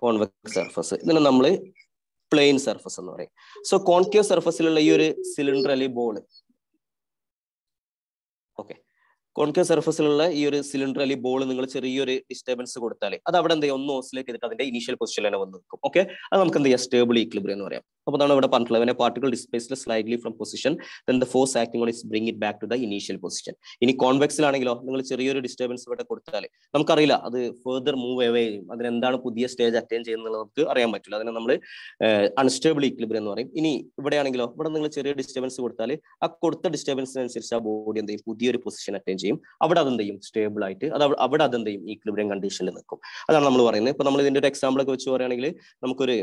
കോൺവെക്സ് സർഫസ്, ഇതിനെ നമ്മൾ പ്ലെയിൻ സർഫസ് എന്ന് പറയും. സോ കോൺകേവ് സർഫസിലുള്ള ഈ ഒരു സിലിണ്ടർ അല്ലെങ്കിൽ ബോൾ, ഓക്കെ, കോൺകേവ് സർഫസിലുള്ള ഈ ഒരു സിലിണ്ടർ അല്ലെങ്കിൽ ബോൾ നിങ്ങൾ ചെറിയൊരു ഡിസ്റ്റർബൻസ് കൊടുത്താൽ അത് അവിടെ എന്ത് ചെയ്യും, ഒന്ന് ഓസിലേക്ക് ചെയ്തിട്ട് അതിന്റെ ഇനീഷ്യൽ പൊസിഷനിൽ തന്നെ വന്ന് നിൽക്കും. ഓക്കെ, അത് നമുക്ക് എന്ത് ചെയ്യാം, സ്റ്റേബിൾ ഈക്വിലിബ്രിയം എന്ന് പറയാം. അപ്പോൾ അതാണ് ഇവിടെ പറഞ്ഞിട്ടുള്ളത്, particle displaced slightly from position, then the force acting on it bring it back to the initial position. ഇനി കോൺവെക്സിലാണെങ്കിലോ നിങ്ങൾ ചെറിയൊരു ഡിസ്റ്റർബൻസ് ഇവിടെ കൊടുത്താൽ നമുക്കറിയില്ല അത് ഫെർദർ മൂവ് അവേ ചെയ്യും, അതിനെന്താണ് പുതിയ സ്റ്റേജ് അറ്റൈൻ ചെയ്യുന്നത് നമുക്ക് അറിയാൻ പറ്റില്ല, അതിനെ നമ്മൾ അൺസ്റ്റേബിൾ ഈക്വിലിബ്രിയം എന്ന് പറയും. ഇനി ഇവിടെയാണെങ്കിലോ ഇവിടെ നിങ്ങൾ ചെറിയ ഡിസ്റ്റർബൻസ് കൊടുത്താൽ ആ കൊടുത്ത ഡിസ്റ്റർബൻസിനനുസരിച്ച് ആ ബോഡി എന്ത് ചെയ്യും, പുതിയൊരു പൊസിഷൻ അറ്റൈൻ ചെയ്യും, അവിടെ അതെന്ത് ചെയ്യും, സ്റ്റേബിൾ ആയിട്ട് അത് അവിടെ അതെന്ത് ചെയ്യും, ഈക്വിലിബ്രിയം കണ്ടീഷനിൽ നിൽക്കും. അതാണ് നമ്മൾ പറയുന്നത്. ഇപ്പൊ നമ്മൾ ഇതിന്റെ ഒരു എക്സാമ്പിൾ ഒക്കെ വെച്ച് പറയുകയാണെങ്കിൽ നമുക്കൊരു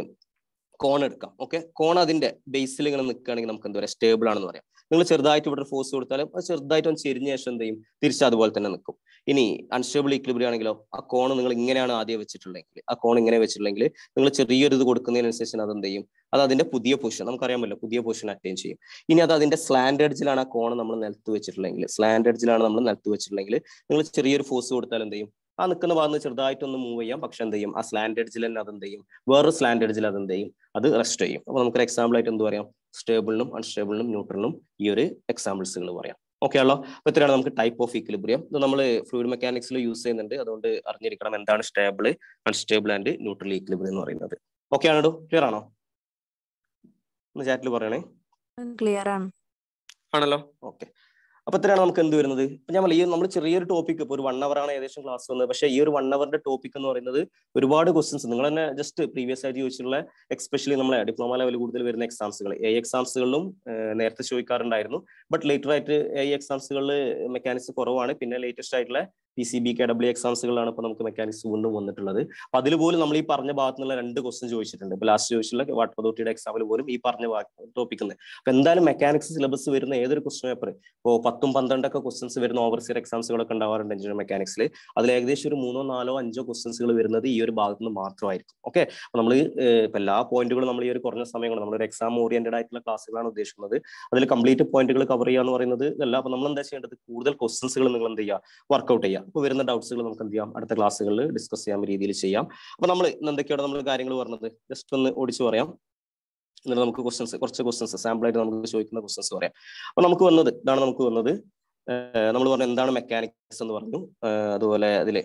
കോൺ എടുക്കാം. ഓക്കെ, കോൺ അതിന്റെ ബേസിൽ ഇങ്ങനെ നിൽക്കുകയാണെങ്കിൽ നമുക്ക് എന്താ പറയുക, സ്റ്റേബിൾ ആണെന്ന് പറയാം. നിങ്ങൾ ചെറുതായിട്ട് ഇവിടെ ഫോഴ്സ് കൊടുത്താലും അത് ചെറുതായിട്ട് ഒന്ന് ചെരിഞ്ഞ ശേഷം എന്ത് ചെയ്യും, തിരിച്ച് അതുപോലെ തന്നെ നിൽക്കും. ഇനി അൺസ്റ്റേബിൾ ഈക്വിലിബ്രിയം ആണെങ്കിലോ ആ കോൺ നിങ്ങൾ ഇങ്ങനെയാണ് ആദ്യം വെച്ചിട്ടുള്ളതെങ്കിൽ, ആ കോൺ ഇങ്ങനെ വെച്ചിട്ടുണ്ടെങ്കിൽ നിങ്ങൾ ചെറിയൊരു ഇത് കൊടുക്കുന്നതിനനുസരിച്ച് അത് എന്ത് ചെയ്യും, അത് അതിന്റെ പുതിയ പൊസിഷൻ നമുക്കറിയാമല്ലോ, പുതിയ പൊസിഷൻ അറ്റൈൻ ചെയ്യും. ഇനി അത് അതിന്റെ സ്ലാൻഡ് എഡ്ജിലാണ് ആ കോൺ നമ്മൾ നിലത്ത് വെച്ചിട്ടുള്ളതെങ്കിൽ, സ്ലാൻഡ് എഡ്ജിലാണ് നമ്മൾ നിലത്ത് വെച്ചിട്ടുണ്ടെങ്കിൽ നിങ്ങൾ ചെറിയൊരു ഫോഴ്സ് കൊടുത്താൽ എന്ത് ചെയ്യും, ആ നിൽക്കുന്ന ഭാഗത്ത് ചെറുതായിട്ടൊന്ന് മൂവ് ചെയ്യാം, പക്ഷെ എന്ത് ചെയ്യും, ആ സ്ലാൻഡ് എഡ്ജിൽ തന്നെ അതെന്ത് ചെയ്യും, വേറൊരു സ്ലാൻഡ് എഡ്ജിൽ അതെന്ത് ചെയ്യും, അത് റെസ്റ്റ് ചെയ്യും. അപ്പൊ നമുക്ക് എക്സാമ്പിൾ ആയിട്ട് എന്ത് പറയാം, സ്റ്റേബിളിനും അൺസ്റ്റേബിളിനും ന്യൂട്രലിനും ഈ ഒരു എക്സാമ്പിൾസുകൾ പറയാം. ഓക്കെ ആണല്ലോ. അപ്പൊ ഇത്രയാണ് നമുക്ക് ടൈപ്പ് ഓഫ് ഈക്വിലിബ്രിയം. ഇത് നമ്മൾ ഫ്ലൂയിഡ് മെക്കാനിക്സിൽ യൂസ് ചെയ്യുന്നുണ്ട്, അതുകൊണ്ട് അറിഞ്ഞിരിക്കണം എന്താണ് stable, unstable and neutral equilibrium എന്ന് പറയുന്നത്. ഓക്കെ ആണോ, ക്ലിയർ ആണോ? ഒന്ന് ചാറ്റിൽ പറയണേ. ക്ലിയർ ആണല്ലോ. ഓക്കെ, അപ്പൊ ഇത്രയാണ് നമുക്ക് എന്ത് വരുന്നത്. ഇപ്പൊ ഞാൻ പറയും, നമ്മൾ ചെറിയൊരു ടോപ്പിക്ക്, ഇപ്പോൾ ഒരു 1 hour ആണ് ഏകദേശം ക്ലാസ് വന്നത്, പക്ഷേ ഈ ഒരു 1 hour-ന്റെ ടോപ്പിക് എന്ന് പറയുന്നത് ഒരുപാട് ക്വസ്റ്റ്യൻസ് നിങ്ങൾ തന്നെ ജസ്റ്റ് പ്രീവിയസ് ആയിട്ട് ചോദിച്ചിട്ടുള്ള, എക്സ്പെഷ്യലി നമ്മളെ ഡിപ്ലോമ ലെവൽ കൂടുതൽ വരുന്ന എക്സാംസുകൾ, AI എക്സാംസുകളിലും നേരത്തെ ചോദിക്കാറുണ്ടായിരുന്നു. ബട്ട് ലേറ്റർ ആയിട്ട് AI എക്സാംസുകളിൽ മെക്കാനിക്സ് കുറവാണ്. പിന്നെ ലേറ്റസ്റ്റ് ആയിട്ടുള്ള PCB KW എക്സാംസുകളാണ് ഇപ്പോൾ നമുക്ക് മെക്കാനിക്സ് വീണ്ടും വന്നിട്ടുള്ളത്. അപ്പൊ അതിൽ പോലും നമ്മൾ ഈ പറഞ്ഞ ഭാഗത്തു നിന്നുള്ള 2 ക്വസ്റ്റ്യൻ ചോദിച്ചിട്ടുണ്ട്. ഇപ്പൊ ലാസ്റ്റ് ചോദിച്ചുള്ള വാട്ടർ അതോറിറ്റിയുടെ എക്സാമിൽ പോലും ഈ പറഞ്ഞ ടോപ്പിക്കിൽ നിന്ന്. അപ്പൊ എന്തായാലും മെക്കാനിക്സ് സിലബസ് വരുന്ന ഏതൊരു ക്വസ്റ്റ്യൻ പേപ്പർ, ഇപ്പോൾ 10-12 ക്വസ്റ്റ്യൻസ് വരുന്ന ഓവർസിയർ എക്സാംസുകളൊക്കെ ഉണ്ടാവാറുണ്ട് എഞ്ചിനീയറിംഗ് മെക്കാനിക്സിൽ. അതിൽ ഏകദേശം ഒരു 3-4-5 ക്വസ്റ്റ്യൻസുകൾ വരുന്നത് ഈ ഒരു ഭാഗത്ത് നിന്ന് മാത്രമായിരിക്കും. ഓക്കെ, നമ്മൾ ഇപ്പം എല്ലാ പോയിന്റുകളും നമ്മൾ ഈ ഒരു കുറഞ്ഞ സമയം കൊണ്ട് നമ്മളൊരു എക്സാം ഓറിയന്റഡ് ആയിട്ടുള്ള ക്ലാസ്സുകളാണ് ഉദ്ദേശിക്കുന്നത്. അതിൽ കംപ്ലീറ്റ് പോയിന്റുകൾ കവർ ചെയ്യുക എന്ന് പറയുന്നത് അല്ല. അപ്പോൾ നമ്മൾ എന്താ ചെയ്യേണ്ടത്, കൂടുതൽ ക്വസ്റ്റ്യൻസുകൾ നിങ്ങൾ എന്ത് ചെയ്യുക, വർക്ക്ഔട്ട് ചെയ്യുക. അപ്പോൾ വരുന്ന ഡൗട്ട്സുകൾ നമുക്ക് എന്ത് ചെയ്യാം, അടുത്ത ക്ലാസ്സുകളിൽ ഡിസ്കസ് ചെയ്യാൻ രീതിയിൽ ചെയ്യാം. അപ്പോൾ നമ്മൾ ഇന്ന് എന്തൊക്കെയാണ് നമ്മൾ കാര്യങ്ങൾ പറഞ്ഞത് ജസ്റ്റ് ഒന്ന് ഓടിച്ചു പറയാം. എന്നിട്ട് നമുക്ക് ക്വസ്റ്റൻസ്, കുറച്ച് ക്വസ്റ്റൻസ് സാമ്പിളായിട്ട് നമുക്ക് ചോദിക്കുന്ന ക്വസ്റ്റൻസ് പറയാം. അപ്പോൾ നമുക്ക് വന്നത് ഇതാണ്. നമുക്ക് വന്നത് നമ്മൾ പറഞ്ഞ എന്താണ് മെക്കാനിക്സ് എന്ന് പറഞ്ഞു, അതുപോലെ അതിലെ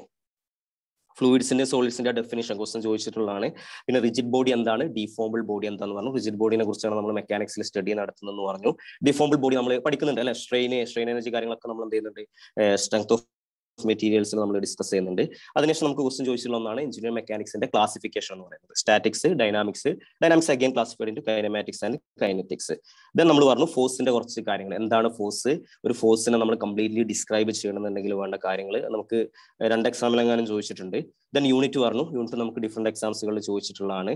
ഫ്ലൂയിഡ്സിന്റെ സോളിഡ്സിന്റെ ഡെഫിനിഷൻ ക്വസ്റ്റൻ ചോദിച്ചിട്ടുള്ളതാണ്. പിന്നെ റിജിഡ് ബോഡി എന്താണ്, ഡിഫോംബിൾ ബോഡി എന്താണെന്ന് പറഞ്ഞു. റിജിഡ് ബോഡിനെ കുറിച്ചാണ് നമ്മൾ മെക്കാനിക്സിൽ സ്റ്റഡി നടത്തുന്നതെന്ന് പറഞ്ഞു. ഡിഫോംബിൾ ബോഡി നമ്മൾ പഠിക്കുന്നുണ്ട് അല്ലെ, സ്ട്രെയിൻ എനർജി കാര്യങ്ങളൊക്കെ നമ്മൾ എന്ത് ചെയ്യുന്നുണ്ട്, സ്ട്രെങ്ത് ഓഫ് മെറ്റീരിയൽസിൽ നമ്മൾ ഡിസ്കസ് ചെയ്യുന്നുണ്ട്. അതിനുശേഷം നമുക്ക് ക്വസ്റ്റ്യൻ ചോദിച്ചിട്ടുള്ള ഒന്നാണ് എഞ്ചിനീയറിംഗ് മെക്കാനിക്സിന്റെ ക്ലാസിഫിക്കേഷൻ എന്ന് പറയുന്നത്. Statics, dynamics again classified into kinematics and kinetics. Then നമ്മൾ പറഞ്ഞു ഫോഴ്സിന്റെ കുറച്ച് കാര്യങ്ങൾ, എന്താണ് ഫോഴ്സ്, ഒരു ഫോഴ്സിനെ നമ്മൾ കംപ്ലീറ്റ്ലി ഡിസ്ക്രൈബ് ചെയ്യണമെന്നുണ്ടെങ്കിൽ വേണ്ട കാര്യങ്ങൾ നമുക്ക് 2 എക്സാമിലെങ്ങാനും ചോദിച്ചിട്ടുണ്ട്. ദെൻ യൂണിറ്റ് പറഞ്ഞു, യൂണിറ്റ് നമുക്ക് ഡിഫറെന്റ് എക്സാംസുകളിൽ ചോദിച്ചിട്ടുള്ളതാണ്,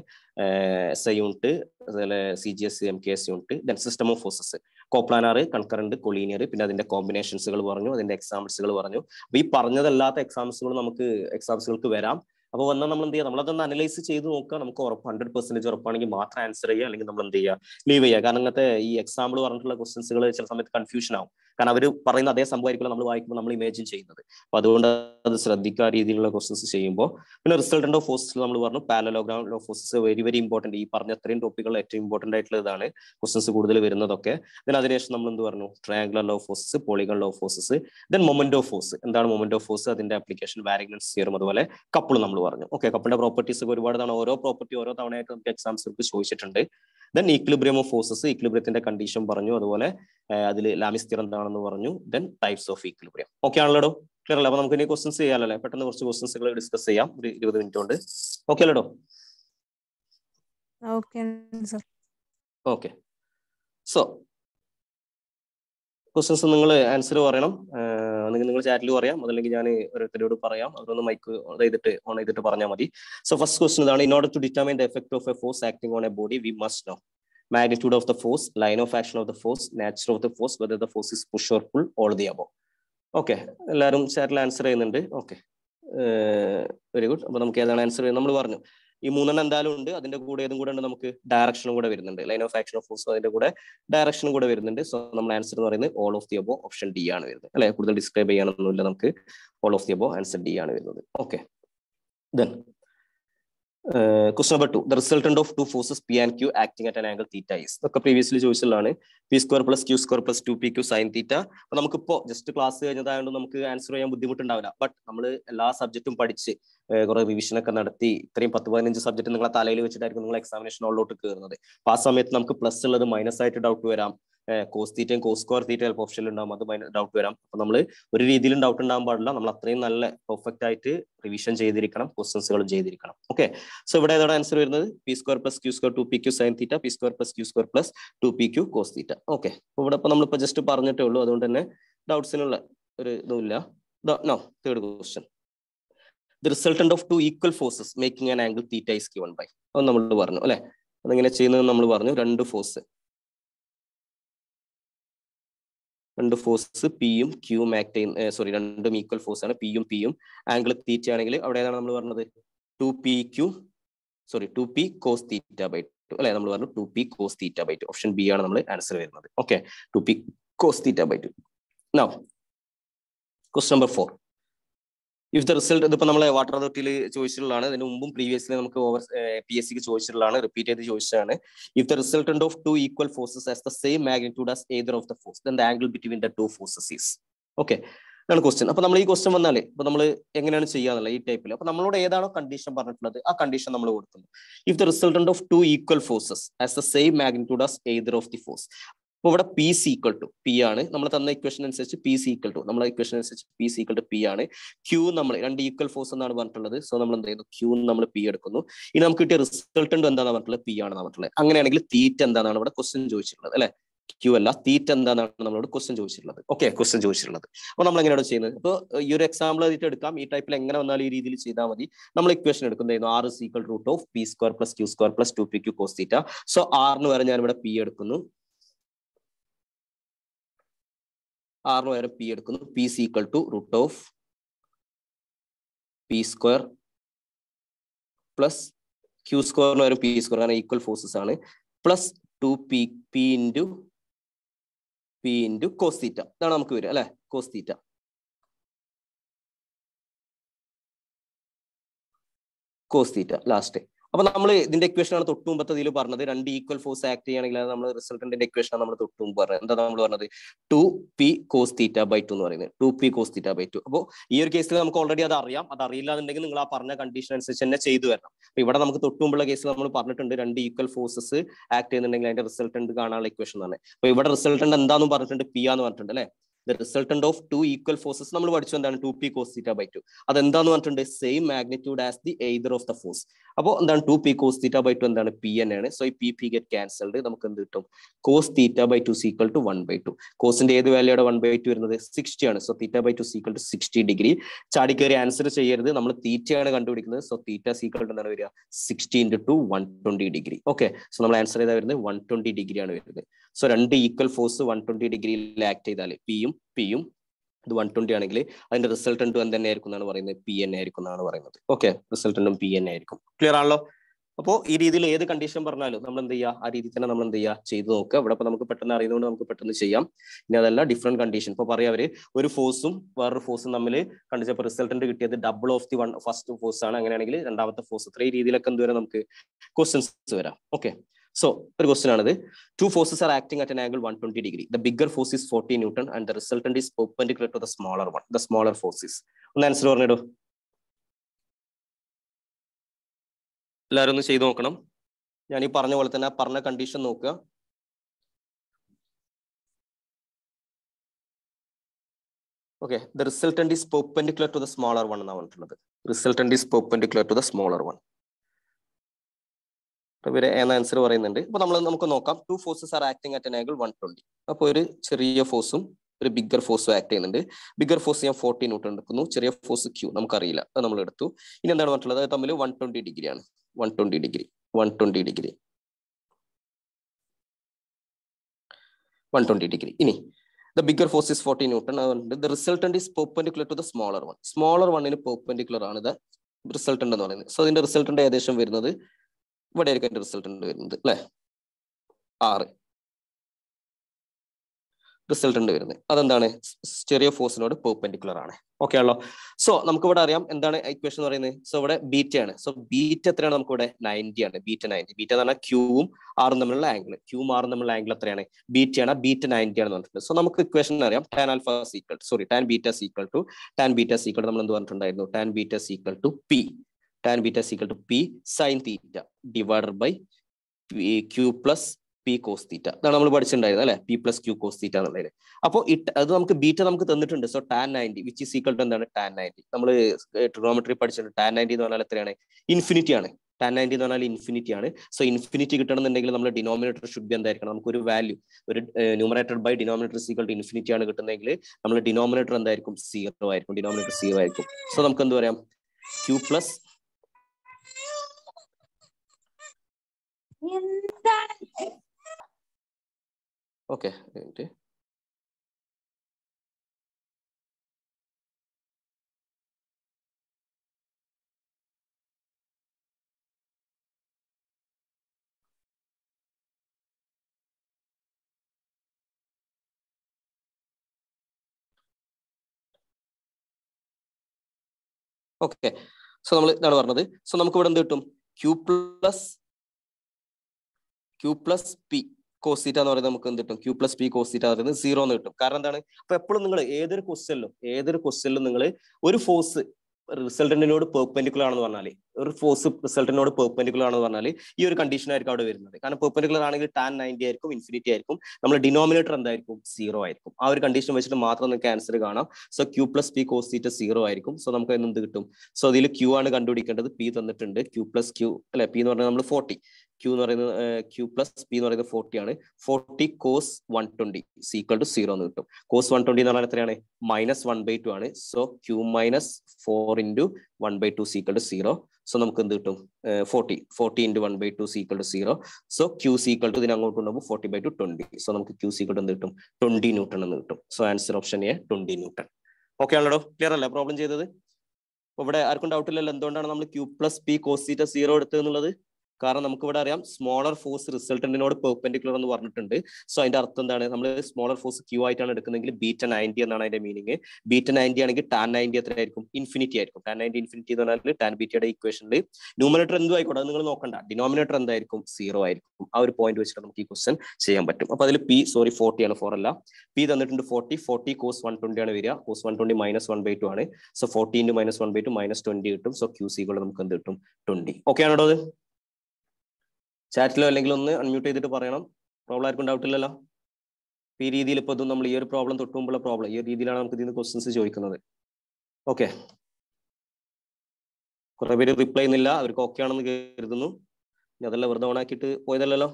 SI യൂണിറ്റ്, അതുപോലെ CGS MKS unit. Then system of forces, coplanar, concurrent, collinear, പിന്നെ അതിന്റെ കോമ്പിനേഷൻസുകൾ പറഞ്ഞു, അതിന്റെ എക്സാമ്പിൾസുകൾ പറഞ്ഞു. അപ്പോൾ ഈ പറഞ്ഞതല്ലാത്ത എക്സാംസുകൾ നമുക്ക് എക്സാംസുകൾക്ക് വരാം. അപ്പോൾ വന്നാൽ നമ്മൾ എന്ത് ചെയ്യുക, നമ്മളതൊന്ന് അനലൈസ് ചെയ്ത് നോക്കുക. നമുക്ക് ഉറപ്പ് 100% ഉറപ്പാണെങ്കിൽ മാത്രം ആൻസർ ചെയ്യുക, അല്ലെങ്കിൽ നമ്മൾ എന്ത് ചെയ്യുക, ലീവ് ചെയ്യുക. കാരണം അങ്ങനത്തെ ഈ എക്സാമ്പിൾ പറഞ്ഞിട്ടുള്ള ക്വസ്റ്റൻസുകൾ ചില സമയത്ത് കൺഫ്യൂഷൻ ആവും. കാരണം അവർ പറയുന്ന അതേ സംഭവമായിരിക്കും നമ്മൾ വായിക്കുമ്പോൾ നമ്മൾ ഇമാജിൻ ചെയ്യുന്നത്. അപ്പൊ അതുകൊണ്ട് അത് ശ്രദ്ധിക്കുക രീതിയിലുള്ള ക്വസ്റ്റൻസ് ചെയ്യുമ്പോൾ. പിന്നെ റിസൾട്ടന്റ് ഓഫ് ഫോഴ്സസ് നമ്മൾ പറഞ്ഞു, parallelogram of forces very very important. ഈ പറഞ്ഞ അത്രയും ടോപ്പിക്കുകൾ ഏറ്റവും ഇമ്പോർട്ടന്റ് ആയിട്ടുള്ള ഇതാണ് ക്വസ്റ്റൻസ് കൂടുതൽ വരുന്നതൊക്കെ. ദെൻ അതിനുശേഷം നമ്മൾ എന്ത് പറഞ്ഞു, triangular law of forces, polygon law of forces. Then moment of force, എന്താണ് മൊമെന്റ് ഓഫ് ഫോഴ്സ്, അതിന്റെ ആപ്ലിക്കേഷൻ, വാരിയൻസ് തിയറം, അതുപോലെ കപ്പിൾ നമ്മൾ പറഞ്ഞു. ഓക്കെ, കപ്പിളിന്റെ പ്രോപ്പർട്ടീസ് ഒക്കെ ഒരുപാട് തവണ, ഓരോ പ്രോപ്പർട്ടി ഓരോ തവണയായിട്ട് നമുക്ക് എക്സാംസിലേക്ക് ചോദിച്ചിട്ടുണ്ട്. ദെൻ ഈക്വിലിബ്രിയം ഓഫ് ഫോഴ്സസ്, ഈക്വിലിബ്രിയത്തിന്റെ കണ്ടീഷൻ പറഞ്ഞു, അതുപോലെ അതിൽ ലാമിസ് തിയറം എന്താണെന്ന് പറഞ്ഞു. Then types of equilibrium. Okay ആണല്ലോ, ക്ലിയർ അല്ലേ? അപ്പൊ നമുക്ക് ഇനി ക്വസ്റ്റൻസ് ചെയ്യാമല്ലേ, പെട്ടെന്ന് കുറച്ച് ക്വസ്റ്റൻസുകൾ ഡിസ്കസ് ചെയ്യാം, ഒരു 20 മിനിറ്റ് കൊണ്ട്. ഓക്കെ അല്ലേടോ? ഓക്കെ, സോ ക്വസ്റ്റൻസ് നിങ്ങൾ ആൻസർ പറയണം. നിങ്ങൾ ചാറ്റിൽ പറയാം, അതല്ലെങ്കിൽ ഞാൻ ഓരോരുത്തരോട് പറയാം, അവരൊന്ന് മൈക്ക് ഓൺ ചെയ്തിട്ട് പറഞ്ഞാൽ മതി. സോ ഫസ്റ്റ് ക്വസ്റ്റൻ ഇതാണ്, in order to determine the effect of a force acting on a body we must know magnitude of the force, line of action of the force, nature of the force, whether the force is push or pull, all the above. Okay, ellarum chat la answer cheyyunnunde. Okay, very good. Appo namukku edana answer nammal parnu ee moonanna endalum undu adinde koode edum koode undu namukku direction koode verunnunde, line of action of force adinde koode direction koode verunnunde. So nammal answer nu parayunne all of the above option D aanu verunde alle kudal describe cheyanannu illa namukku all of the above answer D aanu verunde. Okay, then question number 2, the resultant of two forces p and q acting at an angle theta is, ഒക്കെ previously ചോദിച്ചതാണ് p² + q² + 2pq sin theta. അപ്പോൾ നമുക്ക് ഇപ്പോ just class കഴിഞ്ഞതായതുകൊണ്ട് നമുക്ക് answer ചെയ്യാൻ ബുദ്ധിമുട്ടുണ്ടാവില്ല. But നമ്മൾ എല്ലാ സബ്ജക്റ്റും പഠിച്ച് കുറെ റിവിഷൻ ഒക്കെ നടത്തി ഇത്രയും 10-15 സബ്ജക്റ്റ് നിങ്ങളെ തലയിൽ വെച്ചിട്ടായിരിക്കും നിങ്ങൾ എക്സാമിനേഷൻ ഹോളിലോട്ട് കയറുന്നത്. അപ്പോൾ ആ സമയത്ത് നമുക്ക് പ്ലസ് ഉള്ളത് മൈനസ് ആയിട്ട് ഡൗട്ട് വരാം, കോസ് തീറ്റയും കോസ് സ്ക്വയർ തീറ്റ ചിലപ്പോൾ ഓപ്ഷനിൽ ഉണ്ടാകും, അത് ഡൗട്ട് വരാം. അപ്പൊ നമ്മൾ ഒരു രീതിയിലും ഡൗട്ട് ഉണ്ടാകാൻ പാടില്ല, നമ്മൾ അത്രയും നല്ല പെർഫെക്റ്റ് ആയിട്ട് റിവിഷൻ ചെയ്തിരിക്കണം, ക്വസ്റ്റൻസുകളും ചെയ്തിരിക്കണം. ഓക്കെ, സോ ഇവിടെ ഏതാണ് ആൻസർ വരുന്നത്? p² + q² 2pq sin theta, p² + q² + 2pq cos theta. Okay, ഇവിടെ ഇപ്പൊ നമ്മളിപ്പോ ജസ്റ്റ് പറഞ്ഞിട്ടേ ഉള്ളൂ, അതുകൊണ്ട് തന്നെ ഡൗട്ട്സിനുള്ള ഒരു ഇതുമില്ല. Now third question, the resultant of two equal forces making an angle theta is given by. അത് നമ്മൾ പറഞ്ഞു അല്ലെ, അതിങ്ങനെ ചെയ്യുന്നത് നമ്മൾ പറഞ്ഞു. രണ്ട് ഫോഴ്സ് പിയും ക്യൂം ആക്ട് ചെയ്യുന്ന, സോറി രണ്ടും ഈക്വൽ ഫോഴ്സ് ആണ്, പിയും പിയും. ആംഗിൾ തീറ്റ ആണെങ്കിൽ അവിടെ ഏതാണ് നമ്മൾ പറഞ്ഞത്? 2p കോസ് തീറ്റ ബൈ 2 അല്ലെ, നമ്മൾ പറഞ്ഞു 2p cos theta by 2. Option B ആണ് നമ്മൾ ആൻസർ വരുന്നത്. Okay, 2p cos theta by 2. Now question number 4, if the result, ഇതിപ്പോൾ നമ്മളെ വാട്ടർ അതോറിറ്റിയിൽ ചോദിച്ചിട്ടുള്ളതാണ്, ഇതിന് മുമ്പും പ്രീവിയസ്ലി നമുക്ക് ഓവർ PSCക്ക് ചോദിച്ചിട്ടുള്ളതാണ്, റിപ്പീറ്റ് ചെയ്ത് ചോദിച്ചതാണ്. If the resultant of two equal forces as the same magnitude as either of the force then the angle between the two forces is. Okay, ഇതാണ് question. അപ്പൊ നമ്മൾ ഈ ക്വസ്റ്റ്യൻ വന്നാൽ ഇപ്പൊ നമ്മൾ എങ്ങനെയാണ് ചെയ്യാന്നുള്ളത് ഈ ടൈപ്പിൽ. അപ്പൊ നമ്മളോട് ഏതാണോ കണ്ടീഷൻ പറഞ്ഞിട്ടുള്ളത് ആ കണ്ടീഷൻ നമ്മൾ കൊടുക്കുന്നു. If the resultant of two equal forces as the same magnitude as either of the force. അപ്പോൾ ഇവിടെ p = p ആണ് നമ്മൾ തന്ന ഇക്വേഷൻ അനുസരിച്ച്, p = നമ്മളെ ഇക്വേഷൻ അനുസരിച്ച് p = p ആണ്. q നമ്മൾ രണ്ട് ഈക്വൽ ഫോഴ്സ് എന്നാണ് പറഞ്ഞിട്ടുള്ളത്. സോ നമ്മൾ എന്ത് ചെയ്യുന്നു? q നമ്മൾ p എടുക്കുന്നു. ഇനി നമുക്ക് കിട്ടിയ റിസൾട്ടന്റ് എന്താണെന്ന് പറഞ്ഞിട്ടുള്ളത്? p ആണ് പറഞ്ഞിട്ടുള്ളത്. അങ്ങനെയാണെങ്കിൽ തീറ്റ എന്താണെന്നാണ് ഇവിടെ ക്വസ്റ്റ്യൻ ചോദിച്ചിട്ടുള്ളത് അല്ലെ, q അല്ല, തീറ്റ എന്താണെന്നാണ് നമ്മളോട് ക്വസ്റ്റ്യൻ ചോദിച്ചിട്ടുള്ളത്. ഓക്കെ, ക്വസ്റ്റ്യൻ ചോദിച്ചിട്ടുള്ളത്. അപ്പോൾ നമ്മൾ എങ്ങനെയാണ് ചെയ്യുന്നത്? അപ്പോൾ ഈ ഒരു എക്സാമ്പിൾ ആയിട്ട് എടുക്കാം, ഈ ടൈപ്പിൽ എങ്ങനെ വന്നാലും ഈ രീതിയിൽ ചെയ്താൽ മതി. നമ്മൾ ഇക്വേഷൻ എടുക്കുന്നു, r = √p² + q² + 2pq cos തീറ്റ. സോ ആറിന് വരെ ഞാൻ ഇവിടെ p എടുക്കുന്നു, ആറിന് വരെ പി എടുക്കുന്നു. p = √p² + q² വരെ p², കാരണം ഈക്വൽ ഫോഴ്സസ് ആണ്, plus 2p into cos theta. ഇതാണ് നമുക്ക് വരിക അല്ലെ, കോസ് തീറ്റ. ലാസ്റ്റ് അപ്പൊ നമ്മൾ ഇതിന്റെ ഇക്വേഷൻ ആണ് തൊട്ട് മുമ്പത്തെ ഇതിൽ പറഞ്ഞത്, രണ്ട് ഈക്വൽ ഫോഴ്സ് ആക്ട് ചെയ്യണമെങ്കിൽ അത് നമ്മൾ റിസൾട്ടന്റിന്റെ ഇക്വേഷൻ ആണ് നമ്മൾ തൊട്ട് മുമ്പ് പറഞ്ഞത്. എന്താ നമ്മൾ പറഞ്ഞത്? 2p cos θ/2 എന്ന് പറയുന്നത്, 2p cos θ/2. അപ്പോൾ ഈ ഒരു കേസിൽ നമുക്ക് ഓൾറെഡി അത് അറിയാം, അത് അറിയില്ല എന്നുണ്ടെങ്കിൽ നിങ്ങൾ ആ പറഞ്ഞ കണ്ടീഷൻ അനുസരിച്ച് തന്നെ ചെയ്തു വരണം. അപ്പൊ ഇവിടെ നമുക്ക് തൊട്ട് മുമ്പുള്ള കേസിൽ നമ്മൾ പറഞ്ഞിട്ടുണ്ട്, രണ്ട് ഈക്വൽ ഫോഴ്സസ് ആക്ട് ചെയ്യുന്നുണ്ടെങ്കിൽ അതിന്റെ റിസൾട്ടന്റ് കാണാനുള്ള ഇക്വേഷൻ ആണ്. അപ്പൊ ഇവിടെ റിസൾട്ടന്റ് എന്താണെന്ന് പറഞ്ഞിട്ടുണ്ട്? p ആണെന്ന് പറഞ്ഞിട്ടുണ്ട് അല്ലെ. The resultant of two equal forces നമ്മൾ പഠിച്ചു എന്താണ്? 2p cos θ/2. അതെന്താന്ന് പറഞ്ഞിട്ടുണ്ട്? Same magnitude as the either of the force. അപ്പോൾ എന്താണ്? 2p cos θ/2 എന്താണ്? p തന്നെയാണ്. സോ ഈ p get cancelled, നമുക്ക് എന്ത് കിട്ടും? cos θ/2 = 1/2. കോസിന്റെ ഏത് വാല്യൂടെ 1/2 വരുന്നത്? 60 ആണ്. So θ/2 = 60 degree. ചാടി കയറി ആൻസർ ചെയ്യരുത്, നമ്മൾ തീറ്റയാണ് കണ്ടുപിടിക്കുന്നത്. സോ θ = എന്താണ് വരിക? 60 × 2 120 ഡിഗ്രി. ഓക്കെ, സോ നമ്മൾ ആൻസർ ചെയ്താൽ വരുന്നത് 120 ഡിഗ്രി ആണ് വരുന്നത്. സോ രണ്ട് ഈക്വൽ ഫോഴ്സ് 120 ഡിഗ്രിയിൽ ആക്ട് ചെയ്താൽ പിയും ഇത് 120 ആണെങ്കിൽ അതിന്റെ റിസൾട്ടന്റും എന്ത് തന്നെ ആയിരിക്കും എന്നാണ് പറയുന്നത്? പി എൻ ആയിരിക്കും എന്നാണ് പറയുന്നത്. ഓക്കെ, റിസൾട്ടന്റും പി എൻ ആയിരിക്കും. ക്ലിയർ ആണല്ലോ? അപ്പോൾ ഈ രീതിയിൽ ഏത് കണ്ടീഷൻ പറഞ്ഞാലും നമ്മൾ എന്ത് ചെയ്യുക? ആ രീതിയിൽ തന്നെ നമ്മൾ എന്ത് ചെയ്യുക? ചെയ്ത് നോക്കുക. ഇവിടെ ഇപ്പൊ നമുക്ക് പെട്ടെന്ന് അറിയുന്നതുകൊണ്ട് നമുക്ക് പെട്ടെന്ന് ചെയ്യാം. ഇനി അതല്ല, ഡിഫറെന്റ് കണ്ടീഷൻ. ഇപ്പൊ പറയാം, അവര് ഒരു ഫോഴ്സും വേറൊരു ഫോഴ്സും തമ്മിൽ കണ്ടിച്ചപ്പോൾ റിസൾട്ടന്റ് കിട്ടിയത് double of the first force ആണ്. അങ്ങനെയാണെങ്കിൽ രണ്ടാമത്തെ ഫോഴ്സ്. ഇത്രയും രീതിയിലൊക്കെ എന്തുവരെ നമുക്ക് ക്വസ്റ്റ്യൻസ് വരാം. ഓക്കെ, സോ ഒരു ക്വസ്റ്റ്യൻ ആണത്. Two forces are acting at an angle 120 degree. The bigger force is 40 N and the resultant is perpendicular to the smaller one. The smaller force is, ഒന്ന് answer പറഞ്ഞിടൂ എല്ലാവരും, ഒന്ന് ചെയ്ത് നോക്കണം. ഞാൻ ഈ പറഞ്ഞ പോലെ തന്നെ പറഞ്ഞ കണ്ടീഷൻ നോക്കുക. Okay, the resultant is perpendicular to the smaller one എന്നാണ് പറഞ്ഞിട്ടുള്ളത്. Resultant is perpendicular to the smaller one ഇവരെ എന്ന ആൻസർ പറയുന്നുണ്ട്. അപ്പൊ നമുക്ക് നോക്കാം, two forces are acting at an angle 120. അപ്പൊ ഒരു ചെറിയ ഫോഴ്സും ഒരു ബിഗ്ഗർ ഫോഴ്സ് ആക്ട് ചെയ്യുന്നുണ്ട്. ബിഗ്ഗർ ഫോഴ്സ് ഞാൻ 40 N എടുക്കുന്നു, ചെറിയ ഫോഴ്സ് Q നമുക്കറിയില്ല, അത് നമ്മൾ എടുത്തു. ഇനി എന്താണ് പറഞ്ഞിട്ടുള്ളത്, അത് തമ്മിൽ 120 ഡിഗ്രിയാണ്, 120 ഡിഗ്രി 120 ഡിഗ്രി 120 ഡിഗ്രി. ഇനി the bigger force is 40 N and the resultant is perpendicular to the smaller one. Smaller one is perpendicular to the resultant. So the resultant is what is the resultant? R. Resultant is the stereo force perpendicular. Okay, so what is the equation? So what is beta? So beta is 90. Beta 90. Beta is Q R angle. Q R angle. Beta is beta 90. So we have the equation tan alpha is equal to, sorry, tan beta is equal to, tan beta is equal to P. Tan beta is equal to P sin theta divided by Q plus P cos theta. That's what we studied, P plus Q cos theta. So, beta, so tan 90, which is equal to tan 90. We studied trigonometry, tan 90 is infinity. Tan 90 is infinity. So, infinity denominator should be a value. Numerator by denominator is equal to infinity. Our denominator is 0. Denominator 0. So, we studied Q plus okay. Okay. So we have Q plus P cos theta Q plus P cos theta is 0. Because either question, one force resultant node perpendicular force resultant node perpendicular this condition is perpendicular tan 90 infinity denominator 0 condition answer. So Q plus P cos theta 0 so namukku so Q aanu kandupidikkantadu P thannittunde Q plus Q alle P nu parayna 40 Q plus P 40 40 cos 120 is equal to 0 cos 120 minus 1 by 2 so Q minus 4 into 1 by 2 is equal to 0. So, 40 into 1 by 2 is equal to 0. So, Q is equal to 40 by 2, 20. So, Q is equal to 20 N. So, answer option A, 20 N. Okay, clear all problem? Q plus P cos theta 0. Smaller force resultant node perpendicular on the one. So in the smaller force Q I beta 90 and meaning beta 90 and tan 90 infinity. Tan 90 infinity tan beta equation. Numerator and denominator and the 0. Our point which question P sorry 40 and for P the 40 cos 120 cos 120 minus 1 by 2. So 40 into minus 1 by 2 minus 20. So Q is equal to 20. Okay, another. Chat lo allengil onnu unmute edittu parayanam problem arkum doubt illalla ee reethiyil ippo idum nammal ee oru problem tottumbulla problem ee reethiyilana namukku idinu questions choikkunnathu okay kore veri reply illa avarku okay aanennu kerudunu ini adalla verda on aakiittu poyadallallo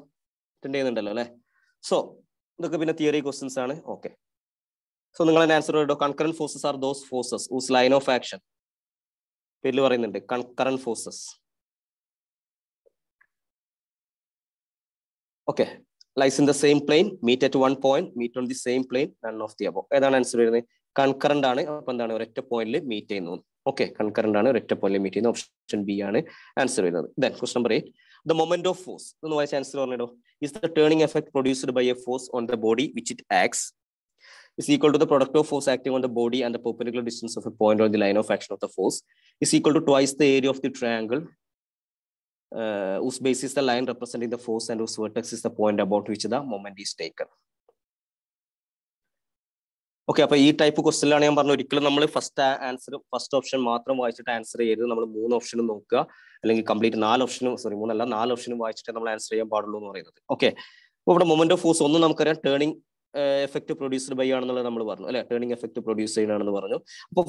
attend cheyundallo alle so idokke pinna theory questions aanu okay so ningale answer eddo concurrent forces are those forces whose line of action pellu parayunnunde concurrent forces. Okay, lies in the same plane, meet at one point, meet on the same plane, none of the above. That's the answer. Concurrent point meet. Okay, concurrent point meet. Option B answer. Then question number 8. The moment of force is the turning effect produced by a force on the body which it acts is equal to the product of force acting on the body and the perpendicular distance of a point on the line of action of the force is equal to twice the area of the triangle. Whose base is the line representing the force and whose vertex is the point about which the moment is taken. Okay, so this type of question is first answer, first option matram vaichittu answer cheyidu nammal moonu option nokka allengi complete naal option sorry moonalla naal option vaichittu nammal answer cheyan paadullu nu parayunathu. Okay, so moment of force onnu namukku turning effect produced by turning effect produced.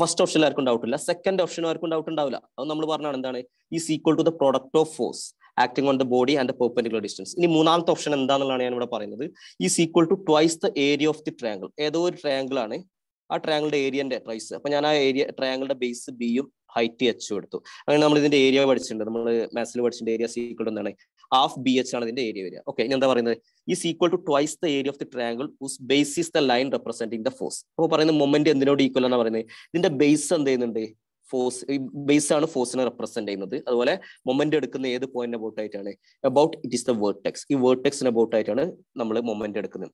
First option doubt. Second option is equal to the product of force acting on the body and the perpendicular distance. In the third option is equal to twice the area of the triangle. Either triangle a triangle area and twice. Area triangle base B height h. Area area equal to half BH area. Okay, is equal to twice the area of the triangle whose base is the line representing the force. The moment equal base and force base on force representing the moment point about it. About it is the vertex. If vertex in about it, number moment. Again,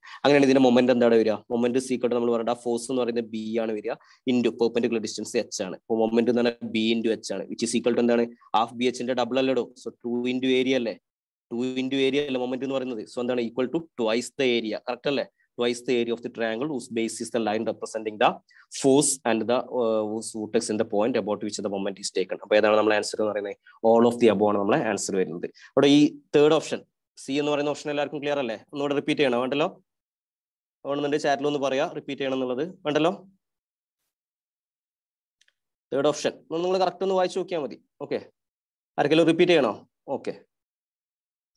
moment and that area. Moment is equal to force in the B area into perpendicular distance H. Moment in B into H, which is equal to half BH into double. So 2 into area. 2 into area moment in so then equal to twice the area. Correct? Twice the area of the triangle whose base is the line representing the force and the whose vertex in the point about which the moment is taken. Answer all of the above answer. But the third option, C and option clear. Not repeat it. Repeat it. Third option. Okay. Repeat it. Okay.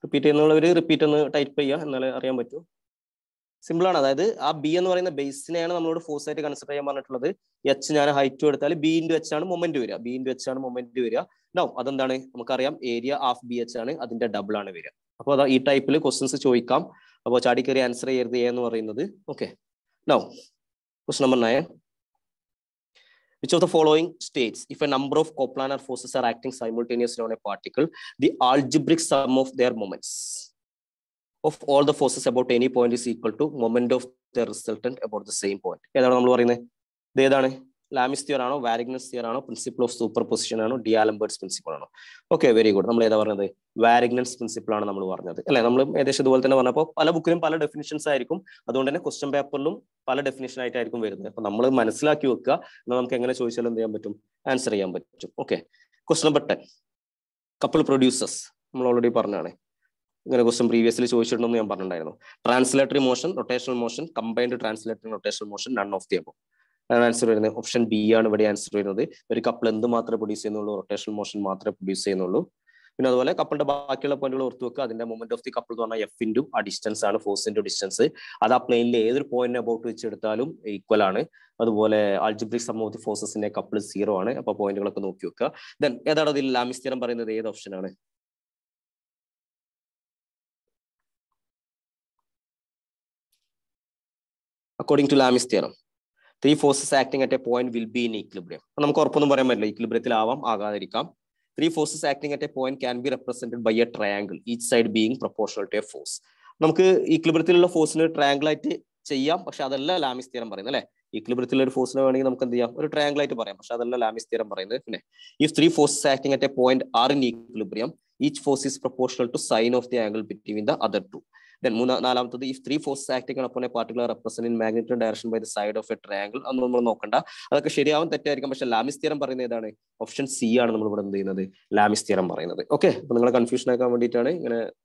Repeat it. Repeat it. Type it. Simple ആണ് അതായത് ആ B എന്ന് പറയുന്ന ബേസിനെയാണ് നമ്മളോട് force ആയിട്ട് consider ചെയ്യാൻ പറഞ്ഞിട്ടുള്ളത്. H ഞാൻ ഹൈറ്റ് കൊടുത്താൽ ബി ഇൻടു എച്ച് ആണ് മൊമെന്റ് വരിക. ബി ഇൻടു എച്ച് ആണ് മൊമെന്റ് വരിക. നൗ അതെന്താണ് നമുക്കറിയാം ഏരിയ ഹാഫ് ബി എച്ച് ആണ് അതിന്റെ ഡബിൾ ആണ് വരിക. അപ്പോൾ അതാ ഈ ടൈപ്പിൽ ക്വസ്റ്റ്യൻസ് ചോദിക്കാം. അപ്പോൾ ചാടിക്കേറി ആൻസർ ചെയ്യരുത് എന്ന് പറയുന്നത്. Okay. Now question number 9. Which of the following states, if a number of coplanar forces are acting simultaneously on a particle, the algebraic sum of their moments of all the forces about any point is equal to moment of the resultant about the same point. Lamis theorem, Varignas theorem, principle of superposition, D'Alembert's principle. Okay, very good. Varignas principle. Definitions question paper definition answer. Okay. Question number 10. Couple producers. Already previously, translatory motion, rotational motion, combined translatory and rotational motion, none of the above. And answer option B and answer very couple and the matra produce rotational motion matra produce no. You know, like couple of bacula point or then the moment of the couple on F into a distance and force into distance. Other plainly either point about which equal on algebraic sum of the forces in a couple of zero on a point of no cuca. Then either the Lamis theorem in the eighth option on it. According to Lamis theorem, three forces acting at a point will be in equilibrium. Three forces acting at a point can be represented by a triangle, each side being proportional to a force. Equilibrium force in a triangle. Lamis theorem. Equilibrium force a triangle. If three forces acting at a point are in equilibrium, each force is proportional to sine of the angle between the other two. Then, if three forces acting upon a particular represented in magnitude direction by the side of a triangle, and we will not Lamis theorem option C are Lamis theorem. Okay, confusion I come to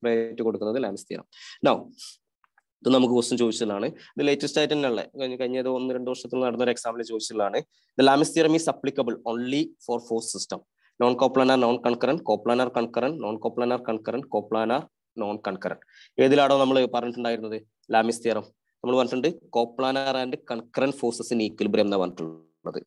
Lamis theorem. Now, the latest item, the Lamis theorem is applicable only for force system. Non-coplanar, non-concurrent, coplanar concurrent, non-coplanar concurrent, coplanar. Non-concurrent. Lamis theorem. Coplanar and concurrent forces in equilibrium.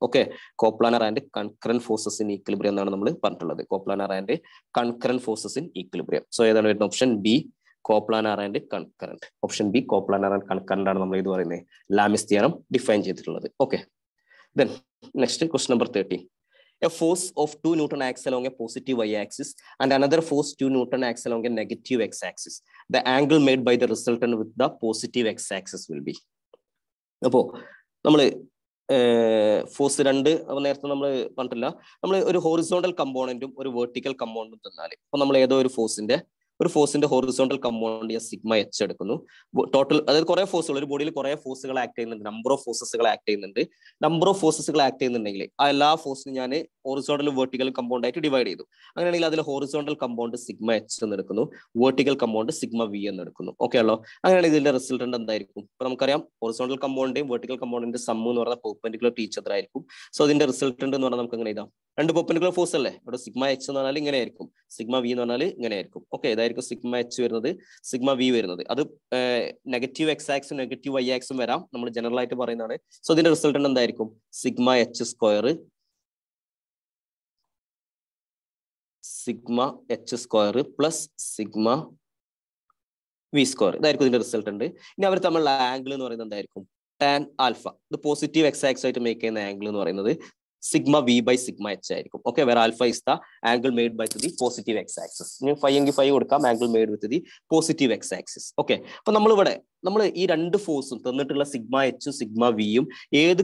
Okay. Coplanar and concurrent forces in equilibrium. Coplanar and concurrent forces in equilibrium. So option B, coplanar and concurrent. Option B, coplanar and concurrent. Lamis theorem defines. Okay. Then next question number 13. A force of 2 Newton axis along a positive y-axis and another force 2 Newton axis along a negative x-axis. The angle made by the resultant with the positive x-axis will be. Now, force a horizontal component and a vertical component. Now, force in there. Force in the horizontal component is sigma h. Total other force body force number of forces acting in the number of forces acting in the I love force in horizontal vertical compound ആയിട്ട് divide ചെയ്തു. അങ്ങനെയാണെങ്കിൽ അതിൽ horizontal compound sigma h എന്ന് എടുക്കുന്നു, vertical compound sigma v എന്ന് എടുക്കുന്നു. Okay ആണല്ലോ? അങ്ങനെയാണെങ്കിൽ ഇതിന്റെ റിസൾട്ടന്റ് എന്തായിരിക്കും? അപ്പോൾ നമുക്കറിയാം horizontal compoundന്റെയും vertical compoundന്റെ sum എന്ന് പറഞ്ഞാൽ perpendicular to each other ആയിരിക്കും. സോ ഇതിന്റെ റിസൾട്ടന്റ് എന്ന് പറഞ്ഞാൽ നമുക്ക് എങ്ങനെ ഇതാ രണ്ട് perpendicular force അല്ലേ? ഇവിടെ sigma h എന്ന് പറഞ്ഞാൽ ഇങ്ങനെ ആയിരിക്കും, sigma v എന്ന് പറഞ്ഞാൽ ഇങ്ങനെ ആയിരിക്കും. ഓക്കെ, ഇതായിരിക്കും sigma h വരുന്നത്, sigma v വരുന്നത്. അത് നെഗറ്റീവ് എക്സ് ആക്സും നെഗറ്റീവ് വൈ ആക്സും വരാം, നമ്മൾ ജനറൽ ആയിട്ട് പറയുന്നതാണ്. സോ ഇതിന്റെ റിസൾട്ടന്റ് എന്തായിരിക്കും? sigma h square, sigma h square plus sigma v square. ഇതായിരിക്കും ഇതിന്റെ റിസൾട്ടന്റ്. ഇനി അവർ തമ്മിലുള്ള ആംഗിൾ എന്ന് പറയുന്നത് എന്തായിരിക്കും? Tan alpha. ഇത് പോസിറ്റീവ് എക്സ് ആക്സ് ആയിട്ട് മേക്ക് ചെയ്യുന്ന ആംഗിൾ എന്ന് പറയുന്നത് sigma v by sigma h ആയിരിക്കും. Okay, where alpha is the angle made by the positive x axis. ഇനി ഫൈ എങ്കിൽ ഫൈ കൊടുക്കാം, angle made with the positive X axis. Okay, അപ്പൊ നമ്മളിവിടെ നമ്മൾ ഈ രണ്ട് ഫോഴ്സും തന്നിട്ടുള്ള സിഗ്മ എച്ചും സിഗ്മ വിയും ഏത്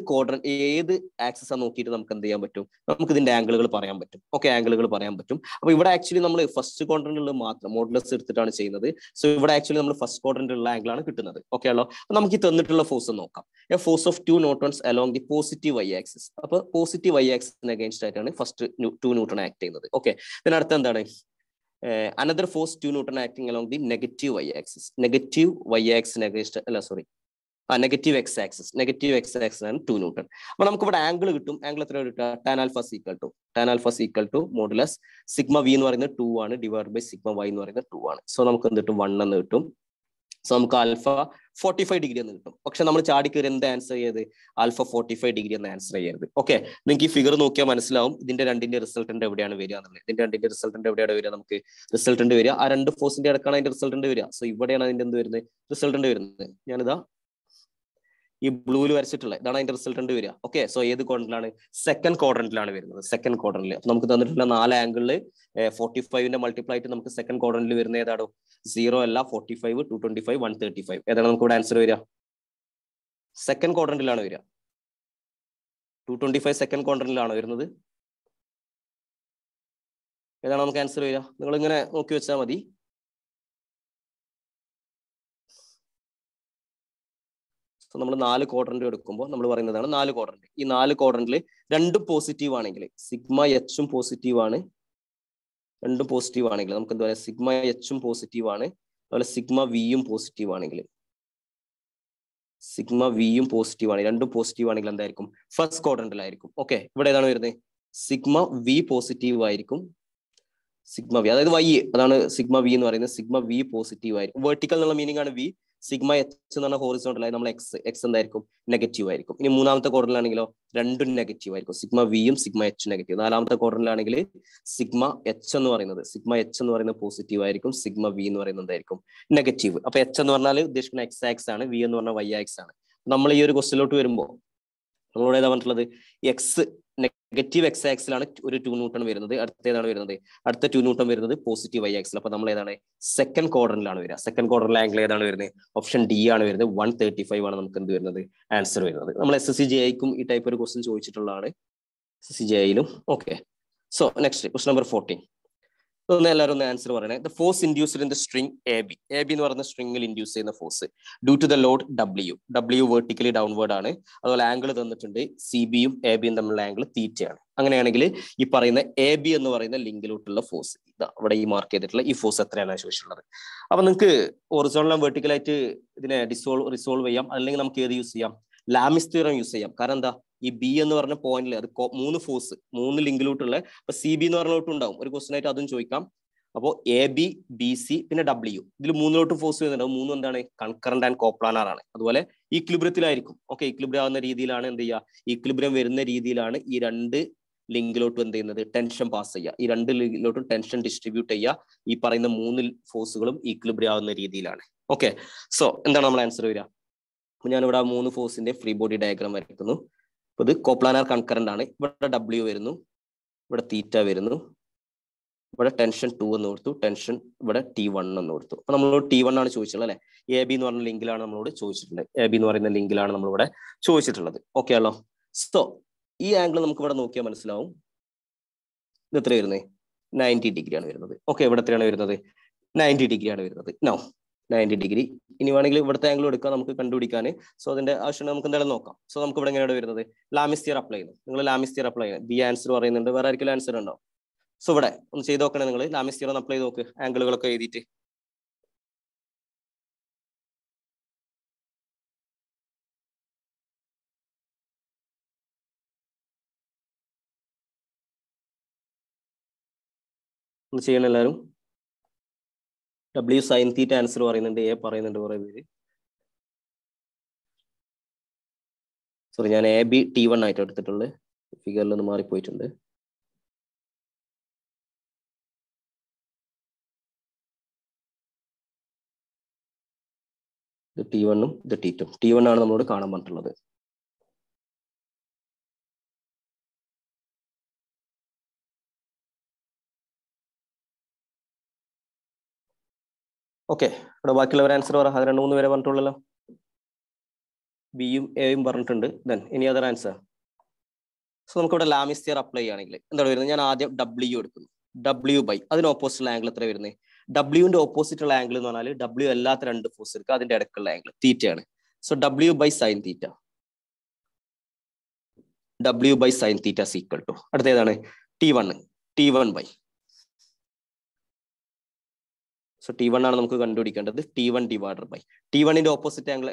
ഏത് ആക്സസ് ആണ് നോക്കിയിട്ട് നമുക്ക് എന്ത് ചെയ്യാൻ പറ്റും? നമുക്ക് ഇതിന്റെ ആംഗിളുകൾ പറയാൻ പറ്റും. ഓക്കെ, ആംഗിളുകൾ പറയാൻ പറ്റും. അപ്പൊ ഇവിടെ ആക്ച്വലി നമ്മൾ ഫസ്റ്റ് ക്വാഡ്രന്റിലുള്ള മാത്രം മോഡുലസ് എടുത്തിട്ടാണ് ചെയ്യുന്നത്. സോ ഇവിടെ ആക്ച്വലി നമ്മൾ ഫസ്റ്റ് ക്വാഡ്രന്റിലുള്ള ആംഗിൾ ആണ് കിട്ടുന്നത്. ഓക്കെ ആണല്ലോ? അപ്പൊ നമുക്ക് ഈ തന്നിട്ടുള്ള ഫോഴ്സ് നോക്കാം. A force of 2 N along the positive Y axis. അപ്പൊ പോസിറ്റീവ് വൈ ആക്സിന് അഗൈൻസ്റ്റ് ആയിട്ടാണ് ഫസ്റ്റ് 2 N ആക്ട് ചെയ്യുന്നത്. ഓക്കെ, ഇതിനടുത്ത് എന്താണ്? Another force 2 N acting along the negative y axis, negative y axis negative x axis, negative x axis and 2 N. അപ്പോൾ നമുക്ക് ഇവിടെ angle കിട്ടും. ആംഗിൾ എത്ര കിട്ടുക? tan alpha is equal to modulus sigma V എന്ന് പറയുന്നത് 2 ആണ് ഡിവൈഡ് ബൈ സിഗ്മ വൈ എന്ന് പറയുന്നത് 2 ആണ്. സോ നമുക്ക് എന്ത് കിട്ടും? 1 എന്ന് കിട്ടും. സോ നമുക്ക് ആൽഫ 45° എന്ന് കിട്ടും. പക്ഷെ നമ്മൾ ചാടിക്കയറി എന്ത് ആൻസർ ചെയ്ത്? ആൽഫ 45° എന്ന് ആൻസർ ചെയ്യരുത്. ഓക്കെ, നിങ്ങൾക്ക് ഈ ഫിഗർ നോക്കിയാൽ മനസ്സിലാവും ഇതിന്റെ രണ്ടിന്റെ റിസൾട്ടന്റ് എവിടെയാണ് വരിക എന്നുള്ളത്. ഇതിന്റെ രണ്ടിന്റെ റിസൾട്ടന്റ് എവിടെയാണ് വരിക? നമുക്ക് റിസൾട്ടന്റ് വരിക ആ രണ്ട് ഫോഴ്സിന്റെ ഇടക്കാണ് അതിന്റെ റിസൾട്ടന്റ് വരിക. സോ ഇവിടെയാണ് അതിന്റെ എന്ത് വരുന്നത്? റിസൾട്ടന്റ് വരുന്നത്. ഞാനിതാ ഈ ബ്ലൂവിൽ വരച്ചിട്ടുള്ള ഇതാണ് അതിന്റെ റിസൾട്ടന്റ് വരിക. ഓക്കെ, സോ ഏത് ക്വാഡ്രന്റിലാണ്? സെക്കൻഡ് ക്വാഡ്രന്റിലാണ് വരുന്നത്, സെക്കൻഡ് ക്വാഡ്രന്റിൽ. അപ്പൊ നമുക്ക് തന്നിട്ടുള്ള 4 ആംഗിളിൽ 45-ന്റെ മൾട്ടിപ്ലൈ ആയിട്ട് നമുക്ക് സെക്കൻഡ് ക്വാഡ്രന്റിൽ വരുന്ന ഏതാണോ? 0 അല്ല 45, 225, 135. ഏതാണ് നമുക്ക് ഇവിടെ ആൻസർ വരിക? സെക്കൻഡ് ക്വാഡ്രന്റിലാണ് വരിക. 225 സെക്കൻഡ് ക്വാഡ്രന്റിലാണ് വരുന്നത്. ഏതാണ് നമുക്ക് ആൻസർ വരിക? നിങ്ങൾ ഇങ്ങനെ നോക്കി വെച്ചാൽ മതി. സോ നമ്മൾ 4 ക്വാഡ്രന്റ് എടുക്കുമ്പോൾ നമ്മൾ പറയുന്നതാണ് 4 ക്വാഡ്രന്റ്. ഈ 4 ക്വാഡ്രന്റിൽ രണ്ടും പോസിറ്റീവ് ആണെങ്കിൽ സിഗ്മ എച്ചും പോസിറ്റീവ് ആണ്, രണ്ടും പോസിറ്റീവ് ആണെങ്കിൽ നമുക്ക് എന്താ പറയുക? സിഗ്മ എച്ചും പോസിറ്റീവ് ആണ്, അതുപോലെ സിഗ്മ വിയും പോസിറ്റീവ് ആണെങ്കിൽ, സിഗ്മ വിയും പോസിറ്റീവ് ആണ്, രണ്ടും പോസിറ്റീവ് ആണെങ്കിൽ എന്തായിരിക്കും? ഫസ്റ്റ് ക്വാഡ്രന്റിലായിരിക്കും. ഓക്കെ, ഇവിടെ ഏതാണ് വരുന്നത്? സിഗ്മ വി പോസിറ്റീവ് ആയിരിക്കും, സിഗ്മ വി അതായത് വൈ, അതാണ് സിഗ്മ വി എന്ന് പറയുന്നത്. സിഗ്മ വി പോസിറ്റീവ് ആയിരിക്കും. വെർട്ടിക്കൽ എന്നുള്ള മീനിങ് ആണ് വി. സിഗ്മ എച്ച് എന്ന് പറഞ്ഞാൽ ഹോറിസോണ്ടൽ ആയി നമ്മൾ എക്സ് എന്തായിരിക്കും? നെഗറ്റീവ് ആയിരിക്കും. ഇനി 3-ാമത്തെ ക്വാഡ്രന്റിലാണെങ്കിലോ രണ്ടും നെഗറ്റീവ് ആയിരിക്കും, സിഗ്മ വിയും സിഗ്മ എച്ച് നെഗറ്റീവ്. 4-ാമത്തെ ക്വാഡ്രന്റിലാണെങ്കിൽ സിഗ്മ എച്ച് എന്ന് പറയുന്നത് പോസിറ്റീവ് ആയിരിക്കും, സിഗ്മ വി എന്ന് പറയുന്നത് എന്തായിരിക്കും? നെഗറ്റീവ്. അപ്പൊ എച്ച് എന്ന് പറഞ്ഞാൽ ഉദ്ദേശിക്കുന്ന എക്സ് ആക്സ് ആണ്, വി എന്ന് പറഞ്ഞാൽ വൈ ആക്സ് ആണ്. നമ്മൾ ഈ ഒരു ക്വസ്റ്റിലോട്ട് വരുമ്പോൾ നമ്മളോട് ഏതാ പറഞ്ഞിട്ടുള്ളത്? എക്സ് നെഗറ്റീവ് എക്സ് ആക്സിലാണ് ഒരു 2 N വരുന്നത്. അടുത്ത 2 N വരുന്നത് പോസിറ്റീവ് വൈ ആക്സിൽ. അപ്പൊ നമ്മൾ ഏതാണ്? സെക്കൻഡ് ക്വാഡ്രന്റിലാണ് വരിക. സെക്കൻഡ് ക്വാഡ്രന്റിൽ ആംഗിൾ ഏതാണ് വരുന്നത്? ഓപ്ഷൻ ഡി ആണ് വരുന്നത്. 135 ആണ് നമുക്ക് എന്ത് വരുന്നത്? ആൻസർ വരുന്നത്. നമ്മൾ SSC JE ക്കും ഈ ടൈപ്പ് ഒരു ക്വസ്റ്റ്യൻ ചോദിച്ചിട്ടുള്ളതാണ്, SSC JE യിലും. Okay, so next question number 14. എല്ലാവരും ഒന്ന് ആൻസർ പറയണേ. The force induced in the string A B എന്ന് പറയുന്ന സ്ട്രിംഗിൽ ഇൻഡ്യൂസ് ചെയ്യുന്ന force due to the load W vertically downward ആണ്. അതുപോലെ ആംഗിൾ തന്നിട്ടുണ്ട് സി ബിയും എ ബിയും തമ്മിലുള്ള ആംഗിൾ തീറ്റയാണ്. അങ്ങനെയാണെങ്കിൽ ഈ പറയുന്ന എ ബി എന്ന് പറയുന്ന ലിങ്കിലോട്ടുള്ള ഫോഴ്സ്, ഇവിടെ ഈ മാർക്ക് ചെയ്തിട്ടുള്ള ഈ ഫോഴ്സ് എത്രയാണ് ചോദിച്ചിട്ടുള്ളത്. അപ്പൊ നിങ്ങൾക്ക് ഹൊറിസോണ്ടൽ ആൻഡ് വെർട്ടിക്കൽ ആയിട്ട് ഇതിനെ റിസോൾവ് ചെയ്യാം. അല്ലെങ്കിൽ നമുക്ക് ഏത് യൂസ് ചെയ്യാം? ലാമിസ് തിയറം യൂസ് ചെയ്യാം. കാരണം എന്താ? ഈ ബി എന്ന് പറഞ്ഞ പോയിന്റിൽ അത് 3 ഫോഴ്സ് 3 ലിങ്കിലോട്ടുള്ള, അപ്പൊ സി ബി എന്ന് പറഞ്ഞിലോട്ടും ഉണ്ടാവും. ഒരു ക്വസ്റ്റൻ ആയിട്ട് അതും ചോദിക്കാം. അപ്പോൾ എ ബി, ബി സി, പിന്നെ ഡബ്ല്യു, ഇതിൽ 3 ഫോഴ്സ് വരുന്നുണ്ടാവും. 3 എന്താണ്? കൺകറന്റ് ആൻഡ് കോപ്ലാനാർ ആണ്. അതുപോലെ ഈക്വിലിബ്രിയത്തിലായിരിക്കും. ഓക്കെ, ഈക്വിലിബ്രിയം ആവുന്ന രീതിയിലാണ് എന്ത് ചെയ്യുക? ഈക്വിലിബ്രിയം വരുന്ന രീതിയിലാണ് ഈ 2 ലിങ്കിലോട്ടും എന്ത് ചെയ്യുന്നത്? ടെൻഷൻ പാസ് ചെയ്യുക. ഈ 2 ലിങ്കിലോട്ടും ടെൻഷൻ ഡിസ്ട്രിബ്യൂട്ട് ചെയ്യുക. ഈ പറയുന്ന 3 ഫോഴ്സുകളും ഈക്വിലിബ്രിയം ആവുന്ന രീതിയിലാണ്. ഓക്കെ, സോ എന്താണ് നമ്മൾ ആൻസർ വരിക? അപ്പൊ ഞാനിവിടെ ആ 3 ഫോഴ്സിന്റെ ഫ്രീ ബോഡി ഡയഗ്രാം വരയ്ക്കുന്നു. അപ്പൊ ഇത് കോപ്ലാനാർ കൺകറന്റ് ആണ്. ഇവിടെ ഡബ്ല്യു വരുന്നു, ഇവിടെ തീറ്റ വരുന്നു, ഇവിടെ ടെൻഷൻ 2 എന്ന് കൊടുത്തു, ടെൻഷൻ ഇവിടെ T1 എന്ന് കൊടുത്തു. അപ്പൊ നമ്മളോട് T1 ആണ് ചോദിച്ചുള്ളത് അല്ലെ? എ ബി എന്ന് പറഞ്ഞ ലിങ്കിലാണ് നമ്മളോട് ചോദിച്ചിട്ടുള്ളത്. എ ബി എന്ന് പറയുന്ന ലിങ്കിലാണ് നമ്മളിവിടെ ചോദിച്ചിട്ടുള്ളത്. ഓക്കെ ആണല്ലോ? സോ ഈ ആംഗിൾ നമുക്ക് ഇവിടെ നോക്കിയാൽ മനസ്സിലാവും. ഇത് എത്ര വരുന്നത്? 90° ആണ് വരുന്നത്. ഓക്കെ, ഇവിടെ എത്രയാണ് വരുന്നത്? 90° ആണ് വരുന്നത്. No 90 degree. ഇനി വേണമെങ്കിൽ ഇവിടുത്തെ ആംഗിൾ എടുക്കാം നമുക്ക് കണ്ടുപിടിക്കാൻ. സോ അതിന്റെ ആവശ്യം നമുക്ക് എന്തായാലും നോക്കാം. സോ നമുക്ക് ഇവിടെ എങ്ങനെയാണ് വരുന്നത്? ലാമിസ്റ്റിയർ അപ്ലൈ ചെയ്യുന്നു. നിങ്ങൾ ലാമിസ്റ്റിയർ അപ്ലൈ ചെയ്യുന്നത് ബി ആൻസർ പറയുന്നുണ്ട്. വേറെ ആർക്കും ആൻസർ ഉണ്ടോ? സോ ഇവിടെ ഒന്ന് ചെയ്ത് നോക്കണേ. നിങ്ങൾ ലാമിസ്റ്റിയർ ഒന്ന് അപ്ലൈ ചെയ്ത് നോക്ക്, ആംഗിളുകളൊക്കെ എഴുതിയിട്ട്. ഒന്ന് ചെയ്യണം എല്ലാവരും. ഡബ്ല്യു സൈൻ തീറ്റ ആൻസർ പറയുന്നുണ്ട്, എ പറയുന്നുണ്ട് കുറെ പേര്. സോറി, ഞാൻ എ ബി ടി വൺ ആയിട്ട് എടുത്തിട്ടുള്ളു, ഫിഗറിൽ ഒന്ന് മാറിപ്പോയിട്ടുണ്ട്. ഇത് ടി വണ്ണും ഇത് ടി ടും. ടി വൺ ആണ് നമ്മളോട് കാണാൻ പറഞ്ഞിട്ടുള്ളത്. ഓക്കെ, ഇവിടെ ബാക്കിയുള്ളവർ ആൻസർ പറ. അത് 2-3 പേരെ പറഞ്ഞിട്ടുള്ളല്ലോ, ബിയും എയും പറഞ്ഞിട്ടുണ്ട്. Then any other answer? So നമുക്കിവിടെ ലാമിസ്റ്റിയർ അപ്ലൈ ചെയ്യുകയാണെങ്കിൽ എന്താണ് വരുന്നത്? ഞാൻ ആദ്യം ഡബ്ല്യു എടുക്കുന്നു. ഡബ്ല്യു ബൈ അതിന് ഓപ്പോസിറ്റുള്ള ആംഗിൾ എത്ര വരുന്നത്? ഡബ്ല്യുവിന്റെ ഓപ്പോസിറ്റുള്ള ആംഗിൾ എന്ന് പറഞ്ഞാൽ ഡബ്ല്യു അല്ലാത്ത രണ്ട് ഫോഴ്സ് എടുക്കുക, അതിന്റെ ഇടയ്ക്കുള്ള ആംഗിൾ തീറ്റയാണ്. So W by sine theta, W by sine theta equal to അടുത്തേതാണ് T one. T one by so T one ആണ് നമുക്ക് കണ്ടുപിടിക്കേണ്ടത്. T one divided by T വണ്ണിന്റെ ഓപ്പോസിറ്റ് ആംഗിൾ,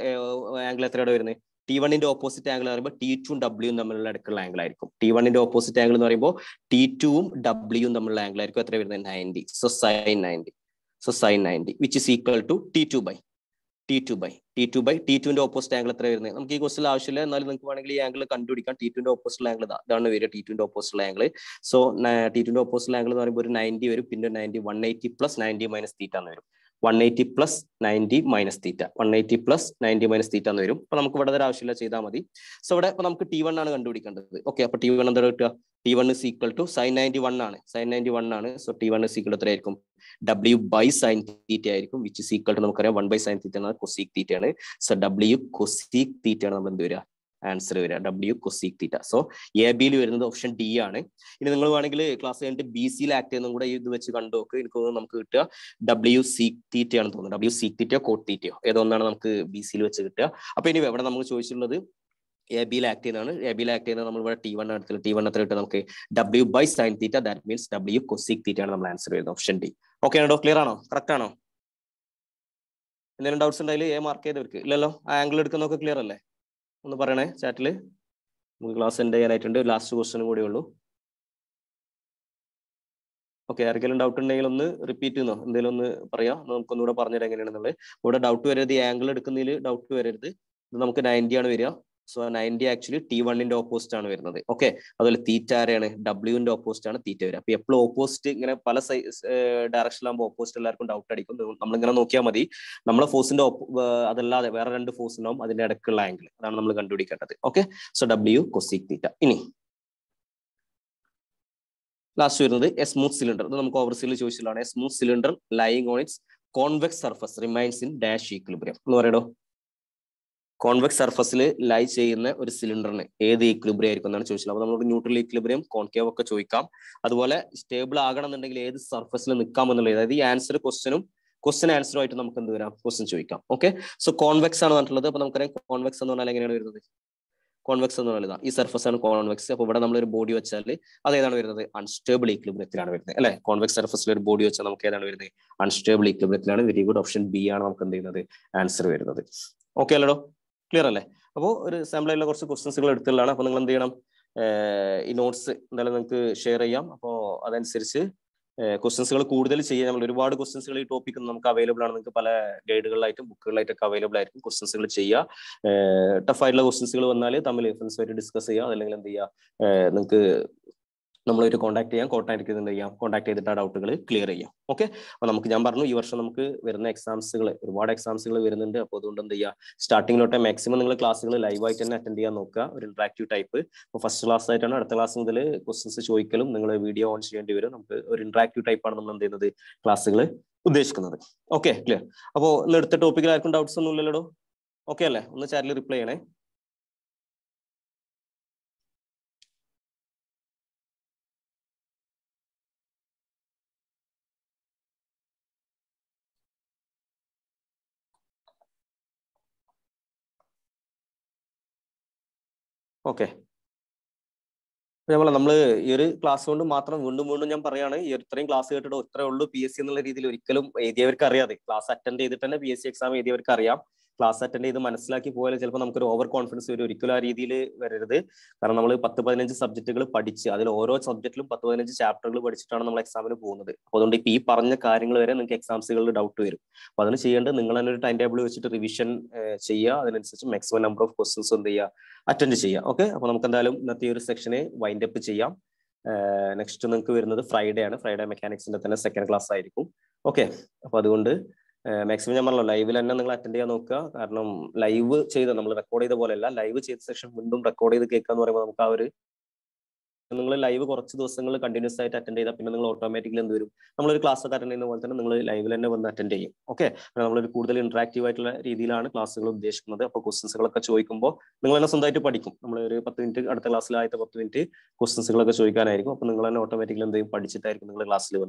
ആംഗിൾ എത്രയാണ് വരുന്നത്? ടി വണ്ണിന്റെ ഓപ്പോസിറ്റ് ആംഗിൾ എന്ന് പറയുമ്പോൾ ടി ടുവും ഡബ്ല്യുവും തമ്മിലുള്ള അടുക്കുള്ള ആംഗിൾ ആയിരിക്കും. ടി വണ്ണിന്റെ ഓപ്പോസിറ്റ് ആംഗിൾ എന്ന് പറയുമ്പോൾ ടി ടുവും ഡബ്ല്യുവും തമ്മിലുള്ള ആംഗിൾ ആയിരിക്കും. എത്ര വരുന്നത്? 90. So sine 90. So sine 90 which is equal to T two by T two by T two by T ടുവിന്റെ ഓപ്പോസിറ്റ് ആംഗിൾ എത്ര വരുന്നത്? നമുക്ക് ഈ ക്വസ്റ്റിൽ ആവശ്യമില്ല, എന്നാലും നിങ്ങൾക്ക് വേണമെങ്കിൽ ഈ ആംഗിൾ കണ്ടുപിടിക്കാം. ടി ടുവിന്റെ ഓപ്പോസിറ്റ് ആംഗിൾ ഇതാണ് വരിക, ടി ടുവിന്റെ ഓപ്പോസിറ്റ് ആംഗിൾ. സോ ടി ടുവിന്റെ ഓപ്പോസിറ്റ് ആംഗിൾ എന്ന് പറയുമ്പോൾ ഒരു 90 വരും, പിന്നെ 90 180 പ്ലസ് 90 മൈനസ് തീറ്റ എന്ന് വരും. 180 plus 90 minus theta, 180 plus 90 minus theta എന്ന് വരും. അപ്പൊ നമുക്ക് ഇവിടെ ആവശ്യമില്ല, ചെയ്താൽ മതി. സോ ഇവിടെ ഇപ്പൊ നമുക്ക് ടി വൺ ആണ് കണ്ടുപിടിക്കേണ്ടത്. ഓക്കെ, അപ്പൊ ടി വൺ എന്താ കിട്ടുക? T one is equal to sine 91 ആണ്, സൈൻ 91 ആണ്. So T one is equal എത്ര ആയിരിക്കും? ഡബ്ല്യു ബൈ സൈൻ തീറ്റ ആയിരിക്കും, വിച്ച് ഇസ് ഈക്വൽ ടു നമുക്കറിയാം 1 ബൈ സൈൻ തീറ്റ എന്നാൽ കൊസീക് തീറ്റയാണ്. സോ ഡബ്ല്യു കൊസീക് തീറ്റ ആണ് നമ്മൾ എന്ത് വരിക? ആൻസർ വരിക, W cosec theta. So A ബിയിൽ വരുന്നത് ഓപ്ഷൻ ഡി ആണ്. ഇനി നിങ്ങൾ വേണമെങ്കിൽ ക്ലാസ് കഴിഞ്ഞിട്ട് ബി സിയിൽ ആക്ട് ചെയ്യുന്ന കൂടെ ഇത് വെച്ച് കണ്ടുനോക്ക്. എനിക്ക് നമുക്ക് കിട്ടുക ഡബ്ല്യു സീക് തീറ്റ ആണ് തോന്നുന്നത്. ഡബ്ല്യു സീക് തീറ്റയോ കോട്ട് തീറ്റയോ ഏതൊന്നാണ് നമുക്ക് ബി സിയിൽ വെച്ച് കിട്ടുക. അപ്പൊ ഇനി ഇവിടെ നമുക്ക് ചോദിച്ചിട്ടുള്ളത് എ ബിയിൽ ആക്ട് ചെയ്യുന്നതാണ്. എ ബിയിൽ ആക്ട് ചെയ്യുന്നത് നമ്മൾ ഇവിടെ ടി വൺ എടുത്തിട്ട് ടി വൺ എത്ര കിട്ടുക നമുക്ക്? W by sine theta, that means W cosec theta ആണ് നമ്മൾ ആൻസർ വരുന്നത്, ഓപ്ഷൻ ഡി. ഓക്കെ ആണോ? ക്ലിയർ ആണോ? കറക്റ്റ് ആണോ? എന്തെങ്കിലും ഡൗട്ട്സ് ഉണ്ടായാലും എ മാർക്ക് ചെയ്തവർക്ക് ഇല്ലല്ലോ. ആ ആംഗിൾ എടുക്കുന്നതൊക്കെ ക്ലിയർ അല്ലേ? ഒന്ന് പറയണേ ചാറ്റില്. നമുക്ക് ക്ലാസ് എൻഡ് ചെയ്യാനായിട്ടുണ്ട്, ലാസ്റ്റ് ക്വസ്റ്റനും കൂടെ ഉള്ളൂ. ഓക്കെ, ആർക്കെങ്കിലും ഡൗട്ട് ഉണ്ടെങ്കിൽ ഒന്ന് റിപ്പീറ്റ് ചെയ്യുന്നോ എന്തെങ്കിലും ഒന്ന് പറയാം, നമുക്കൊന്നുകൂടെ പറഞ്ഞുതരാം എങ്ങനെയാണെന്നുള്ളത്. ഇവിടെ ഡൗട്ട് വരരുത്, ആംഗിൾ എടുക്കുന്നതിൽ ഡൗട്ട് വരരുത്. ഇത് നമുക്ക് 90 ആണ് വരിക. സോ 90 ആക്ച്വലി ടി വണ്ണിന്റെ ഓപ്പോസിറ്റ് ആണ് വരുന്നത്. ഓക്കെ, അതുപോലെ തീറ്റ ആരെയാണ്? ഡബ്ല്യുവിന്റെ ഓപ്പോസിറ്റ് ആണ് തീറ്റ വരിക. അപ്പൊ എപ്പോഴും ഓപ്പോസിറ്റ് ഇങ്ങനെ പല സൈസ് ഡയറക്ഷനിലാകുമ്പോൾ ഓപ്പോസിറ്റ് എല്ലാവർക്കും ഡൗട്ട് അടിക്കും. നമ്മളിങ്ങനെ നോക്കിയാൽ മതി, നമ്മളെ ഫോഴ്സിന്റെ അതല്ലാതെ വേറെ രണ്ട് ഫോഴ്സ് ഉണ്ടാവും, അതിന്റെ ഇടയ്ക്കുള്ള ആംഗിൾ അതാണ് നമ്മൾ കണ്ടുപിടിക്കേണ്ടത്. Okay, so W cosec theta. ഇനി ലാസ്റ്റ് വരുന്നത് എ സ്മൂത്ത് സിലിണ്ടർ. ഇത് നമുക്ക് ഓവർസീൽ ചോദിച്ചിട്ടുള്ളതാണ്. A smooth cylinder lying on its convex surface remains in dash equilibrium എന്ന് പറയടോ. കോൺവെക്സ് സർഫസിൽ ലൈ ചെയ്യുന്ന ഒരു സിലിണ്ടറിന് ഏത് ഈക്വിലിബ്രിയം ആയിരിക്കും എന്നാണ് ചോദിച്ചത്. അപ്പോൾ നമ്മളോട് ന്യൂട്രൽ ഈക്വിലിബ്രിയം, കോൺകേവ് ഒക്കെ ചോദിക്കാം. അതുപോലെ സ്റ്റേബിൾ ആകണം എന്നുണ്ടെങ്കിൽ ഏത് സർഫസിൽ നിൽക്കാം എന്നുള്ളത്, അതായത് ഈ ആൻസർ ക്വസ്റ്റനും ക്വസ്റ്റൻ ആൻസറും ആയിട്ട് നമുക്ക് എന്ത് വരാം? ക്വസ്റ്റൻ ചോദിക്കാം. ഓക്കെ, സോ കോൺവെക്സ് ആണ് പറഞ്ഞിട്ടുള്ളത്. അപ്പോൾ നമുക്കറിയാം കോൺവെക്സ് എന്ന് പറഞ്ഞാൽ എങ്ങനെയാണ് വരുന്നത്? കോൺവെക്സ് എന്ന് പറഞ്ഞാൽ ഈ സർഫസ് ആണ് കോൺവെക്സ്. അപ്പോൾ ഇവിടെ നമ്മളൊരു ബോഡി വെച്ചാൽ അതേതാണ് വരുന്നത്? അൺസ്റ്റേബിൾ ഈക്വിലിബ്രിയത്തിലാണ് വരുന്നത് അല്ലെ. കോൺവെക്സ് സർഫസിൽ ഒരു ബോഡി വെച്ചാൽ നമുക്ക് ഏതാണ് വരുന്നത്? അൺസ്റ്റേബിൾ ഈക്വിലിബ്രിയത്തിലാണ്. വെരി ഗുഡ്, ഓപ്ഷൻ ബി ആണ് നമുക്ക് എന്ത് ചെയ്യുന്നത്? ആൻസർ വരുന്നത്. ഓക്കെ അല്ലടോ, ക്ലിയർ അല്ലേ? അപ്പോൾ ഒരു സാമ്പിളായിട്ടുള്ള കുറച്ച് ക്വസ്റ്റൻസുകൾ എടുത്തുള്ളതാണ്. അപ്പോൾ നിങ്ങൾ എന്ത് ചെയ്യണം? ഈ നോട്ട്സ് എന്തായാലും നിങ്ങൾക്ക് ഷെയർ ചെയ്യാം. അപ്പോൾ അതനുസരിച്ച് ക്വസ്റ്റൻസുകൾ കൂടുതൽ ചെയ്യാം. നമ്മൾ ഒരുപാട് ക്വസ്റ്റൻസുകൾ ഈ ടോപ്പിക്ക് നമുക്ക് അവൈലബിൾ ആണ്. നിങ്ങൾക്ക് പല ഗൈഡുകളിലായിട്ടും ബുക്കുകളിലായിട്ടൊക്കെ അവൈലബിൾ ആയിരിക്കും. ക്വസ്റ്റൻസുകൾ ചെയ്യുക. ടഫായിട്ടുള്ള ക്വസ്റ്റൻസുകൾ വന്നാൽ തമ്മിൽ ഫ്രണ്ട്സുമായിട്ട് ഡിസ്കസ് ചെയ്യുക. അല്ലെങ്കിൽ എന്ത് ചെയ്യുക, നിങ്ങൾക്ക് നമ്മളൊരു കോൺടാക്ട് ചെയ്യാം. കോൺടാക്ട് ചെയ്യാം, കോൺടാക്ട് ചെയ്തിട്ട് ആ ഡൗട്ടുകൾ ക്ലിയർ ചെയ്യാം. ഓക്കെ, അപ്പോൾ നമുക്ക് ഞാൻ പറഞ്ഞു ഈ വർഷം നമുക്ക് വരുന്ന എക്സാംസുകൾ ഒരുപാട് എക്സാംസുകൾ വരുന്നുണ്ട്. അപ്പോൾ അതുകൊണ്ട് എന്ത് ചെയ്യുക, സ്റ്റാർട്ടിങ്ങിലോട്ടെ മാക്സിമം നിങ്ങൾ ക്ലാസ്സുകൾ ലൈവായിട്ട് തന്നെ അറ്റൻഡ് ചെയ്യാൻ നോക്കുക. ഒരു ഇന്ററാക്റ്റീവ് ടൈപ്പ്. അപ്പോൾ ഫസ്റ്റ് ക്ലാസ് ആയിട്ടാണ്. അടുത്ത ക്ലാസ് മുതൽ ക്വസ്റ്റൻസ് ചോദിക്കലും നിങ്ങൾ വീഡിയോ ഓൺ ചെയ്യേണ്ടി വരും. നമുക്ക് ഒരു ഇന്ററാക്റ്റീവ് ടൈപ്പാണ് നമ്മൾ എന്ത് ചെയ്യുന്നത് ക്ലാസ്സുകൾ ഉദ്ദേശിക്കുന്നത്. Okay, clear. അപ്പോൾ ഇന്ന് എടുത്ത ടോപ്പിക്കിൽ ആർക്കും ഡൗട്ട്സ് ഒന്നും ഇല്ലല്ലോ? ഓക്കെ അല്ലേ? ഒന്ന് ചാറ്റിൽ റിപ്ലൈ ചെയ്യണേ. Okay. Class one Matran Wundu Yam Parana, your train class to PSC and the Caria, class attended the 10 PSC exam, their career, class attended the Manaslaki Poil, Telponamco overconfidence with curricular idile, where they Karanamal Pathapanage subject Padicha, the overall subject Pathapanage chapter, but it's turned like Samuel Pone. Only P. Parana Karing Laren and exam single doubt to it. Padana she and the Ningalan timetable which to revision Chia, then such a maximum number of questions on the attend Chia. Okay, upon Kandalum, Nathir section, wine. Next to another Friday and Friday mechanics in the second class. Okay, for the wonder, maximum live and Latina Noka, Arnum, live chase the number recorded the Volella, live chase section window recorded the cake and recovery. Live or those single continuous site attended up in automatically and the number class that in the world and live and one that day. Okay, another good interactive at Ridilana classical of Desh, another questions like a choicumbo, Ningana Sunday to Padicum, number patent at the last light of 20 questions like a choica, Ningana automatically and the Padicita in the last level.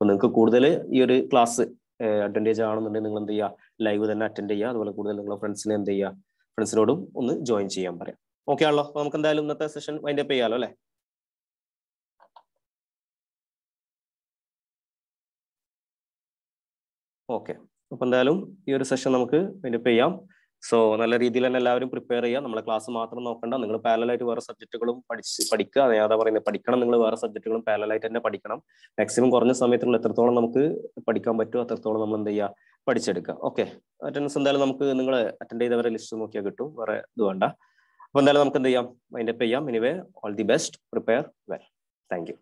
Nunka Kurdele, your class attendage on the Ninglandia, live with an attendia, the good friends in the friends road, only join GM. Okay, Allah, I'm going to the session. Wind up here. Okay, open the your session. I'm going to pay up. So, another reading and allowing prepare a number class of Mathan of and parallel to our subject to Padika, the other in the Padikan, subject to parallel and the Padikanum. Maximum corner summit letter Tolanamuku, Padikam by two other Tolanam the Padichedica. Okay, attendance and the Lamku attended the list of Mokiagutu or Duanda. All the best, prepare well. Thank you.